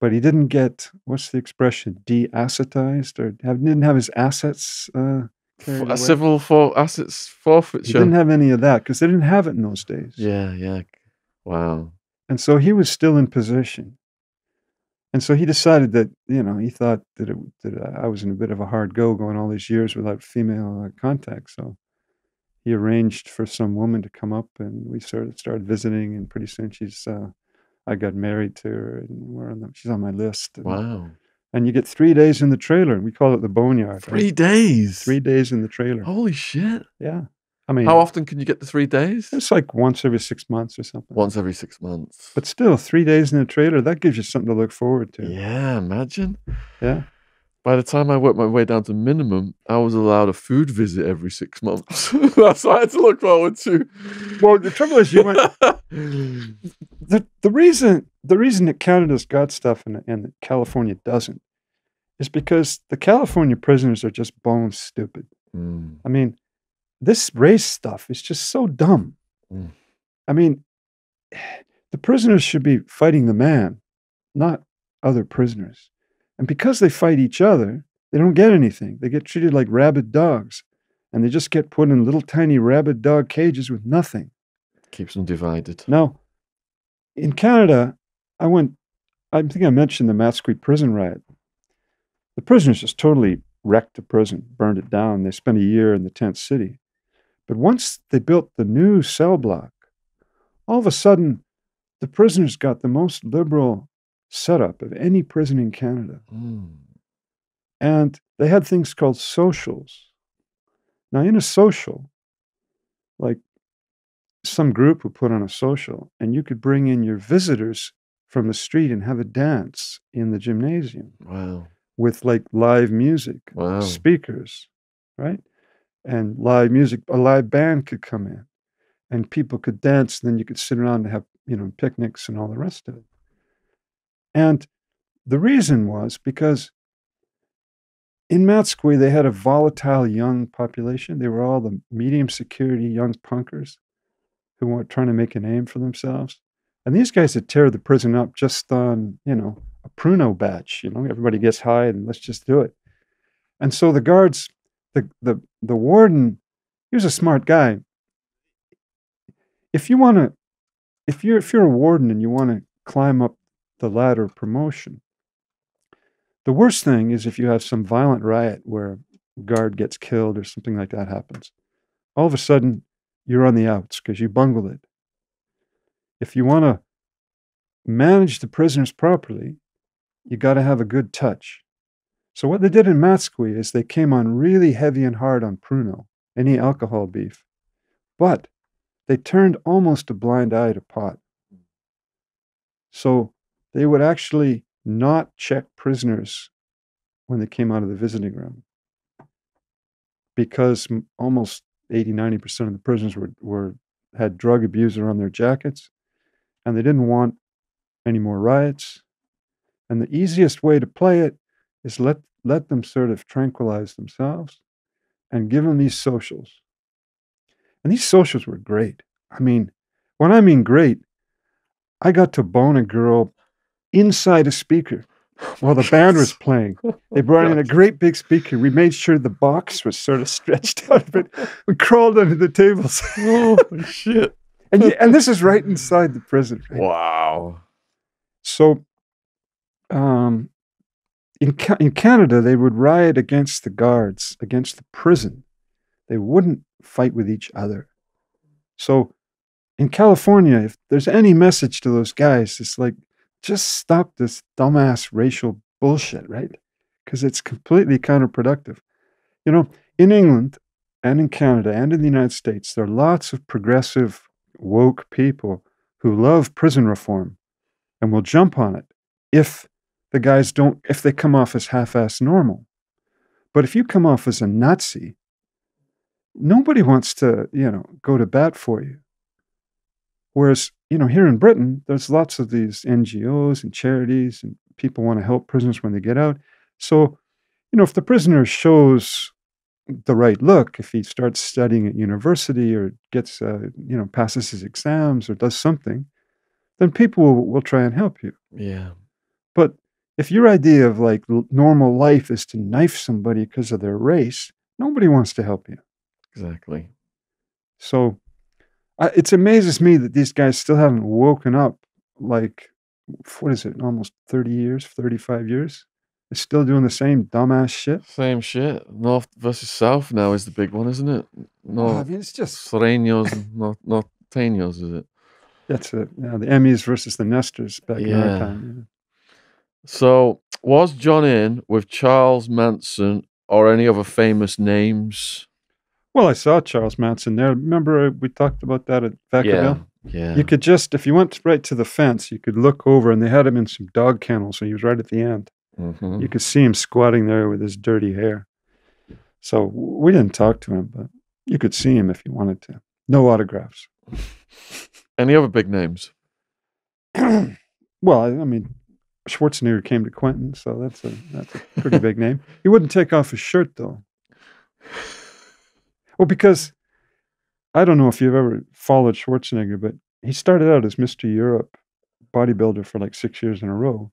but he didn't get, what's the expression, deassetized, or have, didn't have his assets uh, carried away. Civil for assets forfeiture. He didn't have any of that, because they didn't have it in those days. Yeah, yeah. Wow. And so he was still in position. And so he decided that, you know, he thought that, it, that I was in a bit of a hard go going all these years without female uh, contact, so... He arranged for some woman to come up, and we sort of started visiting. And pretty soon, she's uh, I got married to her, and we're on the, she's on my list. And, wow! And you get three days in the trailer. We call it the boneyard. Three right? days. Three days in the trailer. Holy shit! Yeah, I mean, how often can you get the three days? It's like once every six months or something. Once every six months. But still, three days in the trailer. That gives you something to look forward to. Yeah, imagine. Yeah. By the time I worked my way down to minimum, I was allowed a food visit every six months. That's what I had to look forward to. Well, the trouble is, you went. the the reason the reason that Canada's got stuff and and California doesn't is because the California prisoners are just bones stupid. Mm. I mean, this race stuff is just so dumb. Mm. I mean, the prisoners should be fighting the man, not other prisoners. And because they fight each other, they don't get anything. They get treated like rabid dogs. And they just get put in little tiny rabid dog cages with nothing. Keeps them divided. Now, in Canada, I went, I think I mentioned the Matsqui prison riot. The prisoners just totally wrecked the prison, burned it down. They spent a year in the tent city. But once they built the new cell block, all of a sudden, the prisoners got the most liberal setup of any prison in Canada. Mm. And they had things called socials. Now, in a social, like some group would put on a social, and you could bring in your visitors from the street and have a dance in the gymnasium. Wow. With like live music, wow. speakers, right? And live music, a live band could come in, and people could dance, and then you could sit around and have, you know, picnics and all the rest of it. And the reason was because In Matsqui, they had a volatile young population. They were all the medium security young punkers who weren't trying to make a name for themselves. And these guys would tear the prison up just on, you know, a pruno batch. You know, everybody gets high and let's just do it. And so the guards, the the the warden, he was a smart guy. If you want to, if you're if you're a warden and you want to climb up the ladder of promotion, the worst thing is if you have some violent riot where a guard gets killed or something like that happens. All of a sudden, you're on the outs because you bungled it. If you want to manage the prisoners properly, you got to have a good touch. So what they did in Matsqui is they came on really heavy and hard on pruno, any alcohol beef, but they turned almost a blind eye to pot. So they would actually not check prisoners when they came out of the visiting room, because almost eighty, ninety percent of the prisoners were, were had drug abuser on their jackets, and they didn't want any more riots. And the easiest way to play it is let, let them sort of tranquilize themselves and give them these socials. And these socials were great. I mean, when I mean great, I got to bone a girl inside a speaker while the band was playing. They brought in a great big speaker. We made sure the box was sort of stretched out of it. We crawled under the tables. Oh, shit. And, you, and this is right inside the prison. Right? Wow. So um, in, Ca in Canada, they would riot against the guards, against the prison. They wouldn't fight with each other. So in California, if there's any message to those guys, it's like, just stop this dumbass racial bullshit, right? Because it's completely counterproductive. You know, in England and in Canada and in the United States, there are lots of progressive, woke people who love prison reform and will jump on it if the guys don't, if they come off as half-assed normal. But if you come off as a Nazi, nobody wants to, you know, go to bat for you. Whereas, you know, here in Britain, there's lots of these N G Os and charities, and people want to help prisoners when they get out. So, you know, if the prisoner shows the right look, if he starts studying at university or gets, uh, you know, passes his exams or does something, then people will, will try and help you. Yeah. But if your idea of like normal life is to knife somebody because of their race, nobody wants to help you. Exactly. So, Uh, it amazes me that these guys still haven't woken up, like, what is it, almost thirty years, thirty-five years? They're still doing the same dumbass shit. Same shit. North versus South now is the big one, isn't it? No, oh, I mean, it's just... Serenos, not Norteños, is it? That's it. Yeah, the Emmys versus the Nesters back yeah. in our time. Yeah. So, was John in with Charles Manson or any other famous names? Well, I saw Charles Manson there. Remember, we talked about that at Vacaville? Yeah, yeah. You could just, if you went right to the fence, you could look over, and they had him in some dog kennels, so he was right at the end. Mm-hmm. You could see him squatting there with his dirty hair. So we didn't talk to him, but you could see him if you wanted to. No autographs. Any other big names? Well, I, I mean, Schwarzenegger came to Quentin, so that's a, that's a pretty big name. He wouldn't take off his shirt, though. Well, because I don't know if you've ever followed Schwarzenegger, but he started out as Mister Europe bodybuilder for like six years in a row.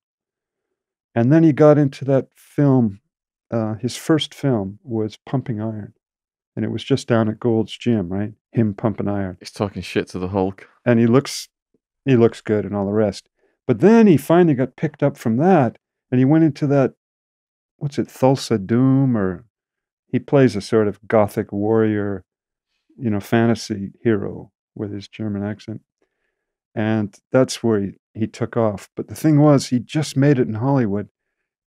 And then he got into that film. Uh, his first film was Pumping Iron. And it was just down at Gold's Gym, right? Him pumping iron. He's talking shit to the Hulk. And he looks, he looks good and all the rest. But then he finally got picked up from that. And he went into that, what's it, Thulsa Doom or... He plays a sort of gothic warrior, you know, fantasy hero with his German accent. And that's where he, he took off. But the thing was, he just made it in Hollywood.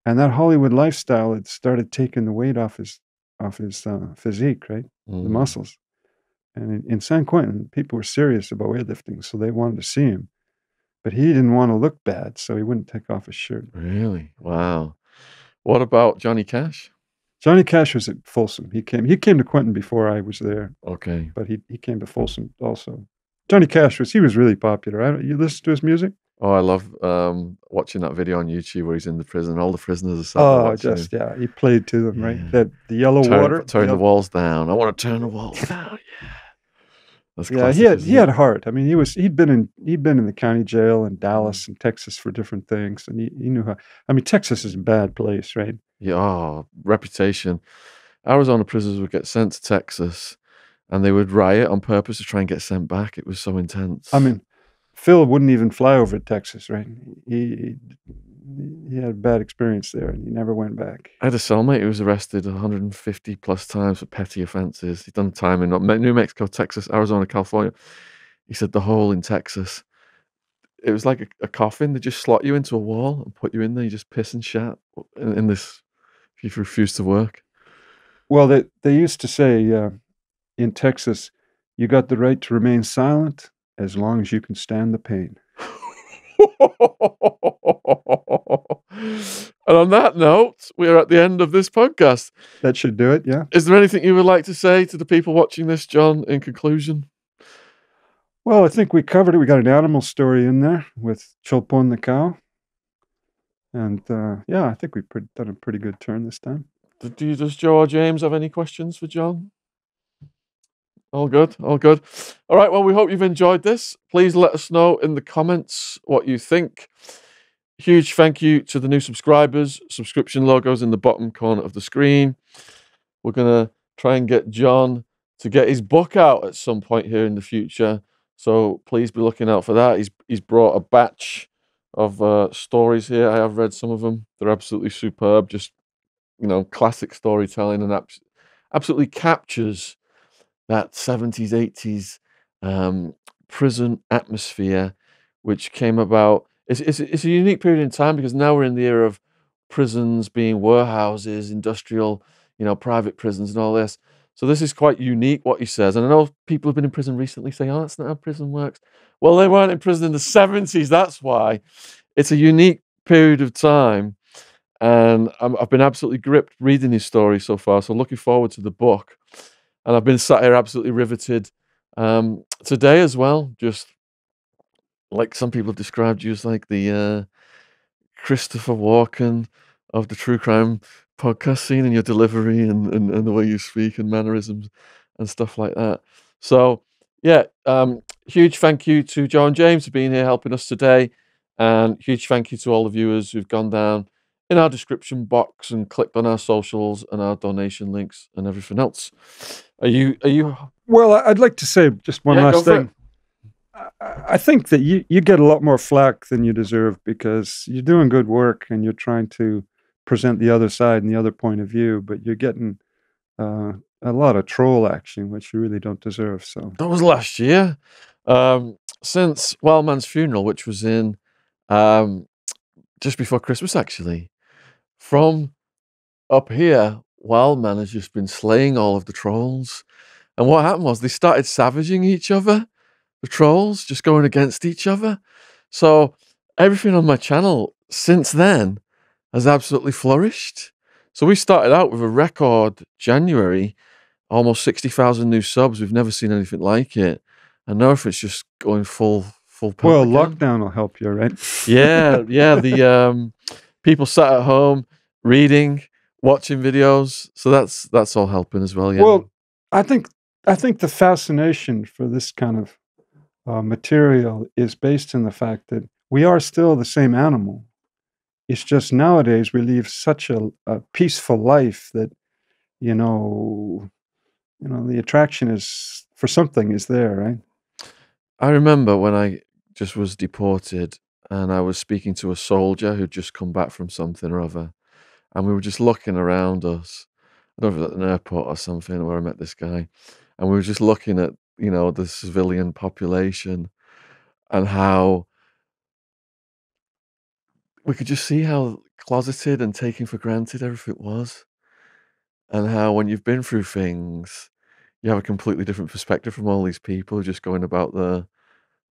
And that Hollywood lifestyle had started taking the weight off his, off his uh, physique, right? Mm. The muscles. And in, in San Quentin, people were serious about weightlifting, so they wanted to see him. But he didn't want to look bad, so he wouldn't take off his shirt. Really? Wow. What about Johnny Cash? Johnny Cash was at Folsom. He came. He came to Quentin before I was there. Okay, but he he came to Folsom also. Johnny Cash was, he was really popular. I, you listen to his music? Oh, I love um, watching that video on YouTube where he's in the prison. All the prisoners are sat there watching him. Oh, just, yeah. He played to them, yeah. right? That The yellow turn, water. Turn the, the walls down. I want to turn the walls down. Yeah. That's yeah, classic, he had he it? had heart. I mean, he was he'd been in he'd been in the county jail in Dallas and Texas for different things, and he, he knew how. I mean, Texas is a bad place, right? Yeah, oh, reputation. Arizona prisoners would get sent to Texas, and they would riot on purpose to try and get sent back. It was so intense. I mean, Phil wouldn't even fly over to Texas, right? He he had a bad experience there, and he never went back. I had a cellmate who was arrested one hundred fifty plus times for petty offenses. He'd done time in New Mexico, Texas, Arizona, California. He said the hole in Texas, it was like a, a coffin. They just slot you into a wall and put you in there. You just piss and shat in, in this if you refuse to work. Well, they, they used to say uh, in Texas, you got the right to remain silent as long as you can stand the pain. And on that note, we are at the end of this podcast. That should do it, yeah. Is there anything you would like to say to the people watching this, John, in conclusion? Well, I think we covered it. We got an animal story in there with Cholpon the cow. And uh, yeah, I think we've done a pretty good turn this time. Do you, does Joe or James have any questions for John? All good, all good. All right, well, we hope you've enjoyed this. Please let us know in the comments what you think. Huge thank you to the new subscribers. Subscription logos in the bottom corner of the screen. We're going to try and get John to get his book out at some point here in the future. So please be looking out for that. He's, he's brought a batch of uh, stories here. I have read some of them. They're absolutely superb. Just, you know, classic storytelling, and abs absolutely captures that seventies, eighties um, prison atmosphere, which came about. It's, it's, it's a unique period in time because now we're in the era of prisons being warehouses, industrial, you know, private prisons and all this. So this is quite unique, what he says. And I know people have been in prison recently saying, oh, that's not how prison works. Well, they weren't in prison in the seventies. That's why. It's a unique period of time. And I'm, I've been absolutely gripped reading his story so far. So looking forward to the book. And I've been sat here absolutely riveted um, today as well. Just like some people have described you as like the uh, Christopher Walken of the true crime podcast scene, and your delivery and, and, and the way you speak and mannerisms and stuff like that. So, yeah, um, huge thank you to John James for being here helping us today. And huge thank you to all the viewers who've gone down in our description box and clicked on our socials and our donation links and everything else. Are you? Are you? Well, I'd like to say just one yeah, last thing. I, I think that you you get a lot more flack than you deserve because you're doing good work and you're trying to present the other side and the other point of view, but you're getting uh, a lot of troll action, which you really don't deserve. So that was last year. Um, since Wildman's funeral, which was in um, just before Christmas, actually. From up here, Wildman has just been slaying all of the trolls. And what happened was they started savaging each other, the trolls, just going against each other. So everything on my channel since then has absolutely flourished. So we started out with a record January, almost sixty thousand new subs. We've never seen anything like it. And now if it's just going full, full pump. Well, again. Lockdown will help you, right? Yeah, yeah. The um, people sat at home, reading, watching videos, so that's that's all helping as well. Yeah. Well, I think I think the fascination for this kind of uh, material is based in the fact that we are still the same animal. It's just nowadays we live such a, a peaceful life that you know, you know, the attraction is for something is there, right? I remember when I just was deported, and I was speaking to a soldier who'd just come back from something or other. And we were just looking around us. I don't know if it was at an airport or something where I met this guy. And we were just looking at, you know, the civilian population and how we could just see how closeted and taken for granted everything was. And how when you've been through things, you have a completely different perspective from all these people just going about their,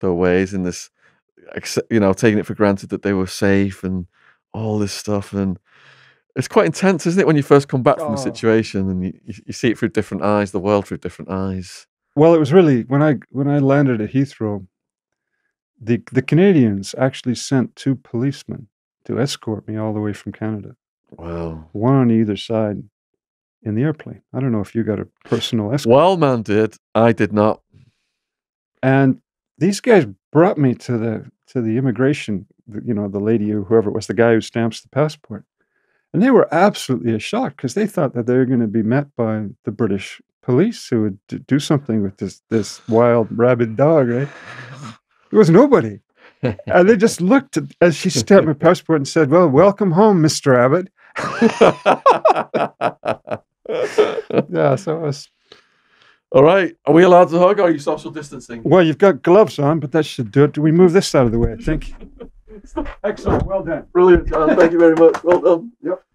their ways in this, you know, taking it for granted that they were safe and all this stuff. And it's quite intense, isn't it, when you first come back from oh. a situation and you, you see it through different eyes, the world through different eyes. Well, it was really, when I when I landed at Heathrow, the the Canadians actually sent two policemen to escort me all the way from Canada. Wow. One on either side in the airplane. I don't know if you got a personal escort. Well, man, did. I did not. And these guys brought me to the to the immigration, you know, the lady or whoever it was, the guy who stamps the passport. And they were absolutely shocked because they thought that they were going to be met by the British police who would do something with this this wild rabid dog, right? There was nobody. And they just looked at, as she stamped my passport and said, "Well, welcome home, Mister Abbott." Yeah, so it was... All right. Are we allowed to hug or are you social distancing? Well, you've got gloves on, but that should do it. Do we move this out of the way, I think? Excellent. Well done. Brilliant, John. Thank you very much. Well done. Yep.